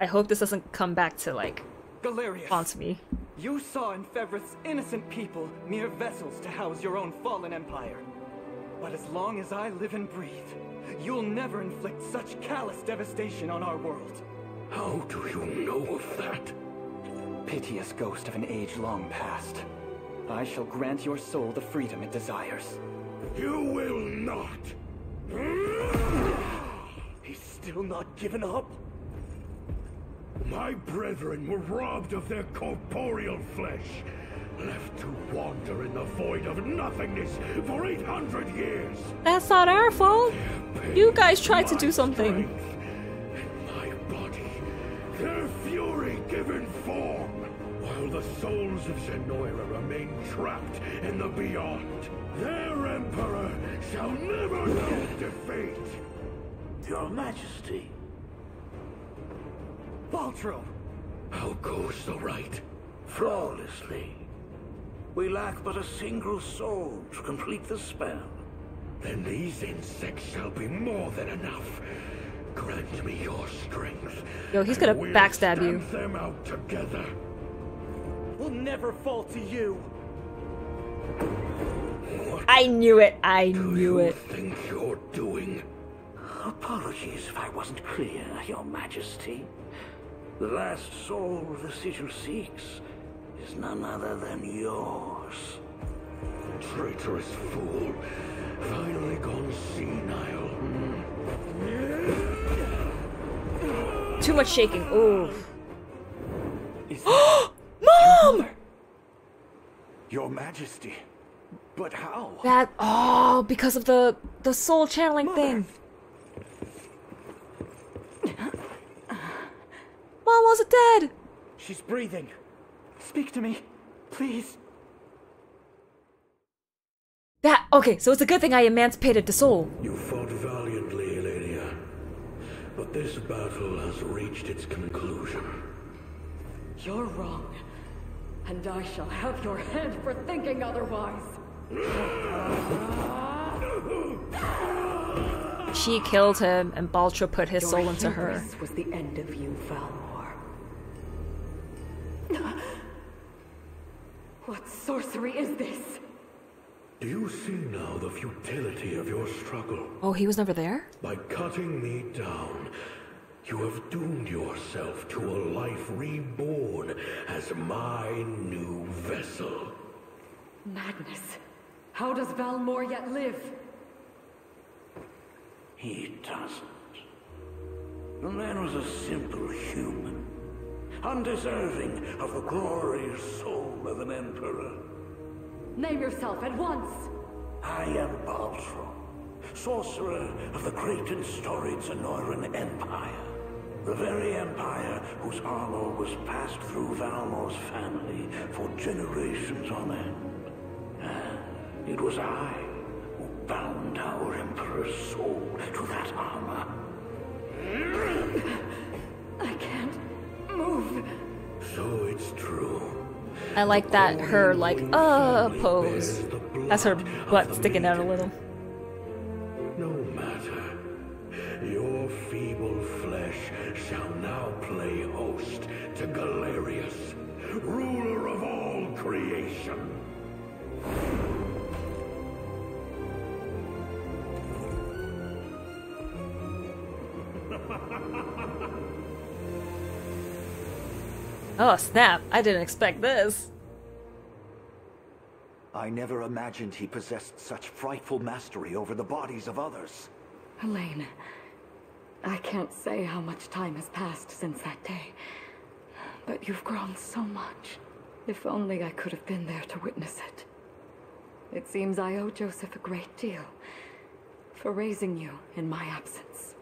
I hope this doesn't come back to, like, Galerius, haunt me. You saw in Fevrith's innocent people mere vessels to house your own fallen empire. But as long as I live and breathe, you'll never inflict such callous devastation on our world. How do you know of that? Piteous ghost of an age long past. I shall grant your soul the freedom it desires. You will not! He's still not given up? My brethren were robbed of their corporeal flesh, left to wander in the void of nothingness for 800 years. That's not our fault. You guys tried to do something. And my body, their fury given form. While the souls of Zenoira remain trapped in the beyond, their emperor shall never know defeat. Your Majesty. Baltro! How goes the rite? Flawlessly. We lack but a single soul to complete the spell. Then these insects shall be more than enough. Grant me your strength. Yo, he's gonna backstab you. Them out together. We'll never fall to you. What I knew it. I knew it. What do you think you're doing? Apologies if I wasn't clear, Your Majesty. The last soul the sigil seeks is none other than yours. Traitorous fool. Finally gone senile. Too much shaking. Ooh. Mom! Your Majesty. But how? That, oh, because of the soul channeling thing. Mom wasn't dead! She's breathing. Speak to me, please. That, okay, so it's a good thing I emancipated the soul. You fought valiantly, Elenia. But this battle has reached its conclusion. You're wrong. And I shall have your head for thinking otherwise. She killed him, and Baltra put his soul into her. This was the end of you, Val. What sorcery is this? Do you see now the futility of your struggle? Oh, he was never there? By cutting me down, you have doomed yourself to a life reborn as my new vessel. Madness. How does Valmor yet live? He doesn't. The man was a simple human, undeserving of the glorious soul of an emperor. Name yourself at once! I am Baltro, sorcerer of the great and storied Sonoran Empire. The very empire whose armor was passed through Valmor's family for generations on end. And it was I who bound our Emperor's soul to that armor. I can't move. So it's true. I like that her, like, pose. That's her butt sticking out a little. No matter. Your feeble flesh shall now play host to Galerius, ruler of all creation. Oh, snap. I didn't expect this. I never imagined he possessed such frightful mastery over the bodies of others. Elaine, I can't say how much time has passed since that day, but you've grown so much. If only I could have been there to witness it. It seems I owe Joseph a great deal for raising you in my absence.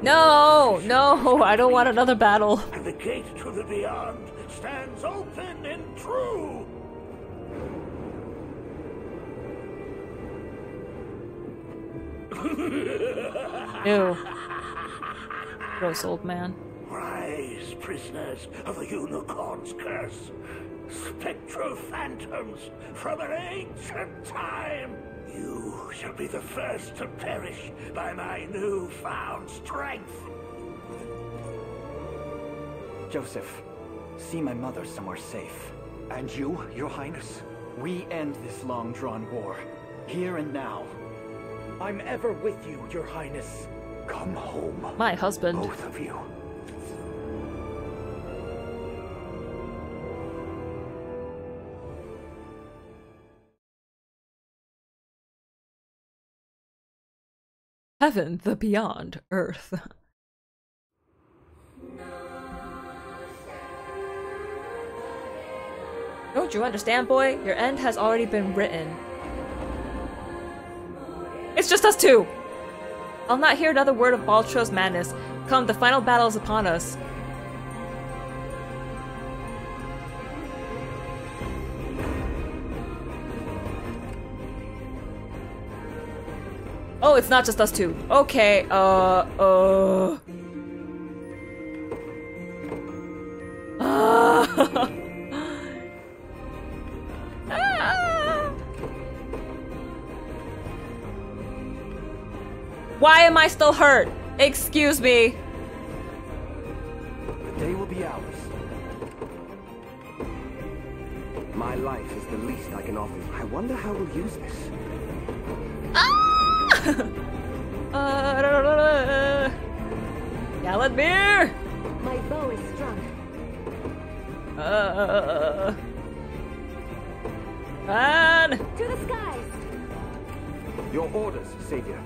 No, no, I don't want another battle. And the gate to the beyond stands open and true. Ew. Gross old man. Rise, prisoners of the Unicorn's curse. Spectral phantoms from an ancient time. You shall be the first to perish by my newfound strength. Joseph, see my mother somewhere safe. And you, Your Highness, we end this long-drawn war, here and now. I'm ever with you, Your Highness. Come home. My husband. Both of you. Heaven, the beyond earth. Don't you understand, boy? Your end has already been written. It's just us two! I'll not hear another word of Baltro's madness. Come, the final battle is upon us. Oh, it's not just us two. Okay, Ah! Why am I still hurt? Excuse me. The day will be ours. My life is the least I can offer. I wonder how we'll use this. Ah! Gallant beer! My bow is strung. Run! To the skies! Your orders, Savior.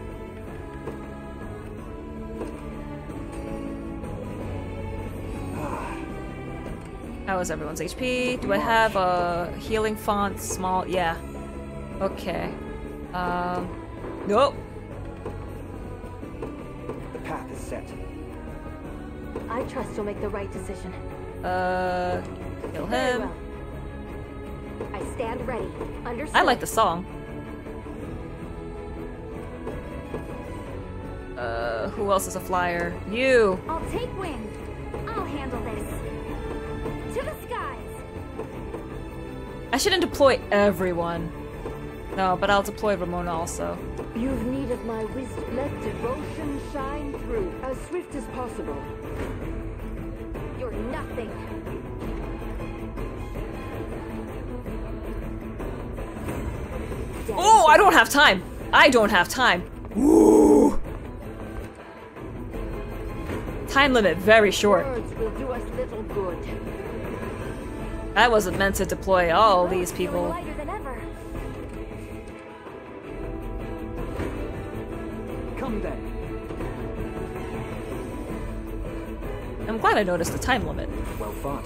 How is everyone's HP? Do I have a healing font? Small? Yeah. Okay. Nope. The path is set. I trust you'll make the right decision. Kill him. Well. I stand ready. Understood. I like the song. Who else is a flyer? You. I'll take wing. I'll handle this. To the skies. I shouldn't deploy everyone. No, but I'll deploy Ramona also. You've needed my wisdom. Let devotion shine through as swift as possible. You're nothing. Oh, I don't have time. I don't have time. Ooh. Time limit very short. Words will do us little good. I wasn't meant to deploy all these people. I'm glad I noticed the time limit. Well thought.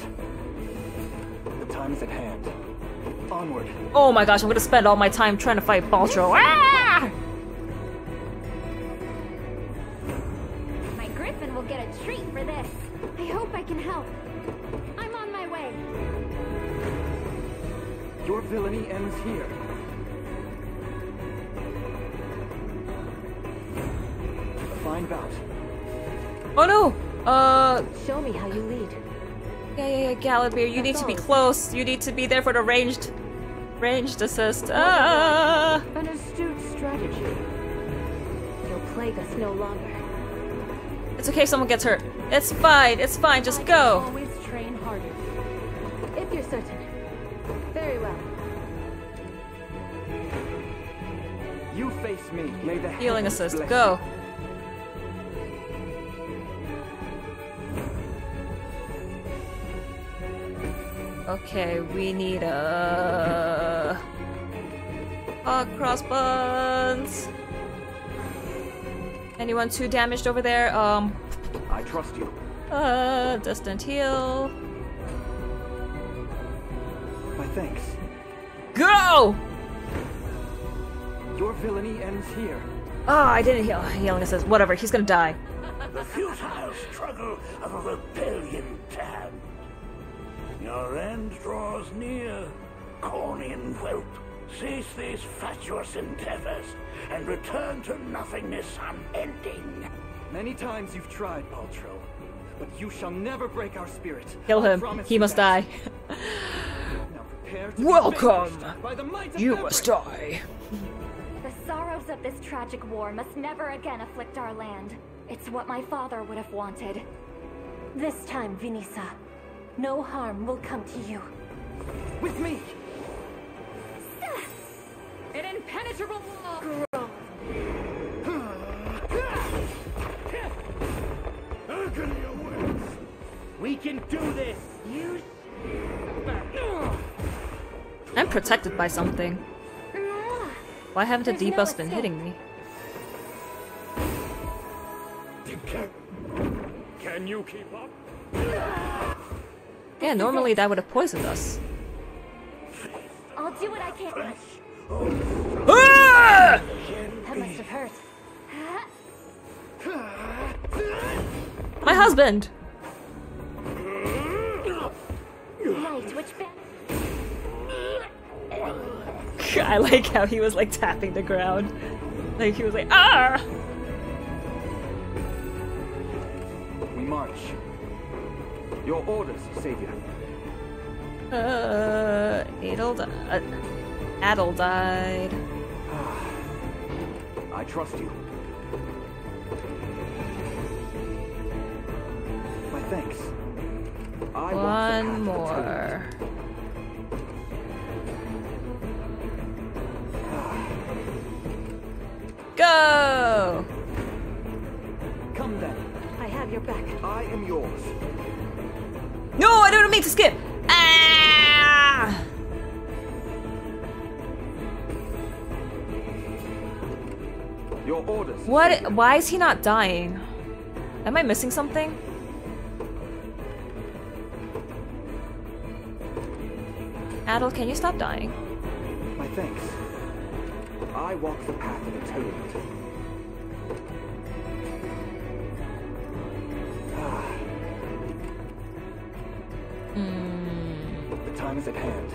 The The time is at hand. Onward. Oh my gosh, I'm gonna spend all my time trying to fight Baltro. Ah! My griffin will get a treat for this. I hope I can help. I'm on my way. Your villainy ends here. A fine bout. Oh no! Show me how you lead. Yeah, Galabeer, you need to be close. You need to be there for the ranged assist. Ah! An astute strategy. You'll plague us no longer. It's okay if someone gets hurt. It's fine. It's fine. Just go. Always train harder. If you're certain. Very well. You face me. May the healing assist. Go. Okay, we need crossbuns. Anyone too damaged over there? I trust you. Distant heal. My thanks. Go! Your villainy ends here. Ah, I didn't heal. Healing assist. Whatever, he's gonna die. The futile struggle of a rebellion tab. Your end draws near, Cornian whelp. Cease these fatuous endeavors and return to nothingness unending. Many times you've tried, Baltro, but you shall never break our spirit. Kill him. He must die. Now prepare to Welcome! You must die. The sorrows of this tragic war must never again afflict our land. It's what my father would have wanted. This time, Vinisa. No harm will come to you. With me! An impenetrable wall! Agony awaits! We can do this! You... I'm protected by something. Why haven't the debuffs been hitting me? Can you keep up? Yeah, normally that would have poisoned us. I'll do what I can. Ah! That must have hurt. My husband. I like how he was like tapping the ground, like he was like ah. We march. Your orders, Savior. Adel died. I trust you. My thanks. I want more. Go! Come then. I have your back. I am yours. No, I don't mean to skip! Ah! Your orders. What? Why is he not dying? Am I missing something? Adel, can you stop dying? My thanks. I walk the path of atonement. The time is at hand.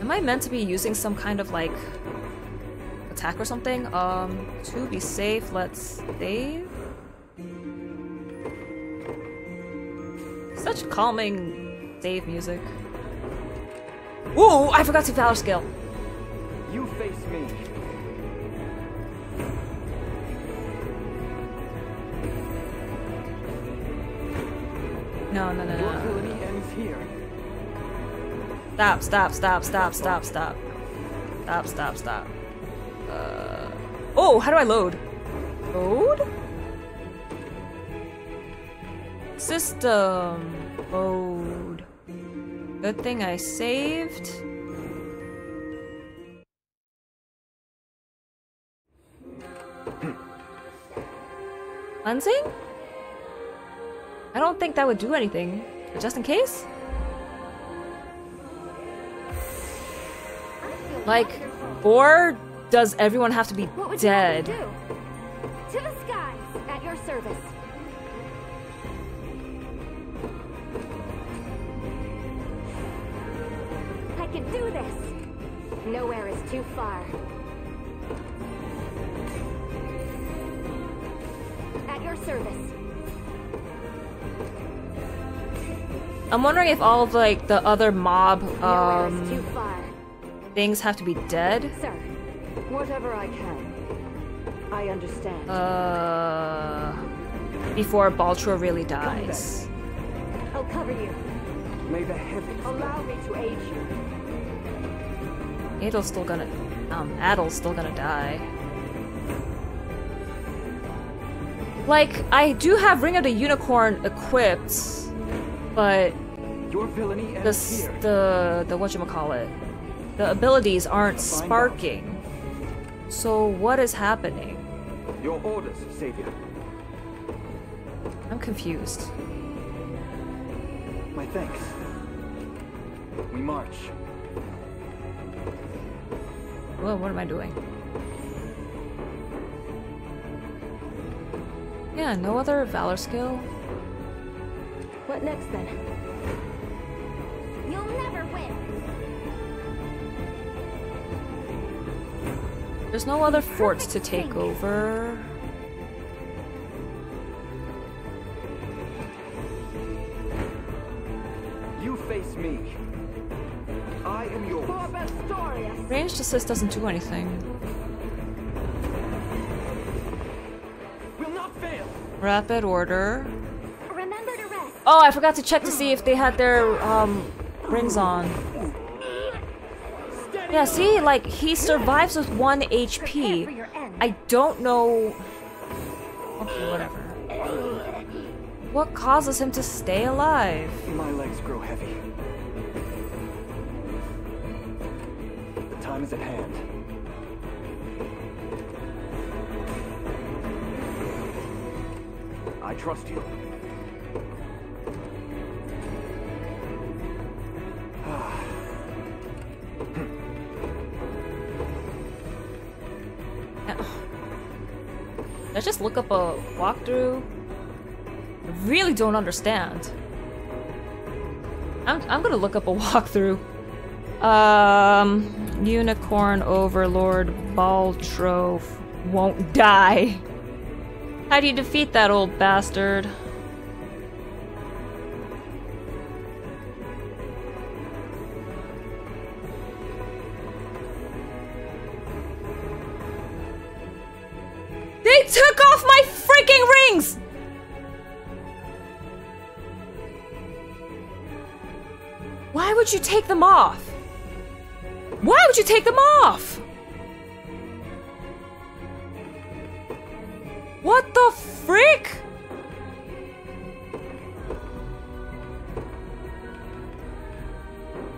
Am I meant to be using some kind of like attack or something? To be safe, let's save. Such calming save music. Ooh, I forgot to valor skill. You face me. No. Stop. Oh, how do I load? Load? System. Load. Good thing I saved. Cleansing? I don't think that would do anything. But just in case? Like, or does everyone have to be dead? To the skies at your service. I can do this. Nowhere is too far. At your service. I'm wondering if all of, like, the other mob, things have to be dead? Sir, whatever I can, I understand. Before Baltro really dies. I'll cover you. May the heavens allow me to aid you. Adel's still gonna die. Like, I do have Ring of the Unicorn equipped. But the whatchamacallit, the abilities aren't sparking. So what is happening? Your orders, Savior. I'm confused. My thanks. We march. Well, what am I doing? Yeah, no other valor skill. What next, then? You'll never win! There's no other forts to take over. You face me. I am yours. Ranged assist doesn't do anything. Will not fail. Rapid order. Oh, I forgot to check to see if they had their, rings on. Yeah, see? Like, he survives with 1 HP. I don't know... Okay, whatever. What causes him to stay alive? My legs grow heavy. The time is at hand. I trust you. Let's just look up a walkthrough. I really don't understand. I'm gonna look up a walkthrough. Unicorn Overlord Baltro won't die. How do you defeat that old bastard? Took off my freaking rings! Why would you take them off? Why would you take them off? What the frick?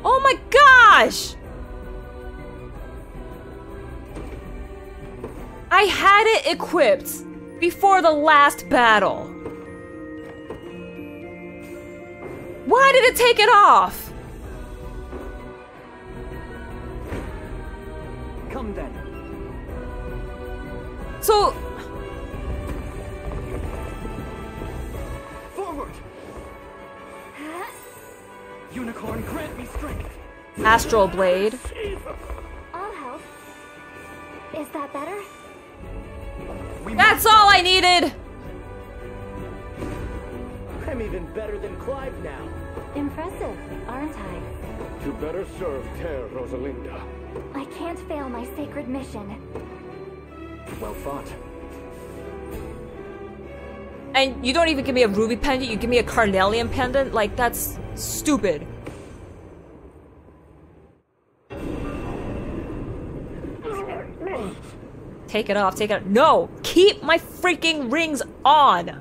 Oh my gosh! I had it equipped before the last battle. Why did it take it off? Come then. So... Forward! Huh? Unicorn, grant me strength! Astral Blade. I'll help. Is that better? That's all I needed! I'm even better than Clive now. Impressive, aren't I? To better serve Terra Rosalinda. I can't fail my sacred mission. Well fought. And you don't even give me a ruby pendant, you give me a carnelian pendant? Like, that's stupid. Take it off, take it off. No! Keep my freaking rings on!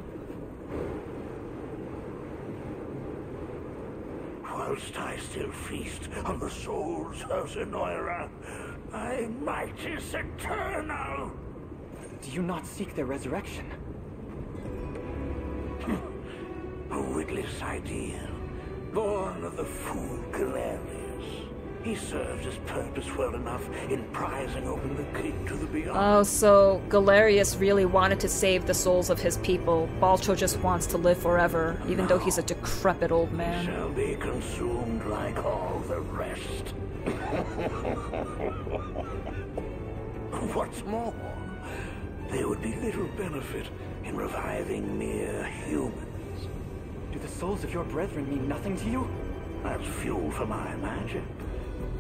Whilst I still feast on the souls of Zenoira, my might is eternal! Do you not seek their resurrection? A witless ideal, born of the fool Galerius. He serves his purpose well enough in prizing open the key to the beyond. Oh, so Galerius really wanted to save the souls of his people. Balcho just wants to live forever, even though he's a decrepit old man. He shall be consumed like all the rest. What's more, there would be little benefit in reviving mere humans. Do the souls of your brethren mean nothing to you? That's fuel for my magic.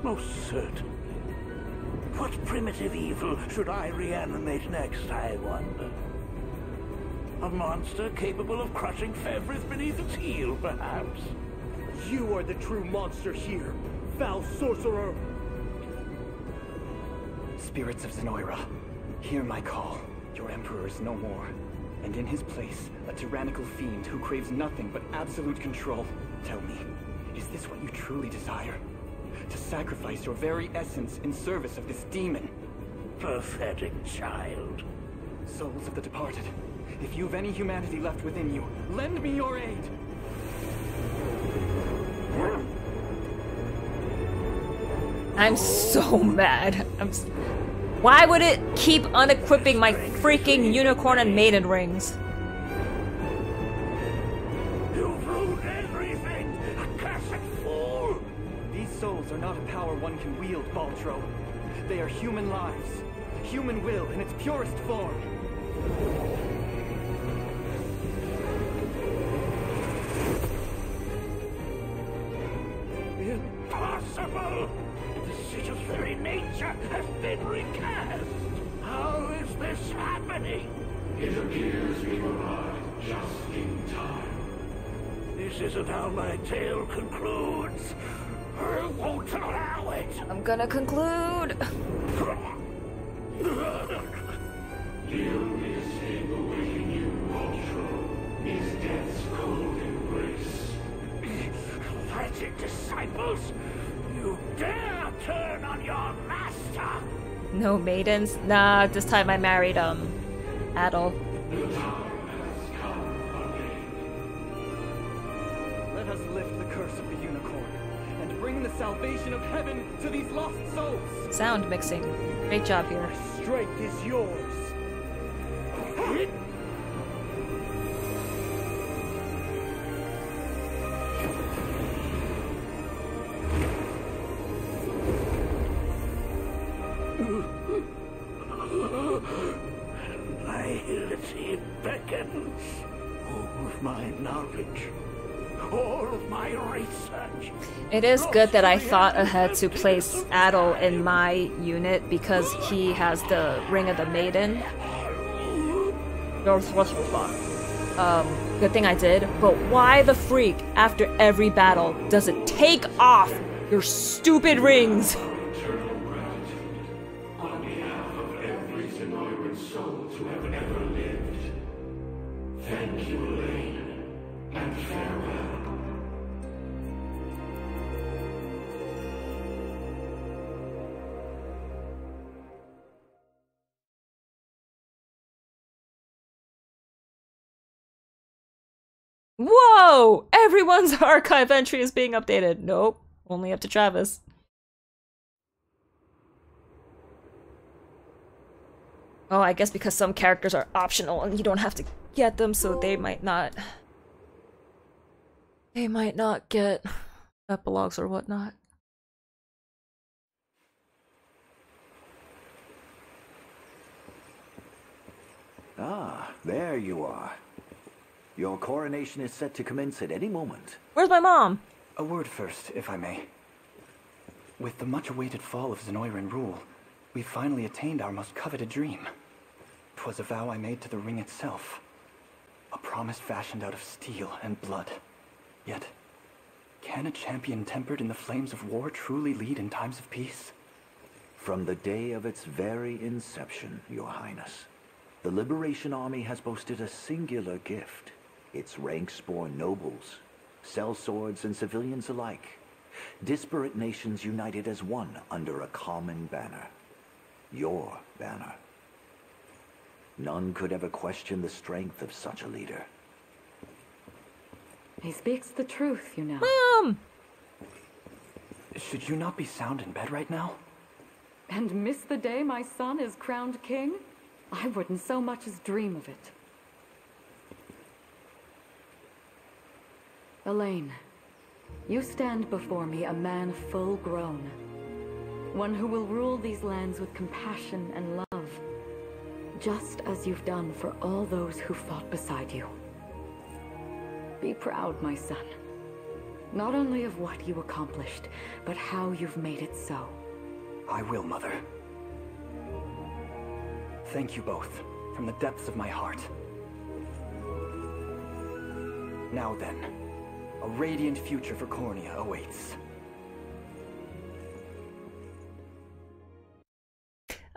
Most certainly. What primitive evil should I reanimate next, I wonder? A monster capable of crushing Fevris beneath its heel, perhaps? You are the true monster here, foul sorcerer! Spirits of Zenoira, hear my call. Your emperor is no more, and in his place, a tyrannical fiend who craves nothing but absolute control. Tell me, is this what you truly desire? To sacrifice your very essence in service of this demon? Pathetic child. Souls of the departed, if you've any humanity left within you, lend me your aid! I'm so mad. Why would it keep unequipping my freaking unicorn and maiden rings? You've ruined everything, accursed fool! These souls are not a power one can wield, Baltro. They are human lives, human will in its purest form. Impossible! His very nature has been recast! How is this happening? It appears we arrived just in time. This isn't how my tale concludes. I won't allow it! I'm gonna conclude! The only escape awaiting you, Ultro, is death's cold embrace. Wretched disciples! You dare turn on your master! No maidens? Nah, this time I married Adol. The time has come again. Let us lift the curse of the unicorn and bring the salvation of heaven to these lost souls! Sound mixing. Great job here. My strength is yours! Nihility beckons. All of my knowledge, all of my research. It is good that I thought ahead to place Adol in my unit because he has the Ring of the Maiden. Good thing I did, but why the freak after every battle does it take off your stupid rings? Whoa! Everyone's archive entry is being updated. Nope, only up to Travis. Oh, I guess because some characters are optional and you don't have to get them, so they might not get epilogues or whatnot. Ah, there you are. Your coronation is set to commence at any moment. Where's my mom? A word first, if I may. With the much-awaited fall of Zenoiran rule, we finally attained our most coveted dream. 'Twas a vow I made to the ring itself. A promise fashioned out of steel and blood. Yet, can a champion tempered in the flames of war truly lead in times of peace? From the day of its very inception, Your Highness, the Liberation Army has boasted a singular gift. Its ranks bore nobles, sellswords, and civilians alike. Disparate nations united as one under a common banner. Your banner. None could ever question the strength of such a leader. He speaks the truth, you know. Mom! Should you not be sound in bed right now? And miss the day my son is crowned king? I wouldn't so much as dream of it. Elaine, you stand before me a man full grown. One who will rule these lands with compassion and love. Just as you've done for all those who fought beside you. Be proud, my son. Not only of what you accomplished, but how you've made it so. I will, Mother. Thank you both, from the depths of my heart. Now then, a radiant future for Cornea awaits.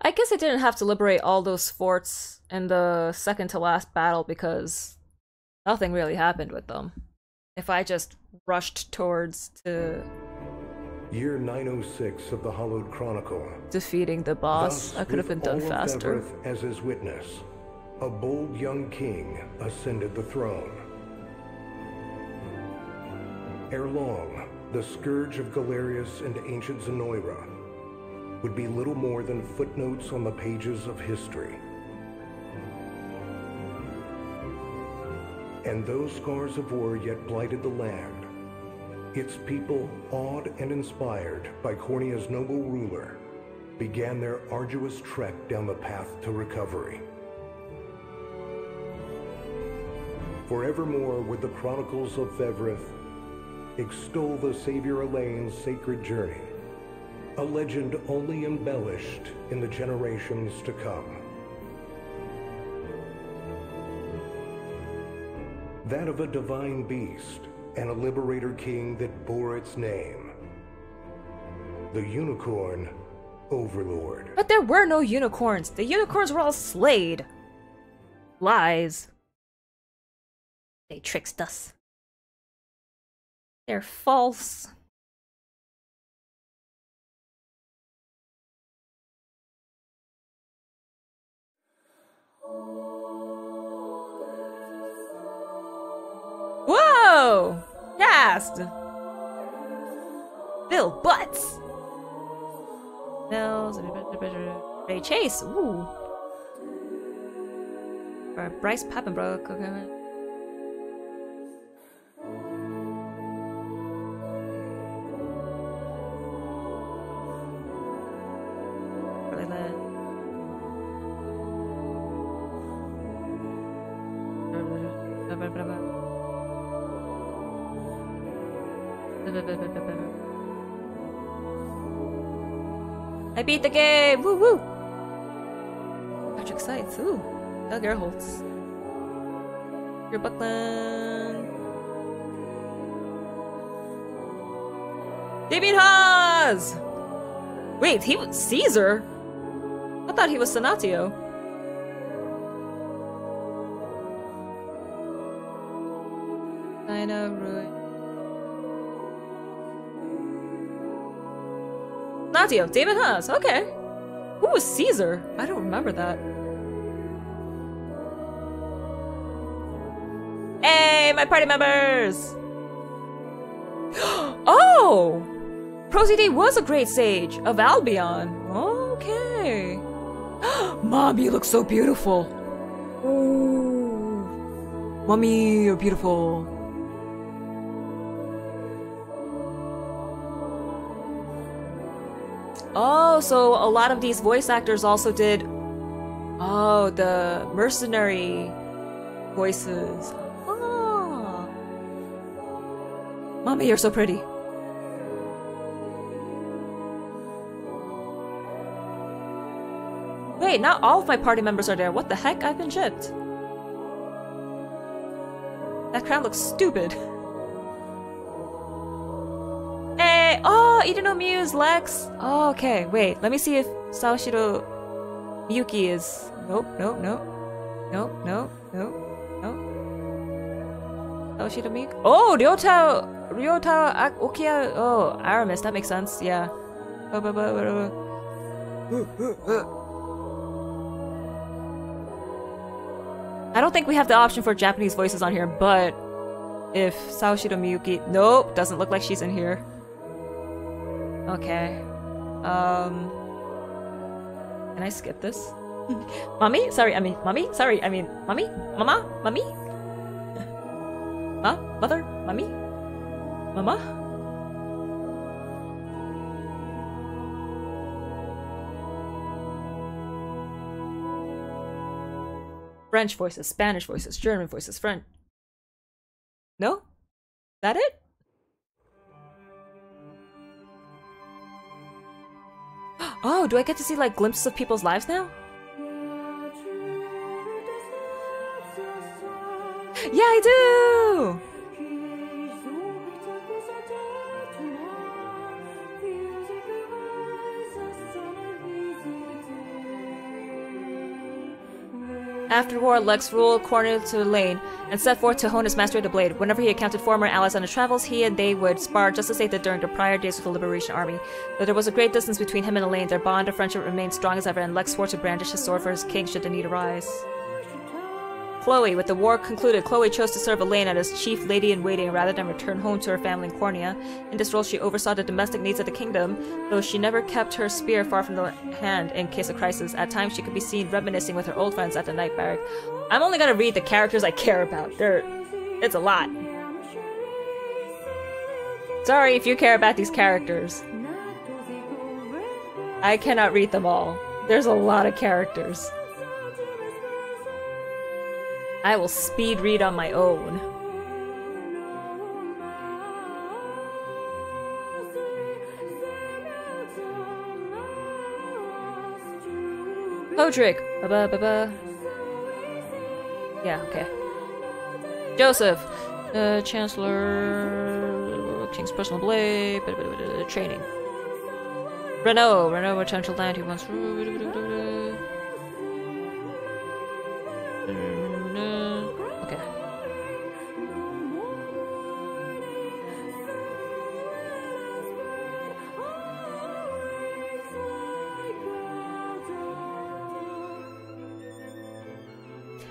I guess I didn't have to liberate all those forts in the second to last battle because nothing really happened with them. If I just rushed towards to... Year 906 of the Hollowed Chronicle. Defeating the boss. That could have been done faster. Thus, with all of Devrith as his witness, a bold young king ascended the throne. Ere long, the scourge of Galerius and ancient Zenoira would be little more than footnotes on the pages of history. And though scars of war yet blighted the land, its people, awed and inspired by Cornea's noble ruler, began their arduous trek down the path to recovery. Forevermore would the Chronicles of Vevrith extol the Savior Elaine's sacred journey, a legend only embellished in the generations to come. That of a divine beast and a liberator king that bore its name. The Unicorn Overlord. But there were no unicorns. The unicorns were all slayed. Lies. They tricked us. They're false. Whoa! Cast! Bill Butts! Bells, Ray Chase, ooh! Bryce Papenbrook, okay. I beat the game! Woo woo! Patrick Sites, ooh! Doug Erholtz. Your Buckland. They beat Haas! Wait, he was Caesar? I thought he was Senatio. Dino Ruin. David Haas, okay. Who was Caesar? I don't remember that. Hey, my party members! Oh! Prozide was a great sage of Albion. Okay. Mom, you look so beautiful. Ooh. Mommy, you're beautiful. Oh, so a lot of these voice actors also did, oh, the mercenary voices. Oh. Mommy, you're so pretty. Wait, not all of my party members are there. What the heck? I've been gypped. That crown looks stupid. Oh, Ideno Muse, Lex. Oh, okay, wait. Let me see if Saoshiro Miyuki is. Nope, nope, nope. Nope, nope, nope, nope. Saoshiro Miyuki. Oh, Ryota Okiya. Oh, Aramis. That makes sense. Yeah. I don't think we have the option for Japanese voices on here, but if Saoshiro Miyuki. Nope, doesn't look like she's in here. Okay. Can I skip this? Mommy? Sorry, I mean, mommy? Sorry, I mean, mommy? Mama? Mommy? Huh? Mother? Mommy? Mama? French voices, Spanish voices, German voices, French. No? That it? Oh, do I get to see like glimpses of people's lives now? Yeah, I do! After war, Lex ruled corner to the lane and set forth to hone his mastery of the blade. Whenever he encountered former allies on his travels, he and they would spar just as they did during the prior days of the Liberation Army. Though there was a great distance between him and Elaine, their bond of friendship remained strong as ever, and Lex swore to brandish his sword for his king should the need arise. Chloe. With the war concluded, Chloe chose to serve Elaine as chief lady-in-waiting rather than return home to her family in Cornea. In this role, she oversaw the domestic needs of the kingdom, though she never kept her spear far from the hand in case of crisis. At times, she could be seen reminiscing with her old friends at the night barrack. I'm only gonna read the characters I care about. It's a lot. Sorry if you care about these characters. I cannot read them all. There's a lot of characters. I will speed read on my own. Podrick! Ba-ba-ba-ba. Yeah, okay. Joseph! Chancellor... King's personal blade... Training. Renault! Renault returned to land he once...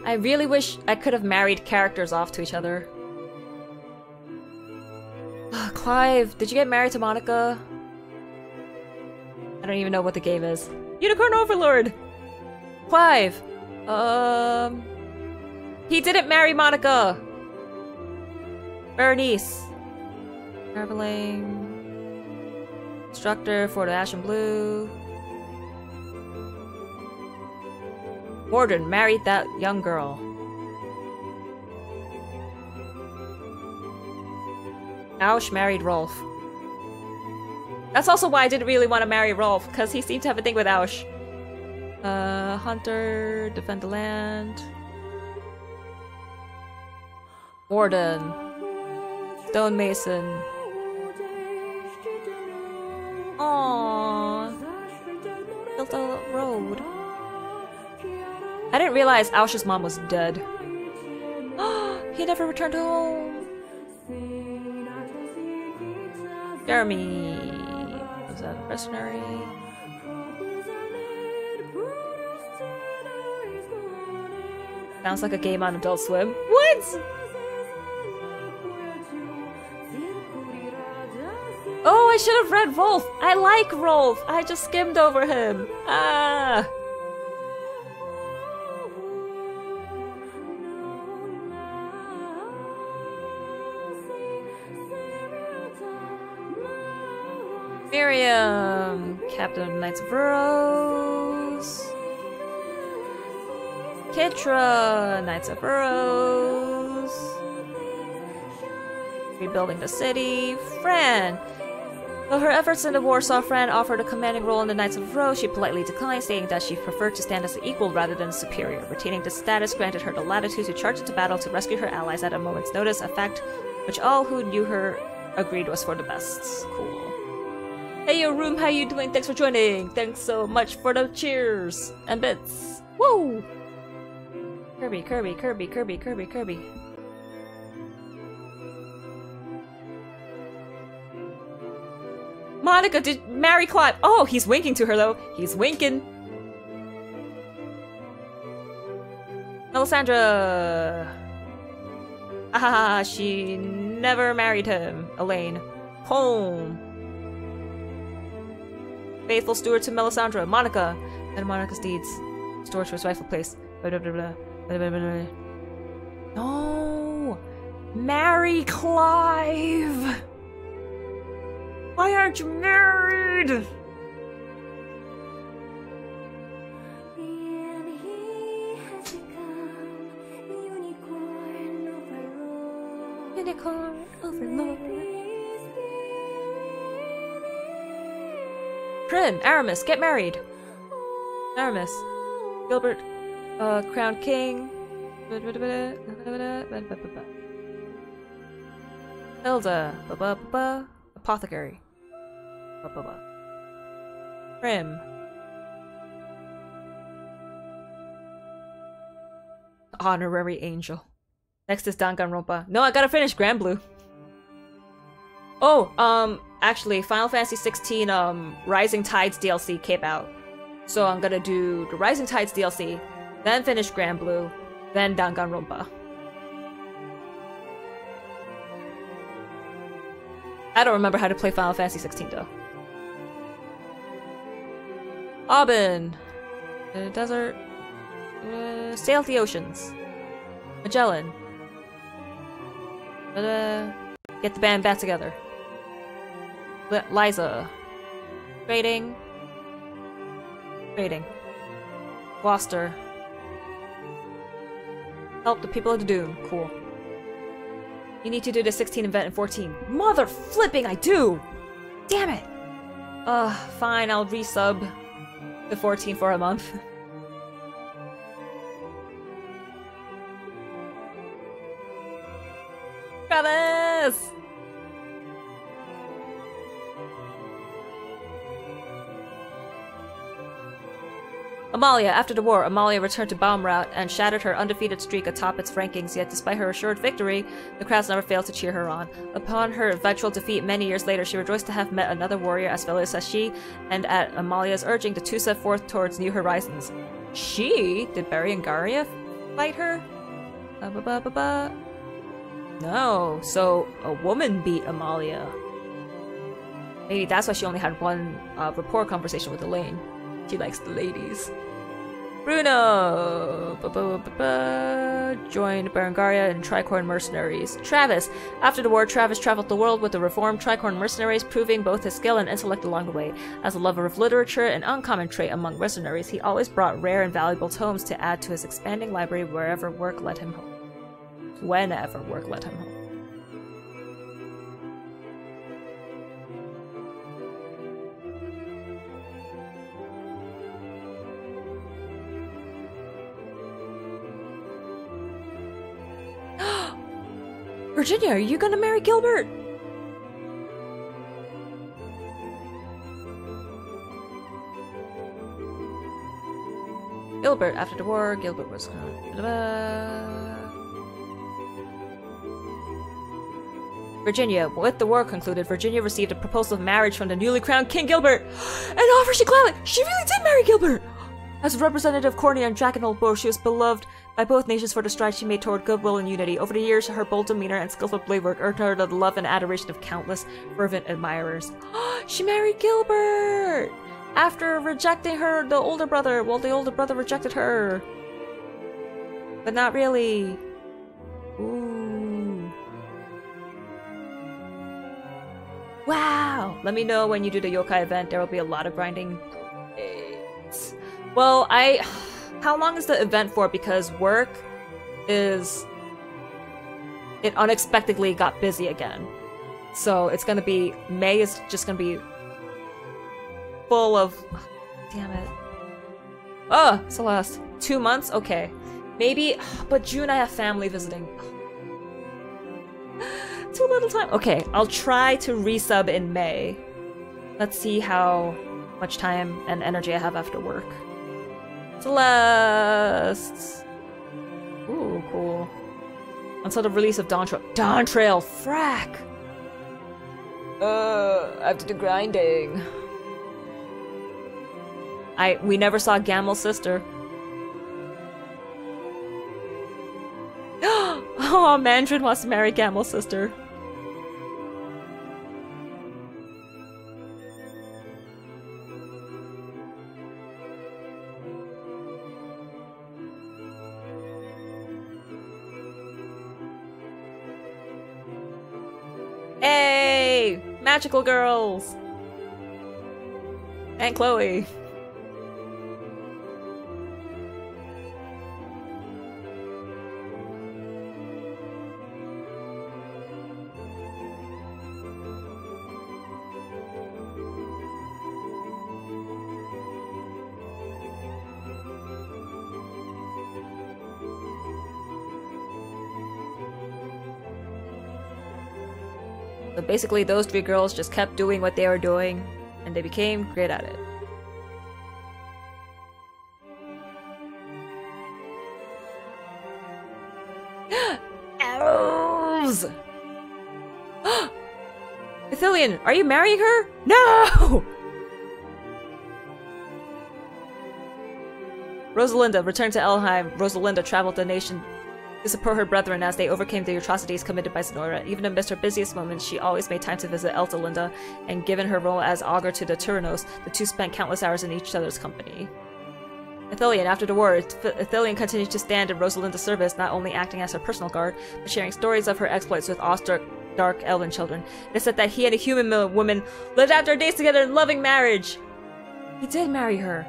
I really wish I could have married characters off to each other. Ugh, Clive, did you get married to Monica? I don't even know what the game is. Unicorn Overlord! Clive! He didn't marry Monica! Bernice. Traveling. Instructor for the Ash and Blue. Gordon married that young girl. Ausch married Rolf. That's also why I didn't really want to marry Rolf, because he seemed to have a thing with Ausch. Hunter, defend the land. Gordon. Stonemason. Aww. Built a road. I didn't realize Ausch's mom was dead. He never returned home! Jeremy... Was that a mercenary? Sounds like a game on Adult Swim. What?! Oh, I should have read Rolf! I like Rolf! I just skimmed over him! Ah! Miriam, Captain of Knights of Rose, Kitra, Knights of Rose, rebuilding the city, Fran. Though her efforts in the war saw Fran offered a commanding role in the Knights of Rose, she politely declined, stating that she preferred to stand as an equal rather than a superior. Retaining this status granted her the latitude to charge into battle to rescue her allies at a moment's notice, a fact which all who knew her agreed was for the best. Cool. Hey yo room, how you doing? Thanks for joining! Thanks so much for the cheers and bits! Woo! Kirby, Kirby, Kirby, Kirby, Kirby, Kirby. Monica, did marry Clive? Oh, he's winking to her though. He's winking! Alessandra! Ah, she never married him. Elaine. Home. faithful steward to Melisandre, Monica, and Monica's deeds. Storage for his rightful place. Blah, blah, blah, blah, blah, blah, blah. No! Marry Clive! Why aren't you married? Unicorn Overlord. Prim, Aramis, get married. Aramis, Gilbert, crowned king. Elda, apothecary. Prim. Honorary angel. Next is Danganronpa. No, I gotta finish Granblue. Oh, actually, Final Fantasy 16, Rising Tides DLC came out. So I'm gonna do the Rising Tides DLC, then finish Granblue, then Danganronpa. I don't remember how to play Final Fantasy 16, though. Aubin. The desert. Sail the oceans. Magellan. Get the band back together. Liza. Trading. Trading. Gloucester. Help the people of the Doom. Cool. You need to do the 16 event in 14. Mother flipping, I do! Damn it! Fine, I'll resub the 14 for a month. Travis! Amalia. After the war, Amalia returned to Baumrot and shattered her undefeated streak atop its rankings, yet despite her assured victory, the crowds never failed to cheer her on. Upon her eventual defeat many years later, she rejoiced to have met another warrior as fearless as she, and at Amalia's urging, the two set forth towards new horizons. She? Did Barry and Garia fight her? No, so a woman beat Amalia. Maybe that's why she only had one rapport conversation with Elaine. She likes the ladies. Bruno! Joined Berengaria and Tricorn mercenaries. Travis! After the war, Travis traveled the world with the reformed Tricorn mercenaries, proving both his skill and intellect along the way. As a lover of literature, an uncommon trait among mercenaries, he always brought rare and valuable tomes to add to his expanding library wherever work led him home. Whenever work led him home. Virginia, are you gonna marry Gilbert? Gilbert, after the war, Gilbert was Virginia, with the war concluded, Virginia received a proposal of marriage from the newly crowned King Gilbert, an offer she gladly— She really did marry Gilbert! As a representative of Cornea and Drakenholtborg, she was beloved by both nations for the strides she made toward goodwill and unity. Over the years, her bold demeanor and skillful playwork earned her the love and adoration of countless fervent admirers. She married Gilbert! After rejecting her, the older brother— well, the older brother rejected her. But not really. Ooh. Wow! Let me know when you do the yokai event. There will be a lot of grinding. Well, how long is the event for? Because work is... It unexpectedly got busy again. So it's gonna be... May is just gonna be... full of... Oh, damn it. Oh! It's the last 2 months? Okay. Maybe... But June I have family visiting. Too little time. Okay, I'll try to resub in May. Let's see how much time and energy I have after work. Celeste! Ooh, cool. Until the release of Dawn Trail! Frack! I have to do grinding. We never saw Gamel's sister. Oh, Mandarin wants to marry Gamel's sister. Magical girls! Aunt Chloe. But basically those three girls just kept doing what they were doing, and they became great at it. Elves! Ithilien, are you marrying her? No! Rosalinda returned to Elheim. Rosalinda traveled the nation to support her brethren as they overcame the atrocities committed by Sonora. Even amidst her busiest moments, she always made time to visit Eltalinda, and given her role as augur to the Turanos, the two spent countless hours in each other's company. Ithilien, after the war, Ithilien continued to stand in Rosalinda's service, not only acting as her personal guard, but sharing stories of her exploits with awestruck dark elven children. It is said that he and a human woman lived out their days together in loving marriage! He did marry her.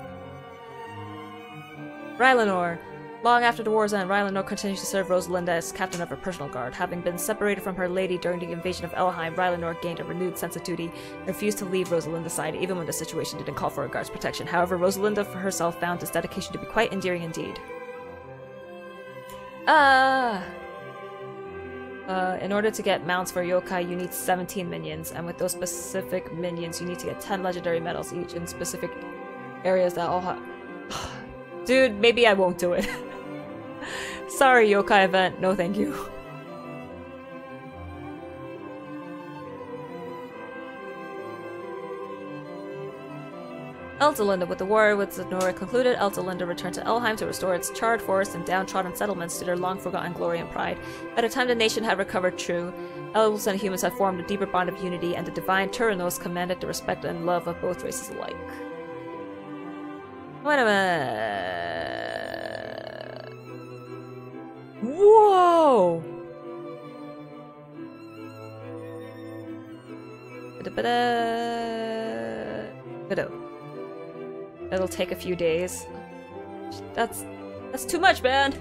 Rylanor. Long after the war's end, Rylanor continues to serve Rosalinda as captain of her personal guard. Having been separated from her lady during the invasion of Elheim, Rylanor gained a renewed sense of duty and refused to leave Rosalinda's side, even when the situation didn't call for her guard's protection. However, Rosalinda for herself found this dedication to be quite endearing indeed. In order to get mounts for yokai, you need 17 minions, and with those specific minions, you need to get 10 legendary medals each in specific areas that all have... Dude, maybe I won't do it. Sorry, yokai event. No, thank you. Eltalinda. With the war with Sonora concluded, Eltalinda returned to Elheim to restore its charred forests and downtrodden settlements to their long-forgotten glory and pride. By the time the nation had recovered true, elves and humans had formed a deeper bond of unity, and the divine Turanos commanded the respect and love of both races alike. Wait a minute. Whoa! It'll take a few days. That's too much, man.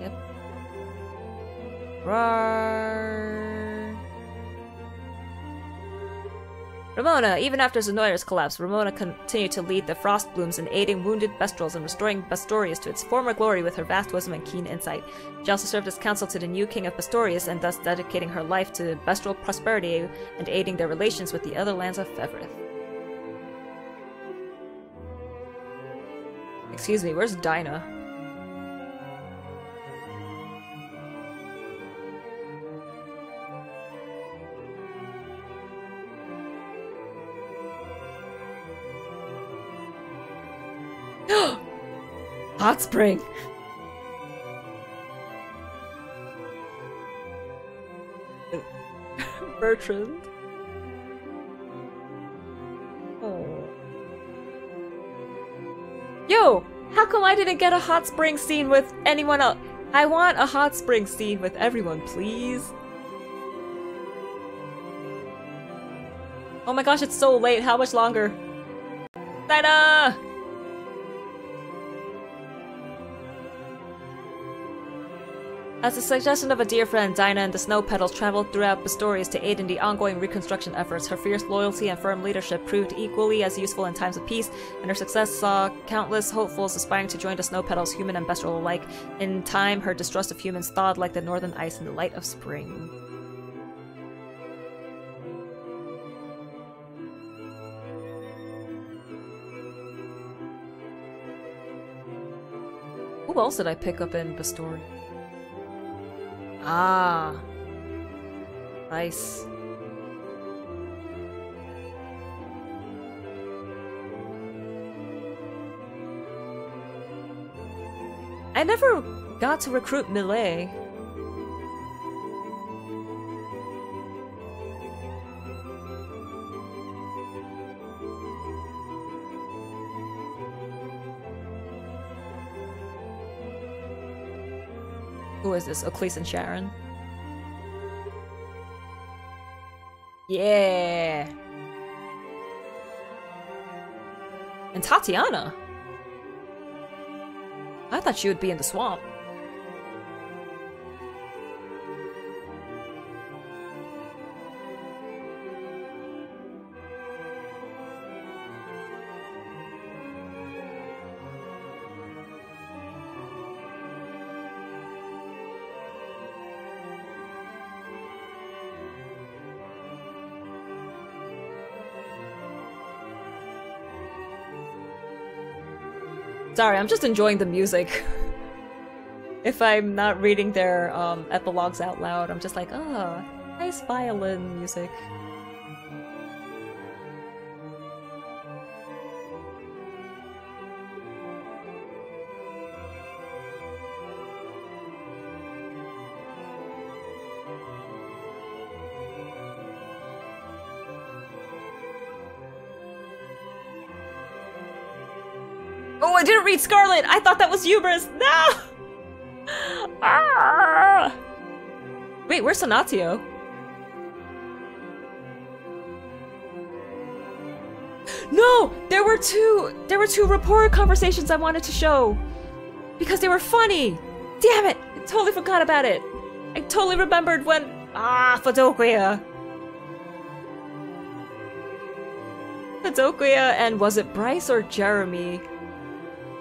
Yep. Rawr. Ramona. Even after Zonora's collapse, Ramona continued to lead the Frost Blooms in aiding wounded Bestrels and restoring Bastorius to its former glory with her vast wisdom and keen insight. She also served as counsel to the new king of Bastorius, and thus dedicating her life to Bestrel prosperity and aiding their relations with the other lands of Fevrith. Excuse me, where's Dinah? Hot spring! Bertrand. Yo! How come I didn't get a hot spring scene with anyone else? I want a hot spring scene with everyone, please. Oh my gosh, it's so late. How much longer? Dinah! As a suggestion of a dear friend, Dinah and the Snow Petals traveled throughout Bastorius to aid in the ongoing reconstruction efforts. Her fierce loyalty and firm leadership proved equally as useful in times of peace, and her success saw countless hopefuls aspiring to join the Snow Petals, human and Bestral alike. In time, her distrust of humans thawed like the northern ice in the light of spring. Who else did I pick up in Bastorius? Ah, nice. I never got to recruit melee. Who is this? Oclise and Sharon? Yeah! And Tatiana! I thought she would be in the swamp. Sorry, I'm just enjoying the music. If I'm not reading their epilogues out loud, I'm just like, oh, nice violin music. Oh, I didn't read Scarlet! I thought that was Hubris! No! Ah! Wait, where's Sonatio? No! There were two rapport conversations I wanted to show! Because they were funny! Damn it! I totally forgot about it! I totally remembered when... Ah, Fidoquia! Fidoquia and was it Bryce or Jeremy?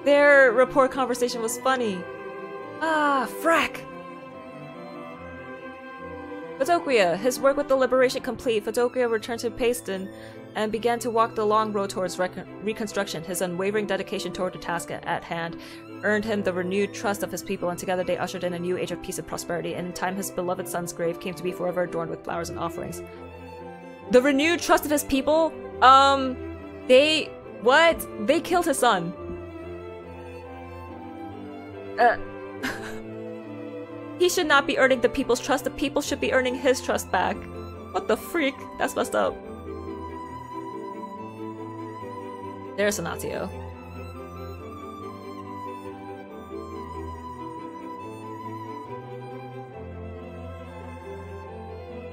Their rapport conversation was funny. Ah, frack! Fidoquia. His work with the Liberation complete, Fidoquia returned to Paestum and began to walk the long road towards reconstruction. His unwavering dedication toward the task at hand earned him the renewed trust of his people, and together they ushered in a new age of peace and prosperity, and in time his beloved son's grave came to be forever adorned with flowers and offerings. The renewed trust of his people? What? They killed his son. He should not be earning the people's trust. The people should be earning his trust back. What the freak? That's messed up. There's Sonatio.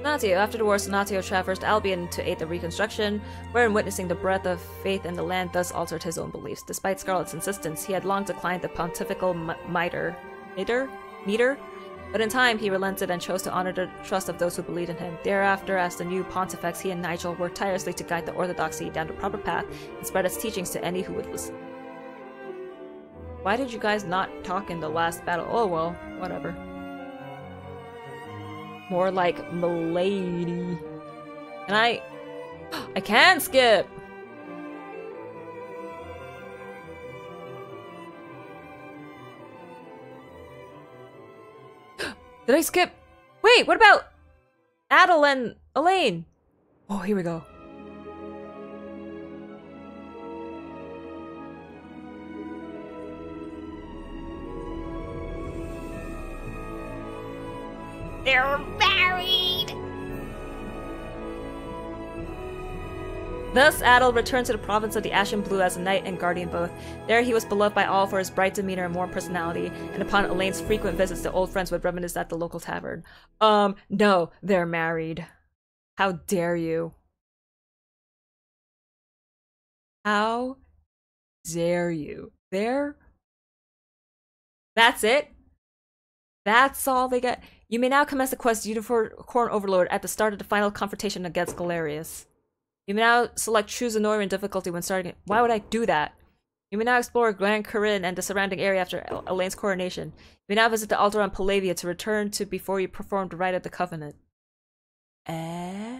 After the war, Sonatio traversed Albion to aid the reconstruction, wherein witnessing the breadth of faith in the land thus altered his own beliefs. Despite Scarlet's insistence, he had long declined the pontifical mitre, but in time he relented and chose to honor the trust of those who believed in him. Thereafter, as the new pontifex, he and Nigel worked tirelessly to guide the orthodoxy down the proper path and spread its teachings to any who would listen. Why did you guys not talk in the last battle? Oh well, whatever. More like m'lady. And I can skip! Did I skip? Wait, what about Adel and Elaine? Oh, here we go. They're married! Thus, Adel returned to the province of the Ashen Blue as a knight and guardian both. There he was beloved by all for his bright demeanor and warm personality, and upon Elaine's frequent visits the old friends would reminisce at the local tavern. No, they're married. How dare you. How dare you. They're... That's it? That's all they got? You may now commence the quest Unicorn Overlord at the start of the final confrontation against Galerius. You may now select Choose a Norman difficulty when starting it. Why would I do that? You may now explore Grand Corinne and the surrounding area after Elaine's coronation. You may now visit the altar on Palavia to return to before you perform the Rite of the Covenant. A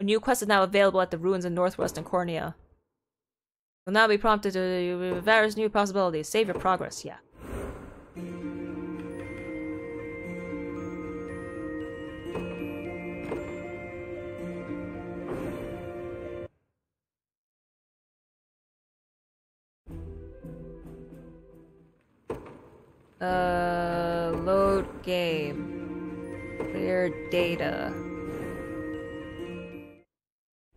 new quest is now available at the ruins in northwestern Cornea. You'll now be prompted to various new possibilities. Save your progress, yeah. Load game. Clear data.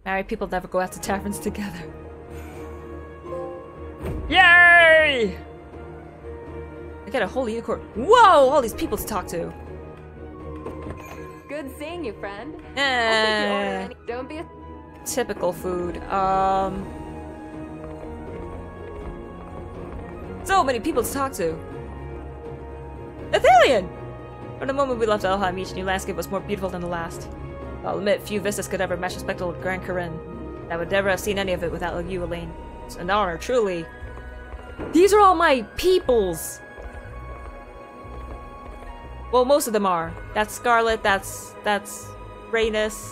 Married people never go out to taverns together. Yay! I got a whole unicorn. Whoa! All these people to talk to. Good seeing you, friend. Don't be a typical food. So many people to talk to. Athelion! From the moment we left Alheim, each new landscape was more beautiful than the last. I'll admit, few vistas could ever match the spectacle of Grand Corinne. I would never have seen any of it without you, Elaine. It's an honor, truly. These are all my peoples! Well, most of them are. That's Scarlet, that's Rhaenys,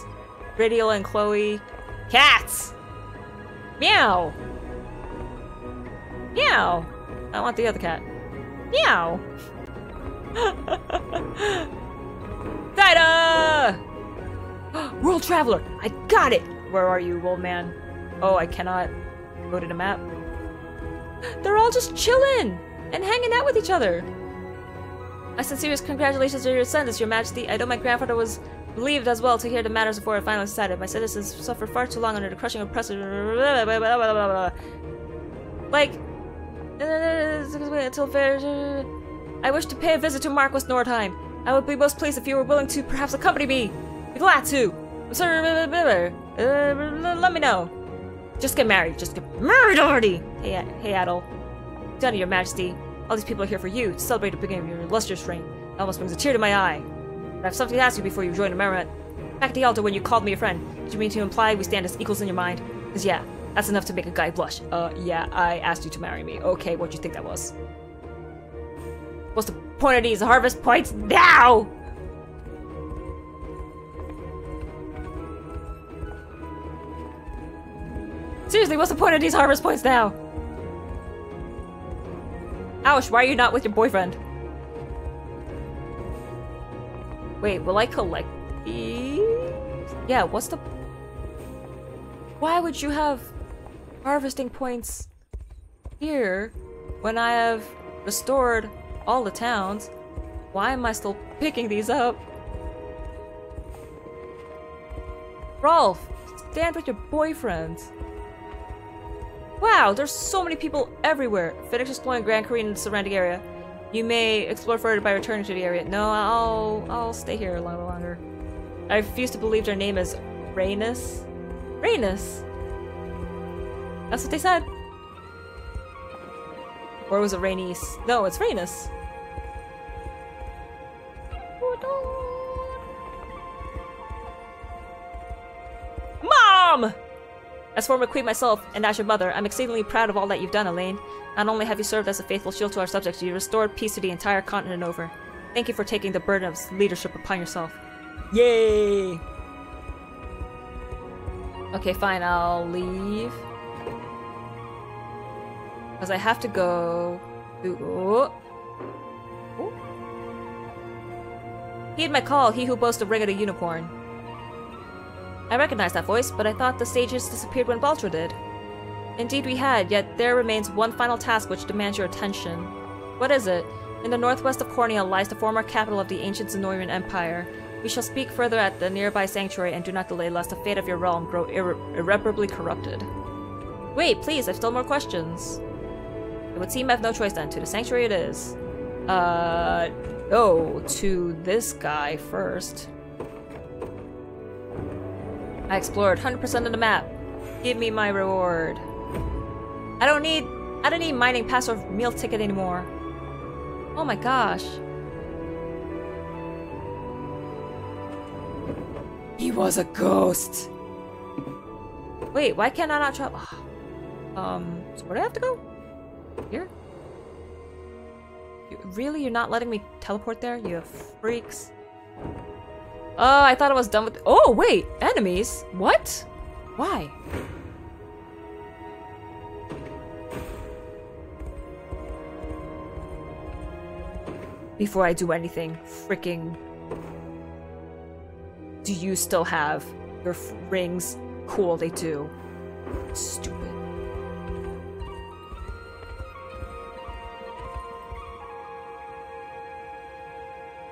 Radial and Chloe. Cats! Meow! Meow! I want the other cat. Meow! Dida! World Traveler! I got it! Where are you, old man? Oh, I cannot go to the map. They're all just chillin' and hanging out with each other. My sincerest congratulations to your sentence, Your Majesty. I know my grandfather was relieved as well to hear the matters before it finally decided. My citizens suffered far too long under the crushing oppressor. Like, until fair. I wish to pay a visit to Marquis Nordheim. I would be most pleased if you were willing to perhaps accompany me. Be glad to. Let me know. Just get married. Just get married already! Hey, Adol. Done, Your Majesty. All these people are here for you, to celebrate the beginning of your illustrious reign. That almost brings a tear to my eye. But I have something to ask you before you join the Merritt. Back at the altar when you called me a friend, did you mean to imply we stand as equals in your mind? Because yeah, that's enough to make a guy blush. Yeah, I asked you to marry me. Okay, what do you think that was? What's the point of these harvest points now?! Seriously, what's the point of these harvest points now? Ouch, why are you not with your boyfriend? Wait, will I collect these? Yeah, what's the... Why would you have harvesting points here when I have restored all the towns? Why am I still picking these up? Rolf, stand with your boyfriend. Wow, there's so many people everywhere! Finish exploring Grand Corinne and the surrounding area. You may explore further by returning to the area. No, I'll stay here a lot longer. I refuse to believe their name is Rhaenys. Rhaenys? That's what they said. Or was it Rhaenys? No, it's Rhaenys. Mom! As former queen myself, and as your mother, I'm exceedingly proud of all that you've done, Elaine. Not only have you served as a faithful shield to our subjects, you restored peace to the entire continent over. Thank you for taking the burden of leadership upon yourself. Yay! Okay, fine, I'll leave. Because I have to go... Ooh. Ooh. Heed my call, he who boasts the ring of the unicorn. I recognize that voice, but I thought the sages disappeared when Baltra did. Indeed we had, yet there remains one final task which demands your attention. What is it? In the northwest of Cornea lies the former capital of the ancient Zenorian Empire. We shall speak further at the nearby sanctuary and do not delay lest the fate of your realm grow irreparably corrupted. Wait, please, I've still more questions. It would seem I have no choice then. To the sanctuary it is. Oh, to this guy first. I explored 100% of the map. Give me my reward. I don't need mining pass or meal ticket anymore. Oh my gosh. He was a ghost. Wait, why can I not travel? So where do I have to go? Here? Really, you're not letting me teleport there? You freaks. Oh, I thought I was done with- Oh, wait! Enemies? What? Why? Before I do anything, freaking... Do you still have your rings? Cool, they do. Stupid.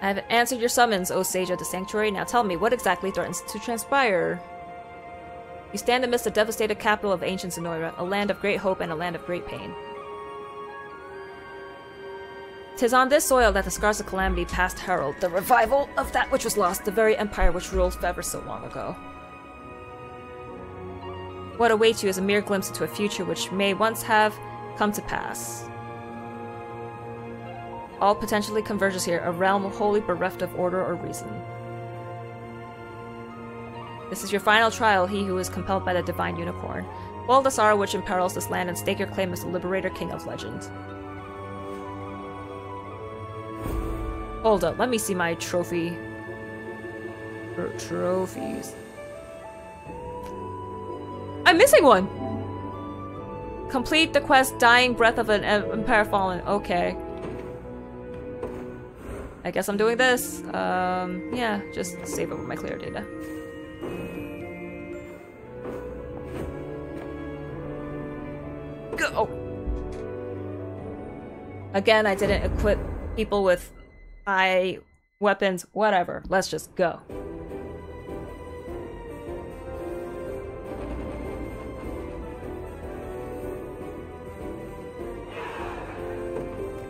I have answered your summons, O Sage of the Sanctuary. Now tell me, what exactly threatens to transpire? You stand amidst the devastated capital of ancient Sonoira, a land of great hope and a land of great pain. 'Tis on this soil that the scars of calamity past herald the revival of that which was lost, the very empire which ruled ever so long ago. What awaits you is a mere glimpse into a future which may once have come to pass. All potentially converges here, a realm wholly bereft of order or reason. This is your final trial, he who is compelled by the divine unicorn. Boil the sorrow which imperils this land and stake your claim as the liberator king of legend. Hold up, let me see my trophy. Trophies. I'm missing one! Complete the quest, Dying Breath of an Empire Fallen. Okay. I guess I'm doing this. Yeah, just save over my clear data. Go! Again, I didn't equip people with my weapons, whatever. Let's just go.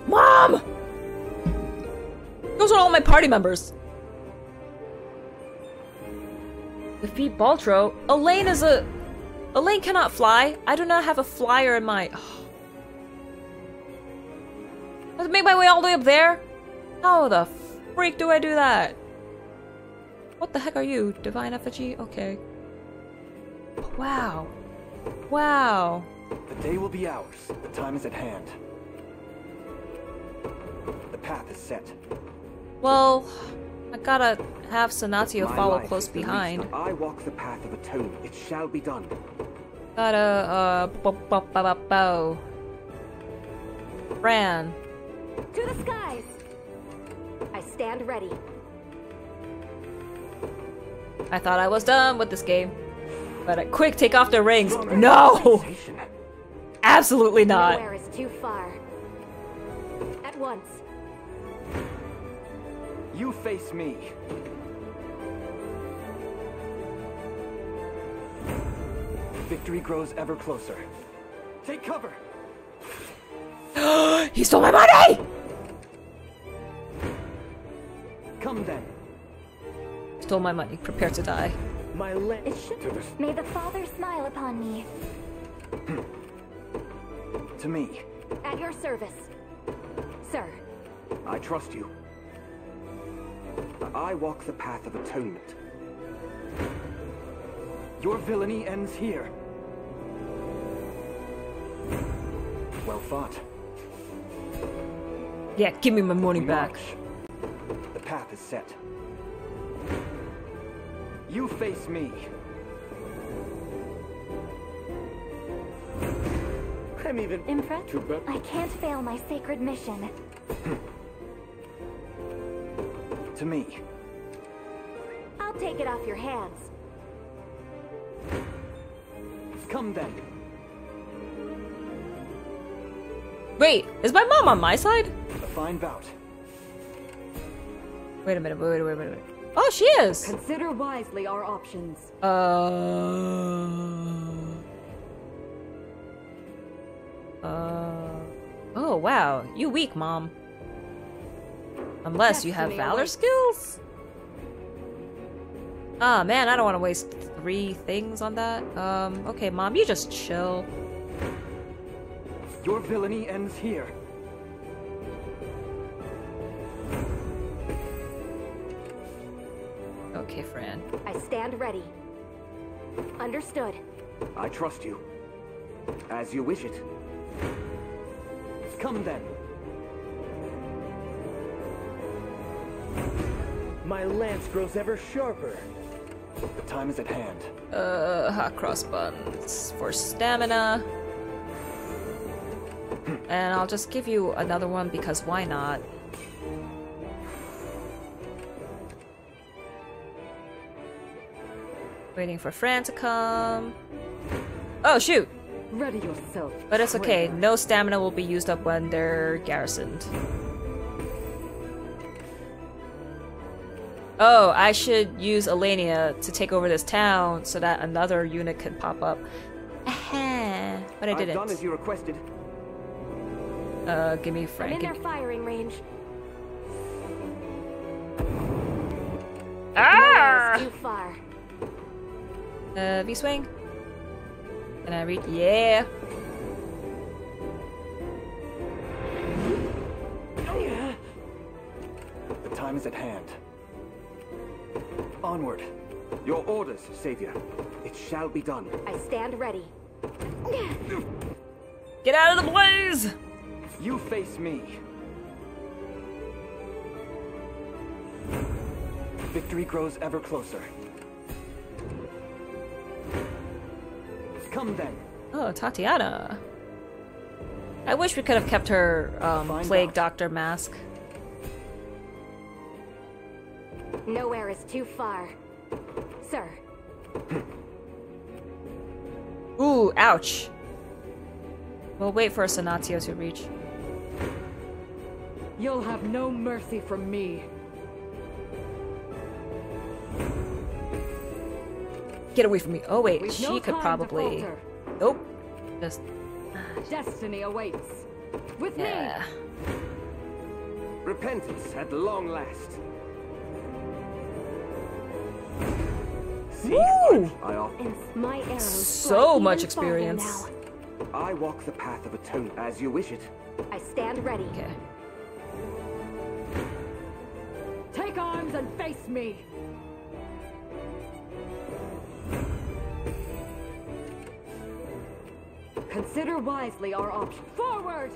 Mom! Those are all my party members. Defeat Baltro. Elaine is a... Elaine cannot fly. I do not have a flyer in my... Oh. I have to make my way all the way up there? How the freak do I do that? What the heck are you? Divine Effigy? Okay. Wow. Wow. The day will be ours. The time is at hand. The path is set. Well, I gotta have Sanatio follow close behind. I walk the path of atonement. It shall be done. Gotta bow. Ran. To the skies. I stand ready. I thought I was done with this game, but a quick take off the rings. No, absolutely not. Nowhere is too far. At once. You face me. Victory grows ever closer. Take cover. He stole my money! Come then. Stole my money. Prepare to die. My land. May the Father smile upon me. To me. At your service, sir. I trust you. I walk the path of atonement. Your villainy ends here. Well fought. Yeah, give me my money back. The path is set. You face me. I'm even impressed. I can't fail my sacred mission. To me. I'll take it off your hands. Come then. Wait, is my mom on my side? A fine bout. Wait a minute. Oh, she is. Consider wisely our options. Oh wow, you weak, Mom. Unless you have valor skills? Ah, man, I don't want to waste 3 things on that. Okay, Mom, you just chill. Your villainy ends here. Okay, Fran. I stand ready. Understood. I trust you. As you wish it. Come then. My lance grows ever sharper. The time is at hand. Hot cross buns for stamina. And I'll just give you another one because why not? Waiting for Fran to come. Oh shoot! Ready yourself. But it's okay. No stamina will be used up when they're garrisoned. oh, I should use Alania to take over this town so that another unit could pop up. Aha, but I didn't. I've done as you requested. Give me Frank. I'm in their firing range. Ah! Too far. V-swing. Can I read? Yeah. The time is at hand. Onward. Your orders, Savior. It shall be done. I stand ready. Get out of the blaze! You face me. Victory grows ever closer. Come then. Oh, Tatiana. I wish we could have kept her plague doctor mask. Nowhere is too far, sir. Ooh, ouch. We'll wait for Sanatio to reach. You'll have no mercy from me. Get away from me. Oh wait, she could probably... Nope. Just... Destiny awaits. With me. Repentance at long last. Woo! So much experience. I walk the path of atonement as you wish it. I stand ready. Okay. Take arms and face me. Consider wisely our option. Forward!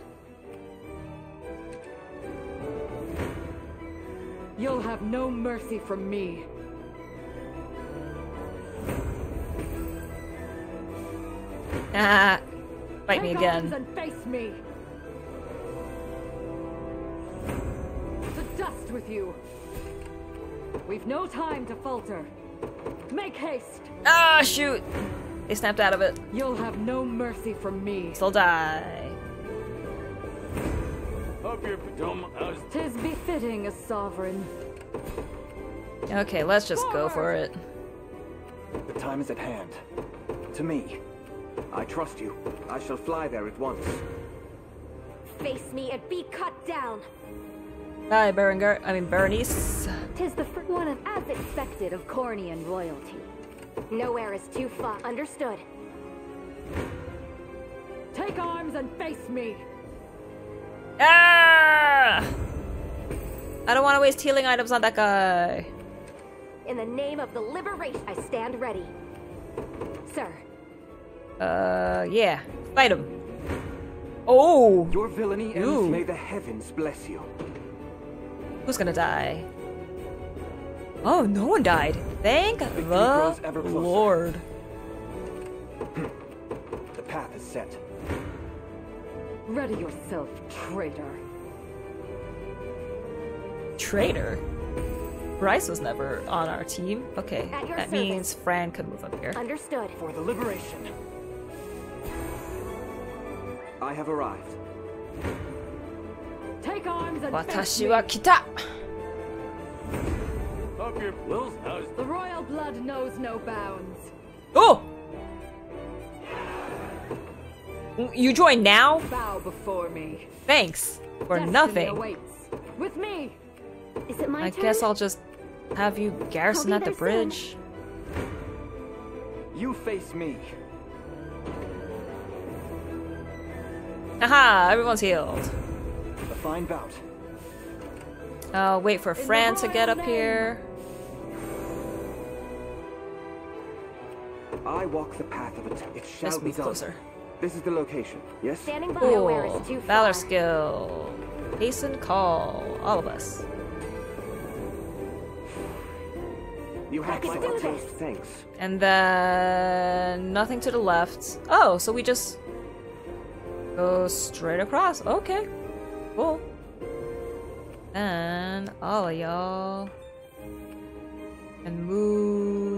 You'll have no mercy from me. Ah, fight me again. And face me. To dust with you. We've no time to falter. Make haste. Ah, shoot. They snapped out of it. You'll have no mercy from me. Still die. Tis befitting a sovereign. Okay, let's just go for it. The time is at hand. To me. I trust you. I shall fly there at once. Face me and be cut down. Bye, Berengar. I mean, Bernice. Tis the first one of as expected of Cornean royalty. Nowhere is too far. Understood. Take arms and face me. Ah! I don't want to waste healing items on that guy. In the name of the liberation, I stand ready, sir. Yeah, fight him. Oh! Your villainy ends. May the heavens bless you. Who's gonna die? Oh, no one died. Thank the Lord. The path is set. Ready yourself, traitor. Traitor? Bryce was never on our team. Okay, that means Fran could move up here. Understood. For the liberation. I have arrived. Take arms and face me. Watashi wa kita. The royal blood knows no bounds. Oh! You join now? Bow before me. Thanks for Destiny nothing. Awaits. With me. Is it my turn? Guess I'll just have you garrison at the bridge. You face me. Aha! Everyone's healed. A fine bout. I'll wait for Fran to get up here. I walk the path of it. It shall be done. Closer. This is the location. Yes. Standing by. Ooh, valor skill. Hasten call. All of us. You have my utmost thanks. And then nothing to the left. Oh, so we just go straight across. Okay. Cool. And all of y'all and move.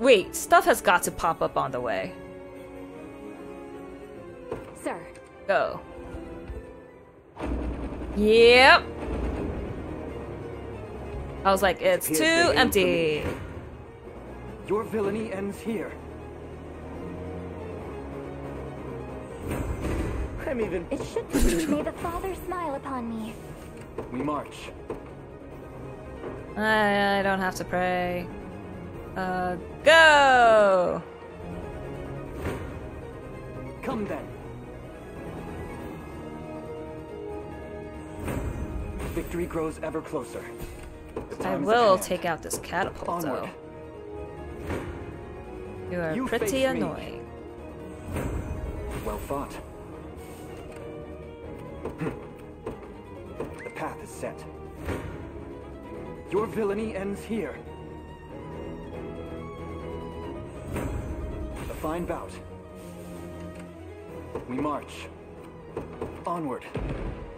Wait, stuff has got to pop up on the way. Sir. Go. Yep. I was like, it's too empty. Your villainy ends here. I'm even... It should be. May the Father smile upon me. We march. I don't have to pray. Go! Come then. Victory grows ever closer. I will take out this catapult, though. You are pretty annoying. Well thought. The path is set. Your villainy ends here. A fine bout. We march. Onward.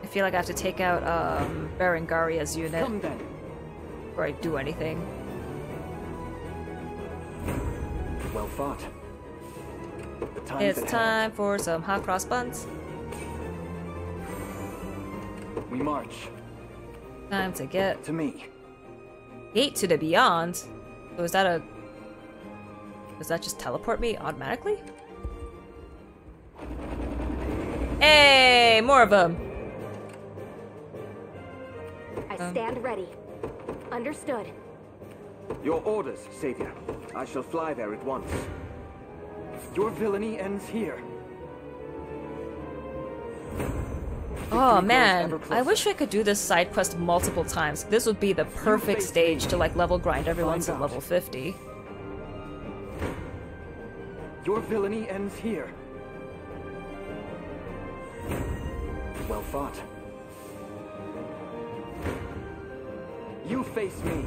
I feel like I have to take out Berengaria's unit before I do anything. Well fought. It's time for some hot cross buns. We march. Time to get to me. Gate to the beyond. So is that a... Does that just teleport me automatically? Hey, more of them. I stand ready. Understood. Your orders, Savior. I shall fly there at once. Your villainy ends here. Oh man, I wish I could do this side quest multiple times. This would be the perfect stage to like level grind everyone to level 50. Your villainy ends here. Well fought. You face me.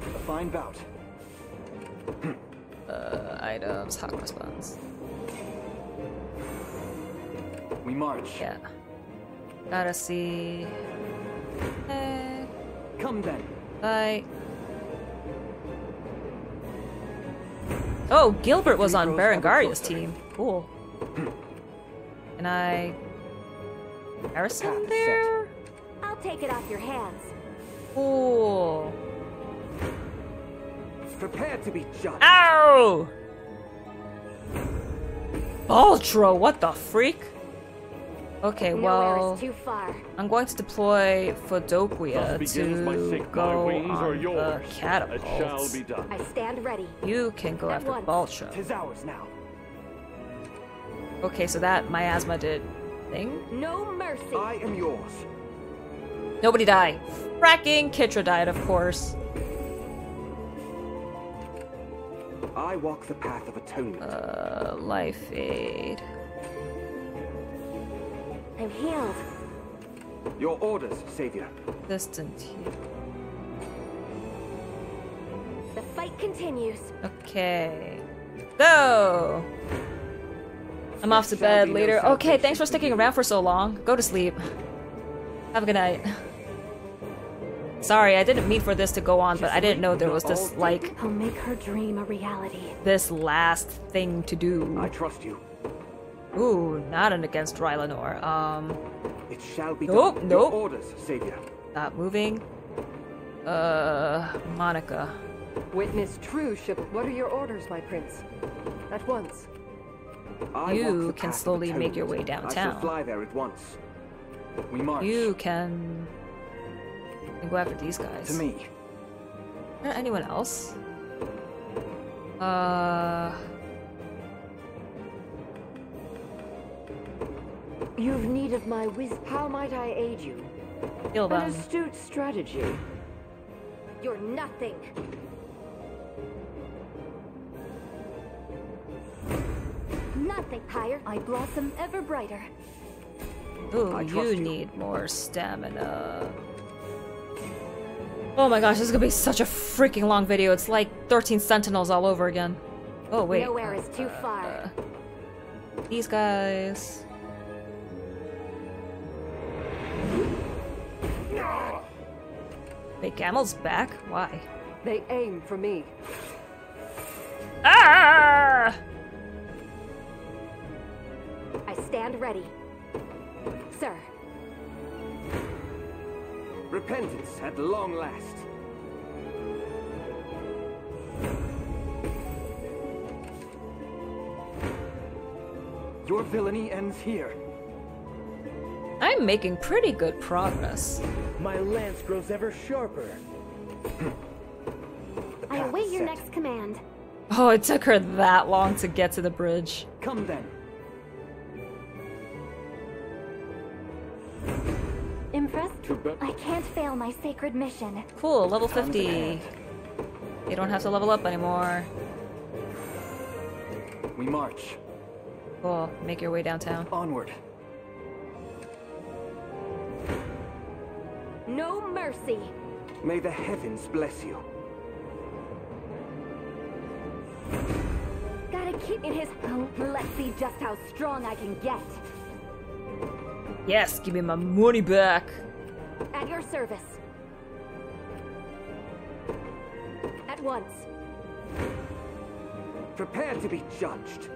A fine bout. Items, hot cross buns. We march. Yeah. Gotta see. Hey. Come then. Bye. Oh, Gilbert was on Berengaria's team. Cool. Can I Harrison there? I'll take it off your hands. Cool. Prepare to be judged. Ow! Baltro, what the freak? Okay, well, I'm going to deploy Fidoquia to go on the catapult. I stand ready. You can go after Baltro. Okay, so that miasma did thing. No mercy. I am yours. Nobody died. Fracking Kitra died, of course. I walk the path of atonement. Life aid. I'm healed. Your orders, Savior. Distant here. The fight continues. Okay. Go! I'm off to bed later. Okay, thanks for sticking around for so long. Go to sleep. Have a good night. Sorry, I didn't mean for this to go on, but I didn't know there was this, like... I'll make her dream a reality. This last thing to do. I trust you. Ooh, not an against Rylanor. It shall be nope, done. Nope. Orders, Savior. Stop moving. Monica. Witness true ship. What are your orders, my prince? At once. You can slowly make your way downtown. I shall fly there at once. We march. You can go after these guys. To me. Is there anyone else? You've need of my wisdom. How might I aid you? An astute strategy. You're nothing. Nothing higher. I blossom ever brighter. Ooh, you need more stamina. Oh my gosh, this is gonna be such a freaking long video. It's like 13 Sentinels all over again. Oh wait. Nowhere is too far. These guys. Wait, Gamel's back? Why? They aim for me. Ah! I stand ready. Sir. Repentance at long last. Your villainy ends here. I'm making pretty good progress. My lance grows ever sharper. I await your next command. Oh, it took her that long to get to the bridge. Come then. Impressed? I can't fail my sacred mission. Cool, level 50. You don't have to level up anymore. We march. Cool, make your way downtown. Onward. No mercy. May the heavens bless you. Gotta keep in his home. Let's see just how strong I can get. Yes, give me my money back. At your service. At once. Prepare to be judged.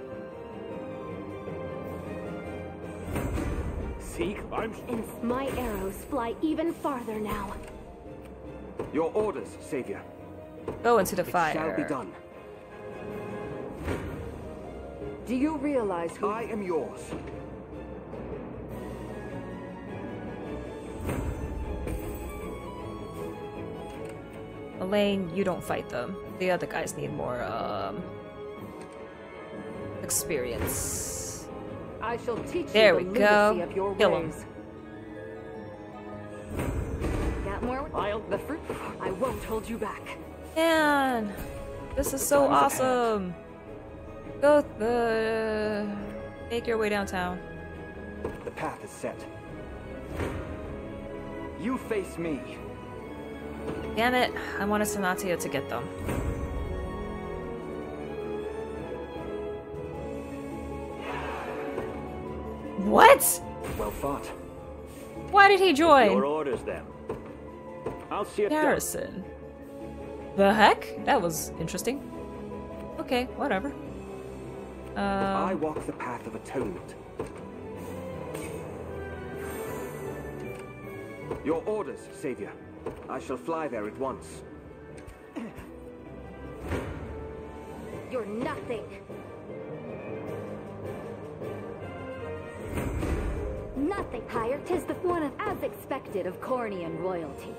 Seek, and my arrows fly even farther now. Your orders, Savior. Go into the fire. It shall be done. Do you realize who I am? Yours. Elaine, you don't fight them. The other guys need more experience. I shall teach there you the we go. Of your kill ways. Him. Got more? I won't hold you back. Man, this is so awesome. Go the make your way downtown. The path is set. You face me. Damn it! I wanted Sanatio to get them. What? Well fought. Why did he join? Your orders, then. I'll see it. Harrison. The heck? That was interesting. Okay, whatever. I walk the path of atonement. Your orders, Savior. I shall fly there at once. You're nothing. Nothing higher, 'tis the one of as expected of Cornean royalty.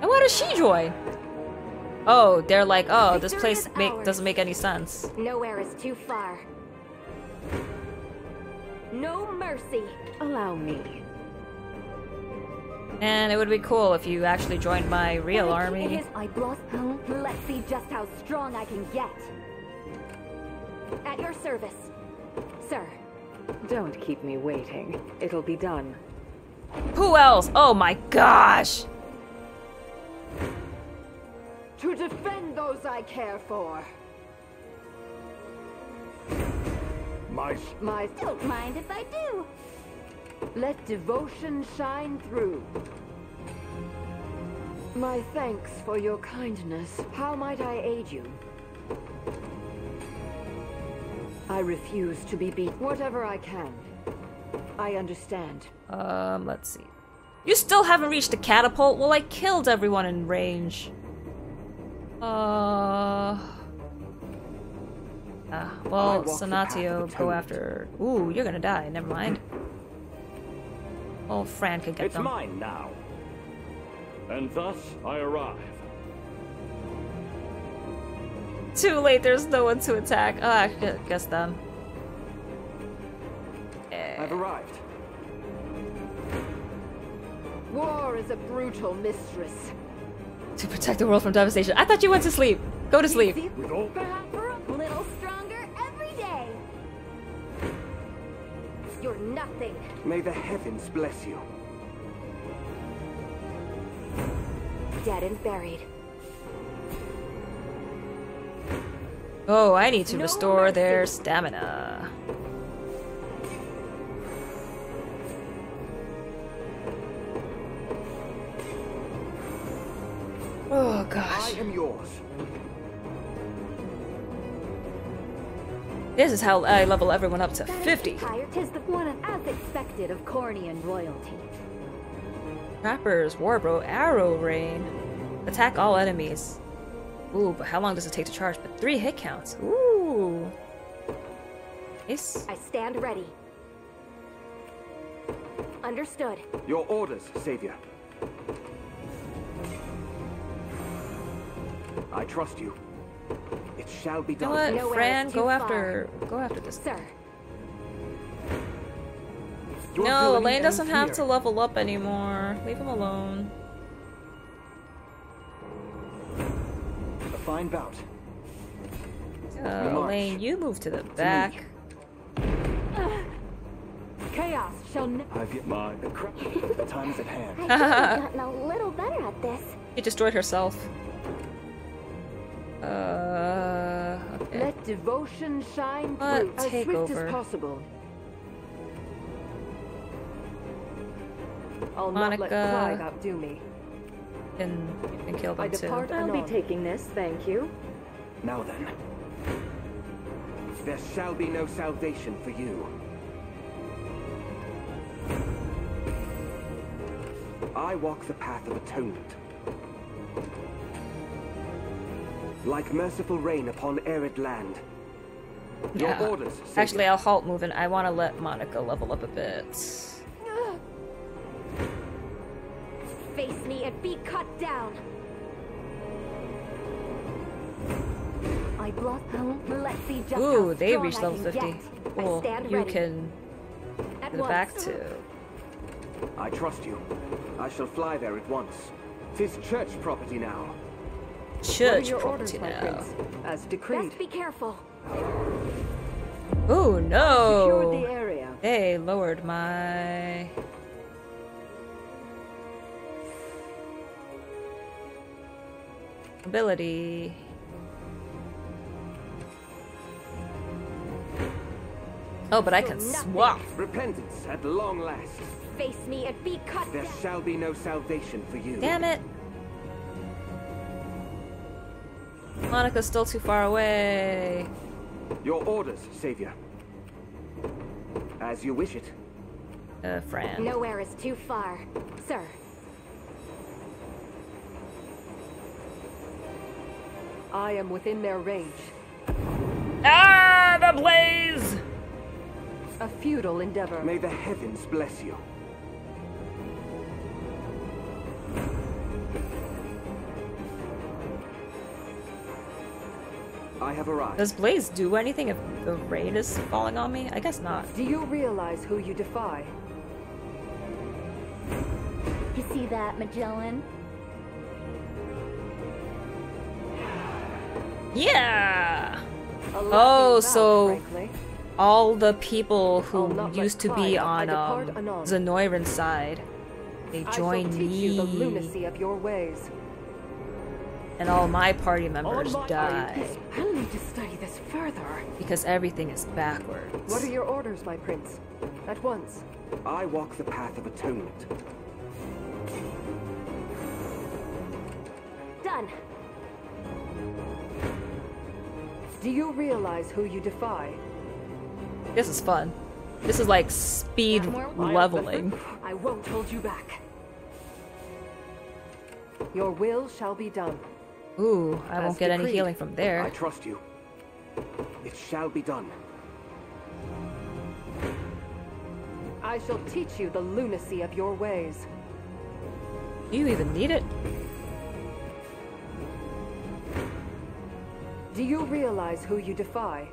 And why does she join? Oh, they're like, oh, this place doesn't make any sense. Nowhere is too far. No mercy. Allow me. And it would be cool if you actually joined my real army. I lost home. Let's see just how strong I can get. At your service, sir. Don't keep me waiting. It'll be done. Who else? Oh my gosh! To defend those I care for. My don't mind if I do. Let devotion shine through. My thanks for your kindness. How might I aid you? I refuse to be beaten. Whatever I can. I understand. Let's see. You still haven't reached the catapult? Well, I killed everyone in range. Well, Sanatio, go after. Ooh, you're gonna die. Never mind. Oh, Fran can get them. It's mine now. And thus I arrive. Too late, there's no one to attack. Ah, I guess them. I've arrived. War is a brutal mistress. To protect the world from devastation. I thought you went to sleep. Go to sleep. Little stronger every day. You're nothing. May the heavens bless you. Dead and buried. Oh, I need to restore their stamina. Oh gosh. I am yours. This is how I level everyone up to 50. Tis the one of as expected of Cornean royalty. Trappers, Warbro, Arrow Rain. Attack all enemies. Ooh, but how long does it take to charge? But 3 hit counts. Ooh. Yes. I stand ready. Understood. Your orders, Savior. I trust you. It shall be done. You know what, Fran? Go after this guy. No, Elaine doesn't have to level up anymore. Leave him alone. A fine bout. Elaine, you move to the back. Chaos shall never. I get my time's at hand. I've gotten a little better at this. She destroyed herself. Okay. Let devotion shine through as swift as possible. I'll Monica. Not let pride outdo me. And kill them too. I'll be taking this, thank you. Now then. There shall be no salvation for you. I walk the path of atonement. Like merciful rain upon arid land. Yeah. Your orders, Savior. Actually, I'll halt moving. I want to let Monica level up a bit. Face me and be cut down. I block them. Let's see just Ooh, they reached level 50. Well, you ready. Can at the once. Back too. I trust you. I shall fly there at once. 'Tis church property now. Church property now. As decreed. Best be careful. Ooh, no. Secured the area. They lowered my. Ability. Oh, but I can swap. Repentance at long last. Face me and be cut. There shall be no salvation for you. Damn it. Monica's still too far away. Your orders, Savior. As you wish it. Fran. Nowhere is too far, sir. I am within their range. Ah, the blaze! A futile endeavor. May the heavens bless you. I have arrived. Does blaze do anything if the rain is falling on me? I guess not. Do you realize who you defy? You see that, Magellan? Yeah! Oh, so all the people who used to be on Zenoiran's side, they joined me. And all my party members die. I'll need to study this further. Because everything is backwards. What are your orders, my prince? At once. I walk the path of atonement. Done. Do you realize who you defy? This is fun. This is like speed leveling. I won't hold you back. Your will shall be done. Ooh, I won't get any healing from there. I trust you. It shall be done. I shall teach you the lunacy of your ways. Do you even need it? Do you realize who you defy?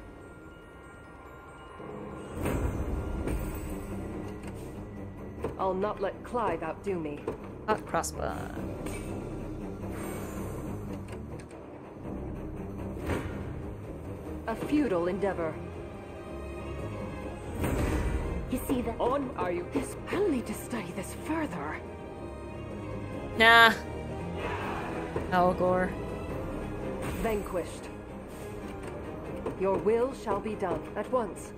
I'll not let Clive outdo me. Not crossbow. A futile endeavor. You see that? On are you? I'll need to study this further. Nah. Algor. Vanquished. Your will shall be done at once.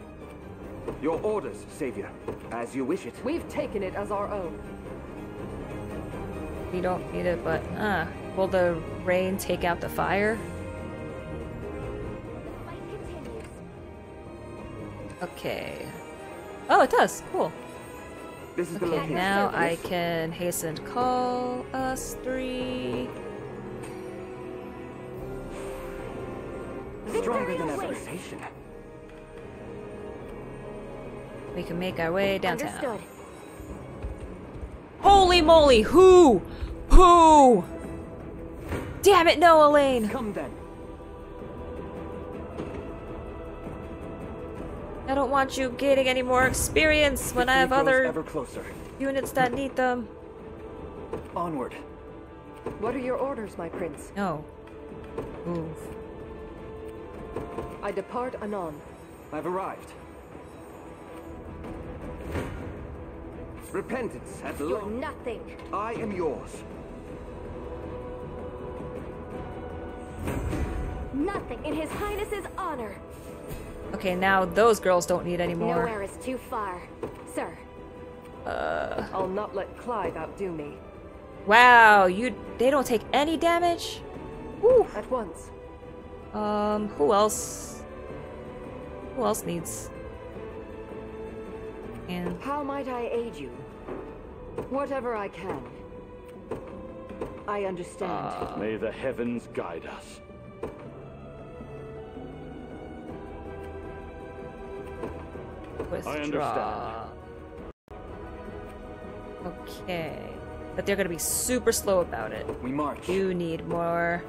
Your orders, Savior, as you wish it. We've taken it as our own. We don't need it, but will the rain take out the fire? The fight continues. Okay. Oh, it does. Cool. This is okay, now I can hasten. Call us three. Stronger than ever. We can make our way downtown. Understood. Holy moly! Who? Who? Damn it, no, Elaine! Come then. I don't want you getting any more experience when I have other units that need them. Onward. What are your orders, my prince? No. Move. I depart anon. I've arrived. Repentance at long. You're nothing. I am yours. Nothing in His Highness's honor. Okay, now those girls don't need any more. Nowhere is too far, sir. I'll not let Clive outdo me. Wow, they don't take any damage? Woo. At once. Who else? Who else needs? And how might I aid you? Whatever I can. I understand. May the heavens guide us. Withdraw. I understand. Okay. But they're gonna be super slow about it. We march. You need more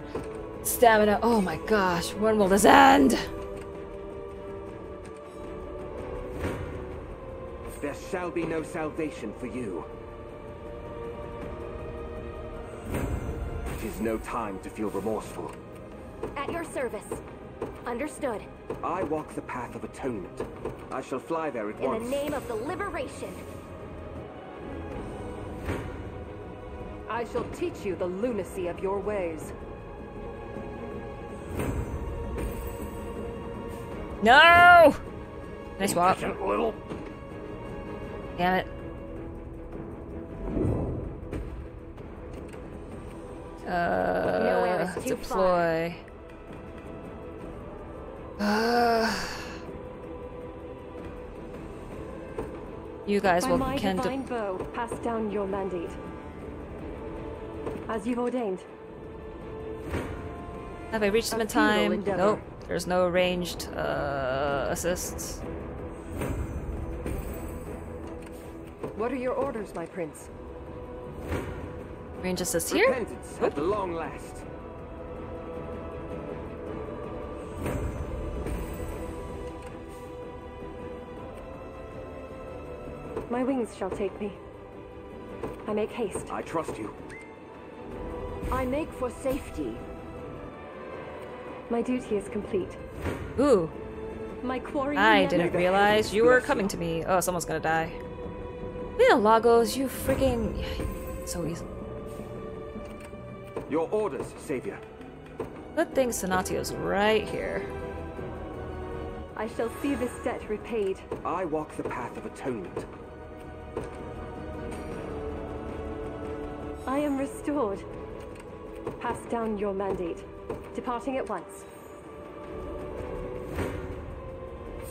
stamina. Oh my gosh, when will this end? There shall be no salvation for you. It is no time to feel remorseful. At your service. Understood. I walk the path of atonement. I shall fly there at once. In the name of the liberation. I shall teach you the lunacy of your ways. No! Nice walk. Little. Damn it. Deploy. You guys will can divine bow, pass down your mandate. As you've ordained. Have I reached them in time? Nope. There's no ranged assists. What are your orders, my prince? Range assist here? Repentance at long last. My wings shall take me. I make haste. I trust you. I make for safety. My duty is complete. Ooh. My quarry. I didn't realize you were coming to me. Oh, someone's gonna die. Yeah, Lagos, you freaking so easily. Your orders, savior. Good thing Sanatio's right here. I shall see this debt repaid. I walk the path of atonement. I am restored. Pass down your mandate. Departing at once.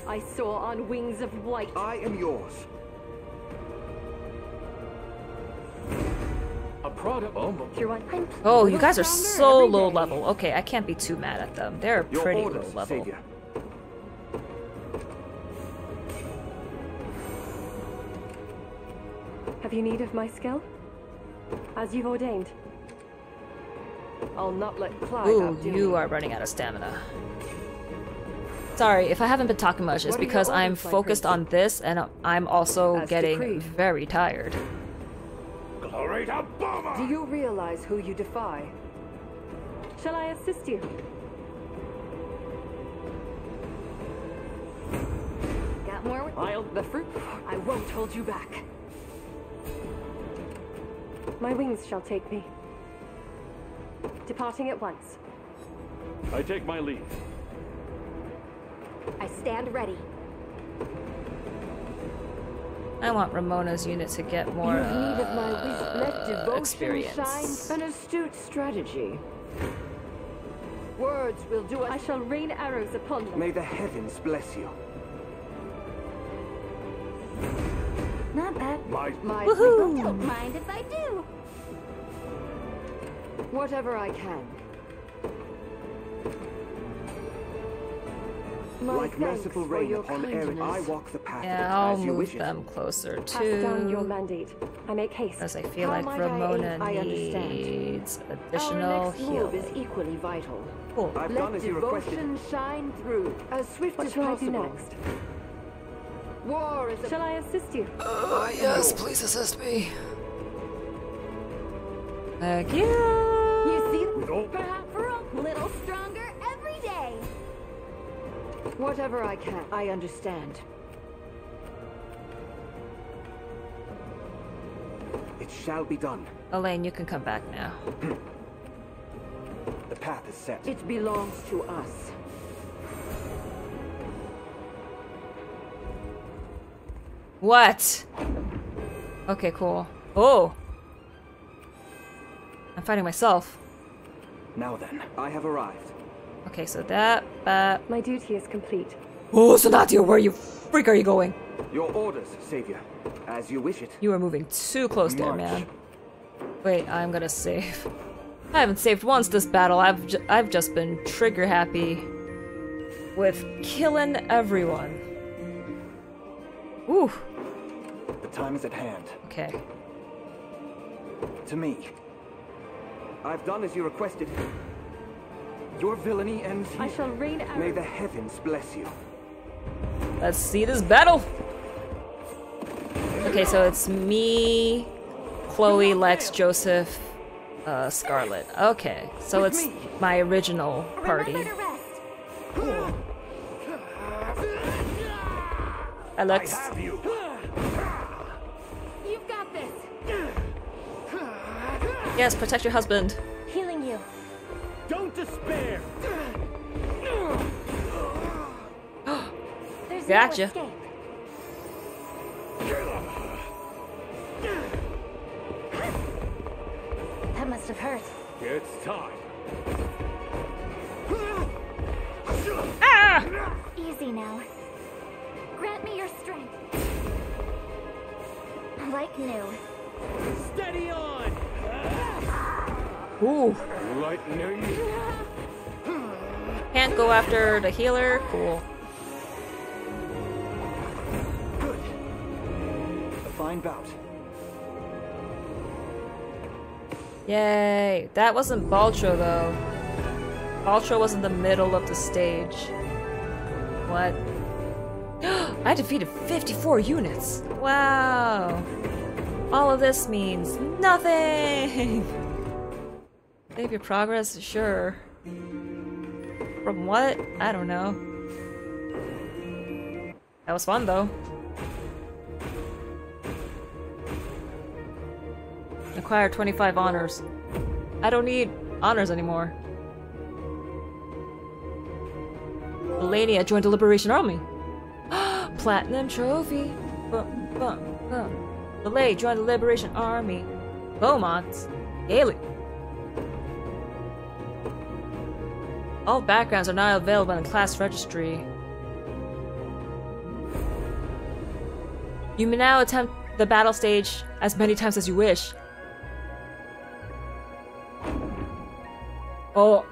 I soar on wings of white. I am yours. A product. Oh, you guys are so low level. Okay, I can't be too mad at them. They're pretty low level. Have you need of my skill? As you've ordained. I'll not let Clyde outdo me. You are running out of stamina. Sorry, if I haven't been talking much, it's because I'm focused on this and I'm also getting very tired. Glory to Boma! Do you realize who you defy? Shall I assist you? Got more? I'll the fruit. I won't hold you back. My wings shall take me. Departing at once. I take my leave. I stand ready. I want Ramona's unit to get more experience. Shine, an astute strategy. Words will do it. I shall rain arrows upon them. May the heavens bless you. Not bad. My people don't mind if I do. Whatever I can. Like merciful rain upon Eric, I walk the path. Yeah, I'll move them closer too. Down your mandate. I make haste. As I feel like Ramona needs additional healing. Is equally vital. Cool. I've done as you requested. Shine through as swift as possible. Next? War is. Shall I assist you? Yes, please assist me. Heck yeah. You see, perhaps we're a little stronger every day. Whatever I can, I understand. It shall be done. Elaine, you can come back now. The path is set. It belongs to us. What? Okay, cool. Oh! I'm fighting myself. Now then, I have arrived. Okay, so that, my duty is complete. Oh, Sonatia, where you freak are you going? Your orders, savior. As you wish it. You are moving too close there, man. Wait, I'm gonna save. I haven't saved once this battle. I've just been trigger happy with killing everyone. Ooh. The time is at hand. Okay. To me. I've done as you requested. Your villainy ends here. I shall reign out. May the heavens bless you. Let's see this battle. Okay, so it's me, Chloe, Lex, Joseph, Scarlet. Okay, so it's my original party. Alex. I have you. You've got this. Yes, protect your husband. Healing you. Don't despair. Gotcha. No that must have hurt. It's time. Ah! Easy now. Grant me your strength. Like new. Steady on. Ooh. Lightning. Can't go after the healer. Cool. Good. A fine bout. Yay. That wasn't Baltro though. Baltro was in the middle of the stage. What? I defeated 54 units. Wow. All of this means nothing. Save your progress? Sure. From what? I don't know. That was fun though. Acquire 25 honors. I don't need honors anymore. Melania joined the Liberation Army. Platinum trophy. Belay joined the Liberation Army. Beaumont. Gaelic. All backgrounds are now available in the class registry. You may now attempt the battle stage as many times as you wish. Oh.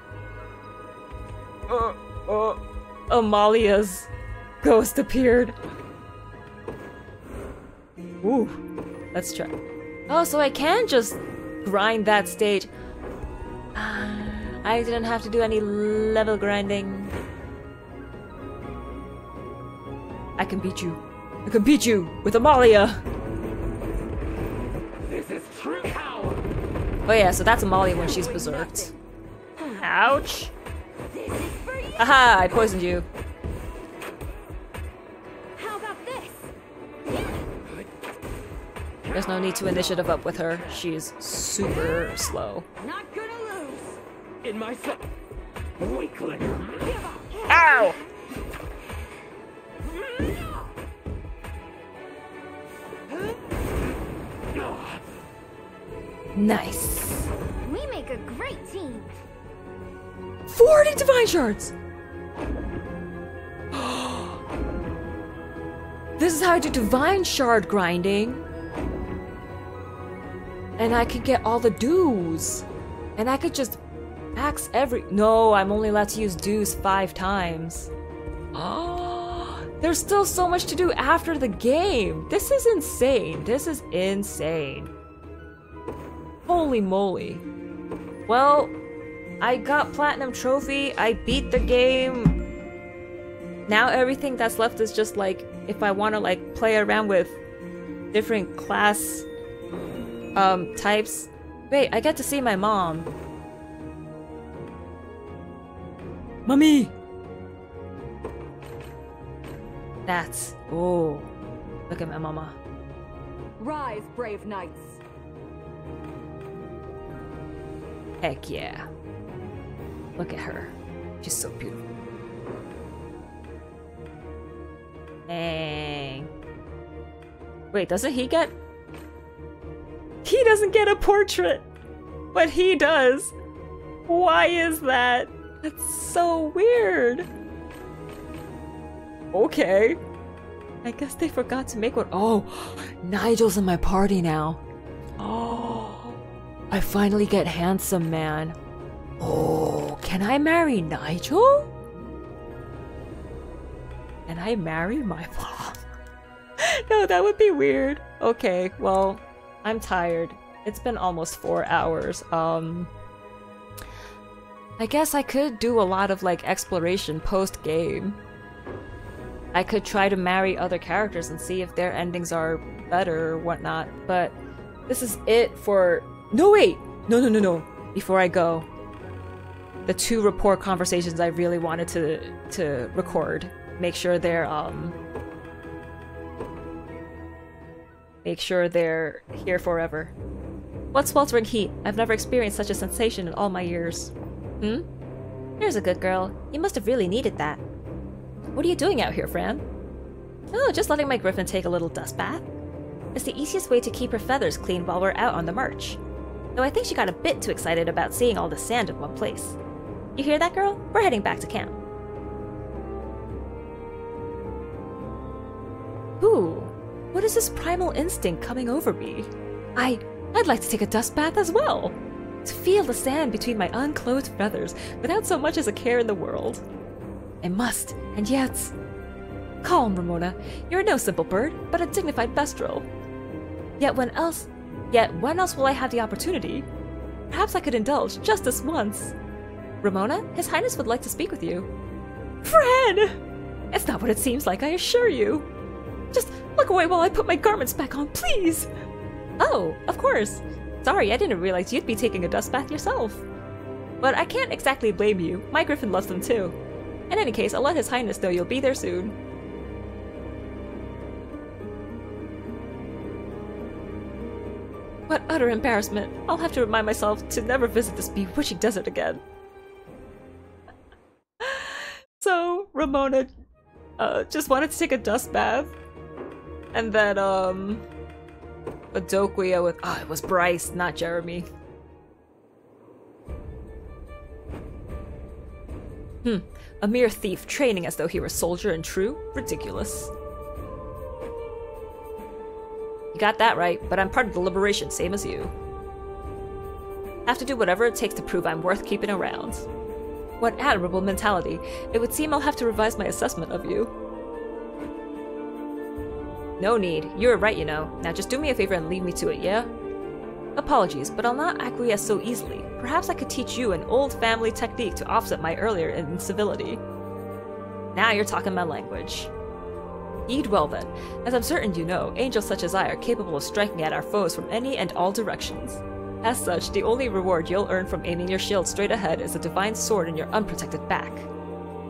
Amalia's ghost appeared. Ooh. Let's try. Oh, so I can just grind that stage. I didn't have to do any level grinding. I can beat you. I can beat you with Amalia. This is true power. Oh yeah, so that's Amalia when she's berserked. Ouch! Aha! I poisoned you. How about this? There's no need to initiative up with her. She's super slow. Not gonna lose. In my soul. Weakling. Ow! Nice. We make a great team. 40 divine shards. This is how I do divine shard grinding. And I can get all the dues. And I could just axe every- No, I'm only allowed to use dues 5 times. Oh, there's still so much to do after the game. This is insane. This is insane. Holy moly. Well, I got platinum trophy. I beat the game. Now everything that's left is just like if I want to like play around with different class types. Wait, I get to see my mom. Mommy! That's... oh, look at my mama. Rise, brave knights. Heck yeah. Look at her. She's so beautiful. Dang. Wait, doesn't he get... he doesn't get a portrait, but he does. Why is that? That's so weird. Okay. I guess they forgot to make one. Oh, Nigel's in my party now. Oh, I finally get handsome man. Oh, can I marry Nigel? Can I marry my father? No, that would be weird. Okay, well, I'm tired. It's been almost 4 hours. I guess I could do a lot of like exploration post-game. I could try to marry other characters and see if their endings are better or whatnot, but this is it for... no wait! No. Before I go, the 2 rapport conversations I really wanted to record. Make sure they're make sure they're here forever. What's sweltering heat? I've never experienced such a sensation in all my years. Hmm? Here's a good girl. You must have really needed that. What are you doing out here, Fran? Oh, just letting my griffin take a little dust bath. It's the easiest way to keep her feathers clean while we're out on the march. Though I think she got a bit too excited about seeing all the sand in one place. You hear that, girl? We're heading back to camp. Ooh. What is this primal instinct coming over me? I'd like to take a dust bath as well! To feel the sand between my unclothed feathers without so much as a care in the world. I must, and yet... calm, Ramona. You're no simple bird, but a dignified bestrel. Yet when else will I have the opportunity? Perhaps I could indulge just this once. Ramona, His Highness would like to speak with you. Fran! It's not what it seems like, I assure you. Just look away while I put my garments back on, please! Oh, of course. Sorry, I didn't realize you'd be taking a dust bath yourself. But I can't exactly blame you. My griffin loves them too. In any case, I'll let His Highness know you'll be there soon. What utter embarrassment. I'll have to remind myself to never visit this bewitching desert again. So, Ramona just wanted to take a dust bath. And then, Adoquia with- oh, it was Bryce, not Jeremy. A mere thief training as though he were soldier and true? Ridiculous. You got that right, but I'm part of the liberation, same as you. Have to do whatever it takes to prove I'm worth keeping around. What admirable mentality. It would seem I'll have to revise my assessment of you. No need. You were right, you know. Now just do me a favor and leave me to it, yeah? Apologies, but I'll not acquiesce so easily. Perhaps I could teach you an old family technique to offset my earlier incivility. Now you're talking my language. Heed well then. As I'm certain you know, angels such as I are capable of striking at our foes from any and all directions. As such, the only reward you'll earn from aiming your shield straight ahead is a divine sword in your unprotected back.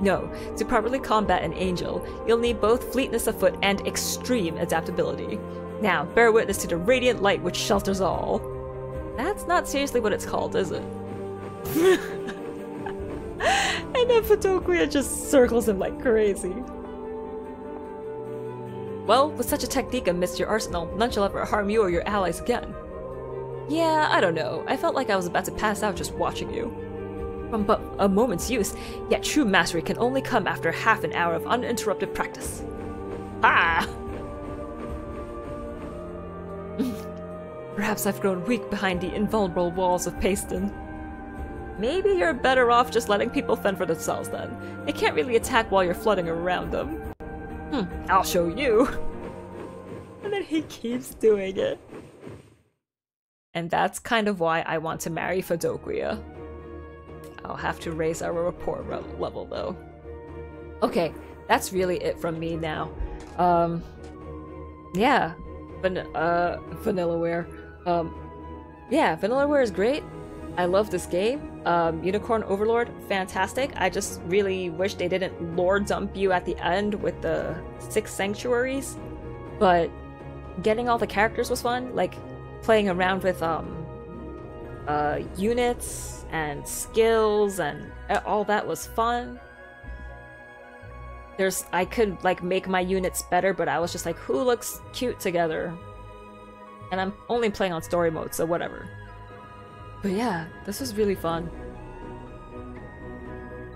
No, to properly combat an angel, you'll need both fleetness of foot and extreme adaptability. Now, bear witness to the radiant light which shelters all. That's not seriously what it's called, is it? And then Photokria just circles him like crazy. Well, with such a technique amidst your arsenal, none shall ever harm you or your allies again. Yeah, I don't know. I felt like I was about to pass out just watching you. From but a moment's use, yet true mastery can only come after half an hour of uninterrupted practice. Ah! Perhaps I've grown weak behind the invulnerable walls of Paestin. Maybe you're better off just letting people fend for themselves then. They can't really attack while you're flooding around them. I'll show you! And then he keeps doing it. And that's kind of why I want to marry Fidokia. I'll have to raise our rapport level though. Okay, that's really it from me now. Yeah, Vanillaware. Yeah, Vanillaware is great. I love this game. Unicorn Overlord, fantastic. I just really wish they didn't lore dump you at the end with the 6 sanctuaries. But getting all the characters was fun. Like playing around with units and skills and all that was fun. I could like make my units better, but I was just like, who looks cute together? And I'm only playing on story mode, so whatever. But yeah, this was really fun.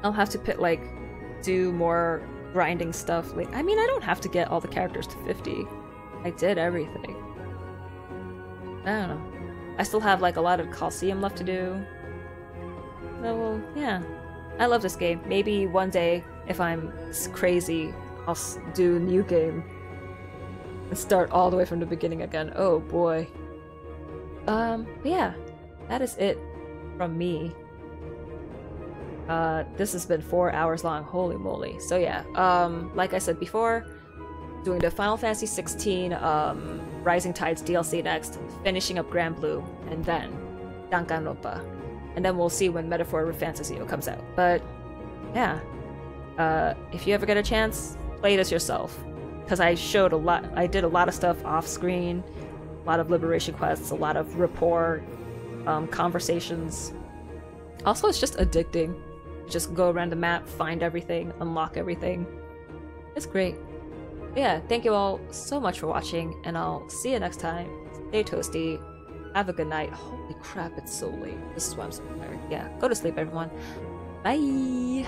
I'll have to do more grinding stuff. Like, I mean, I don't have to get all the characters to 50. I did everything. I don't know. I still have like a lot of Coliseum left to do. So, well, yeah. I love this game. Maybe one day, if I'm crazy, I'll do a new game and start all the way from the beginning again. Oh boy. But yeah. That is it from me. This has been 4 hours long, holy moly. So yeah, like I said before, doing the Final Fantasy 16 Rising Tides DLC next, finishing up Granblue, and then Danganronpa. And then we'll see when Metaphor Refantasio comes out. But yeah, if you ever get a chance, play this yourself. Because I did a lot of stuff off screen, a lot of liberation quests, a lot of rapport, conversations. Also, it's just addicting. Just go around the map, find everything, unlock everything. It's great. But yeah, thank you all so much for watching, and I'll see you next time. Stay toasty. Have a good night. Holy crap, it's so late. This is why I'm so tired. Yeah, go to sleep, everyone. Bye!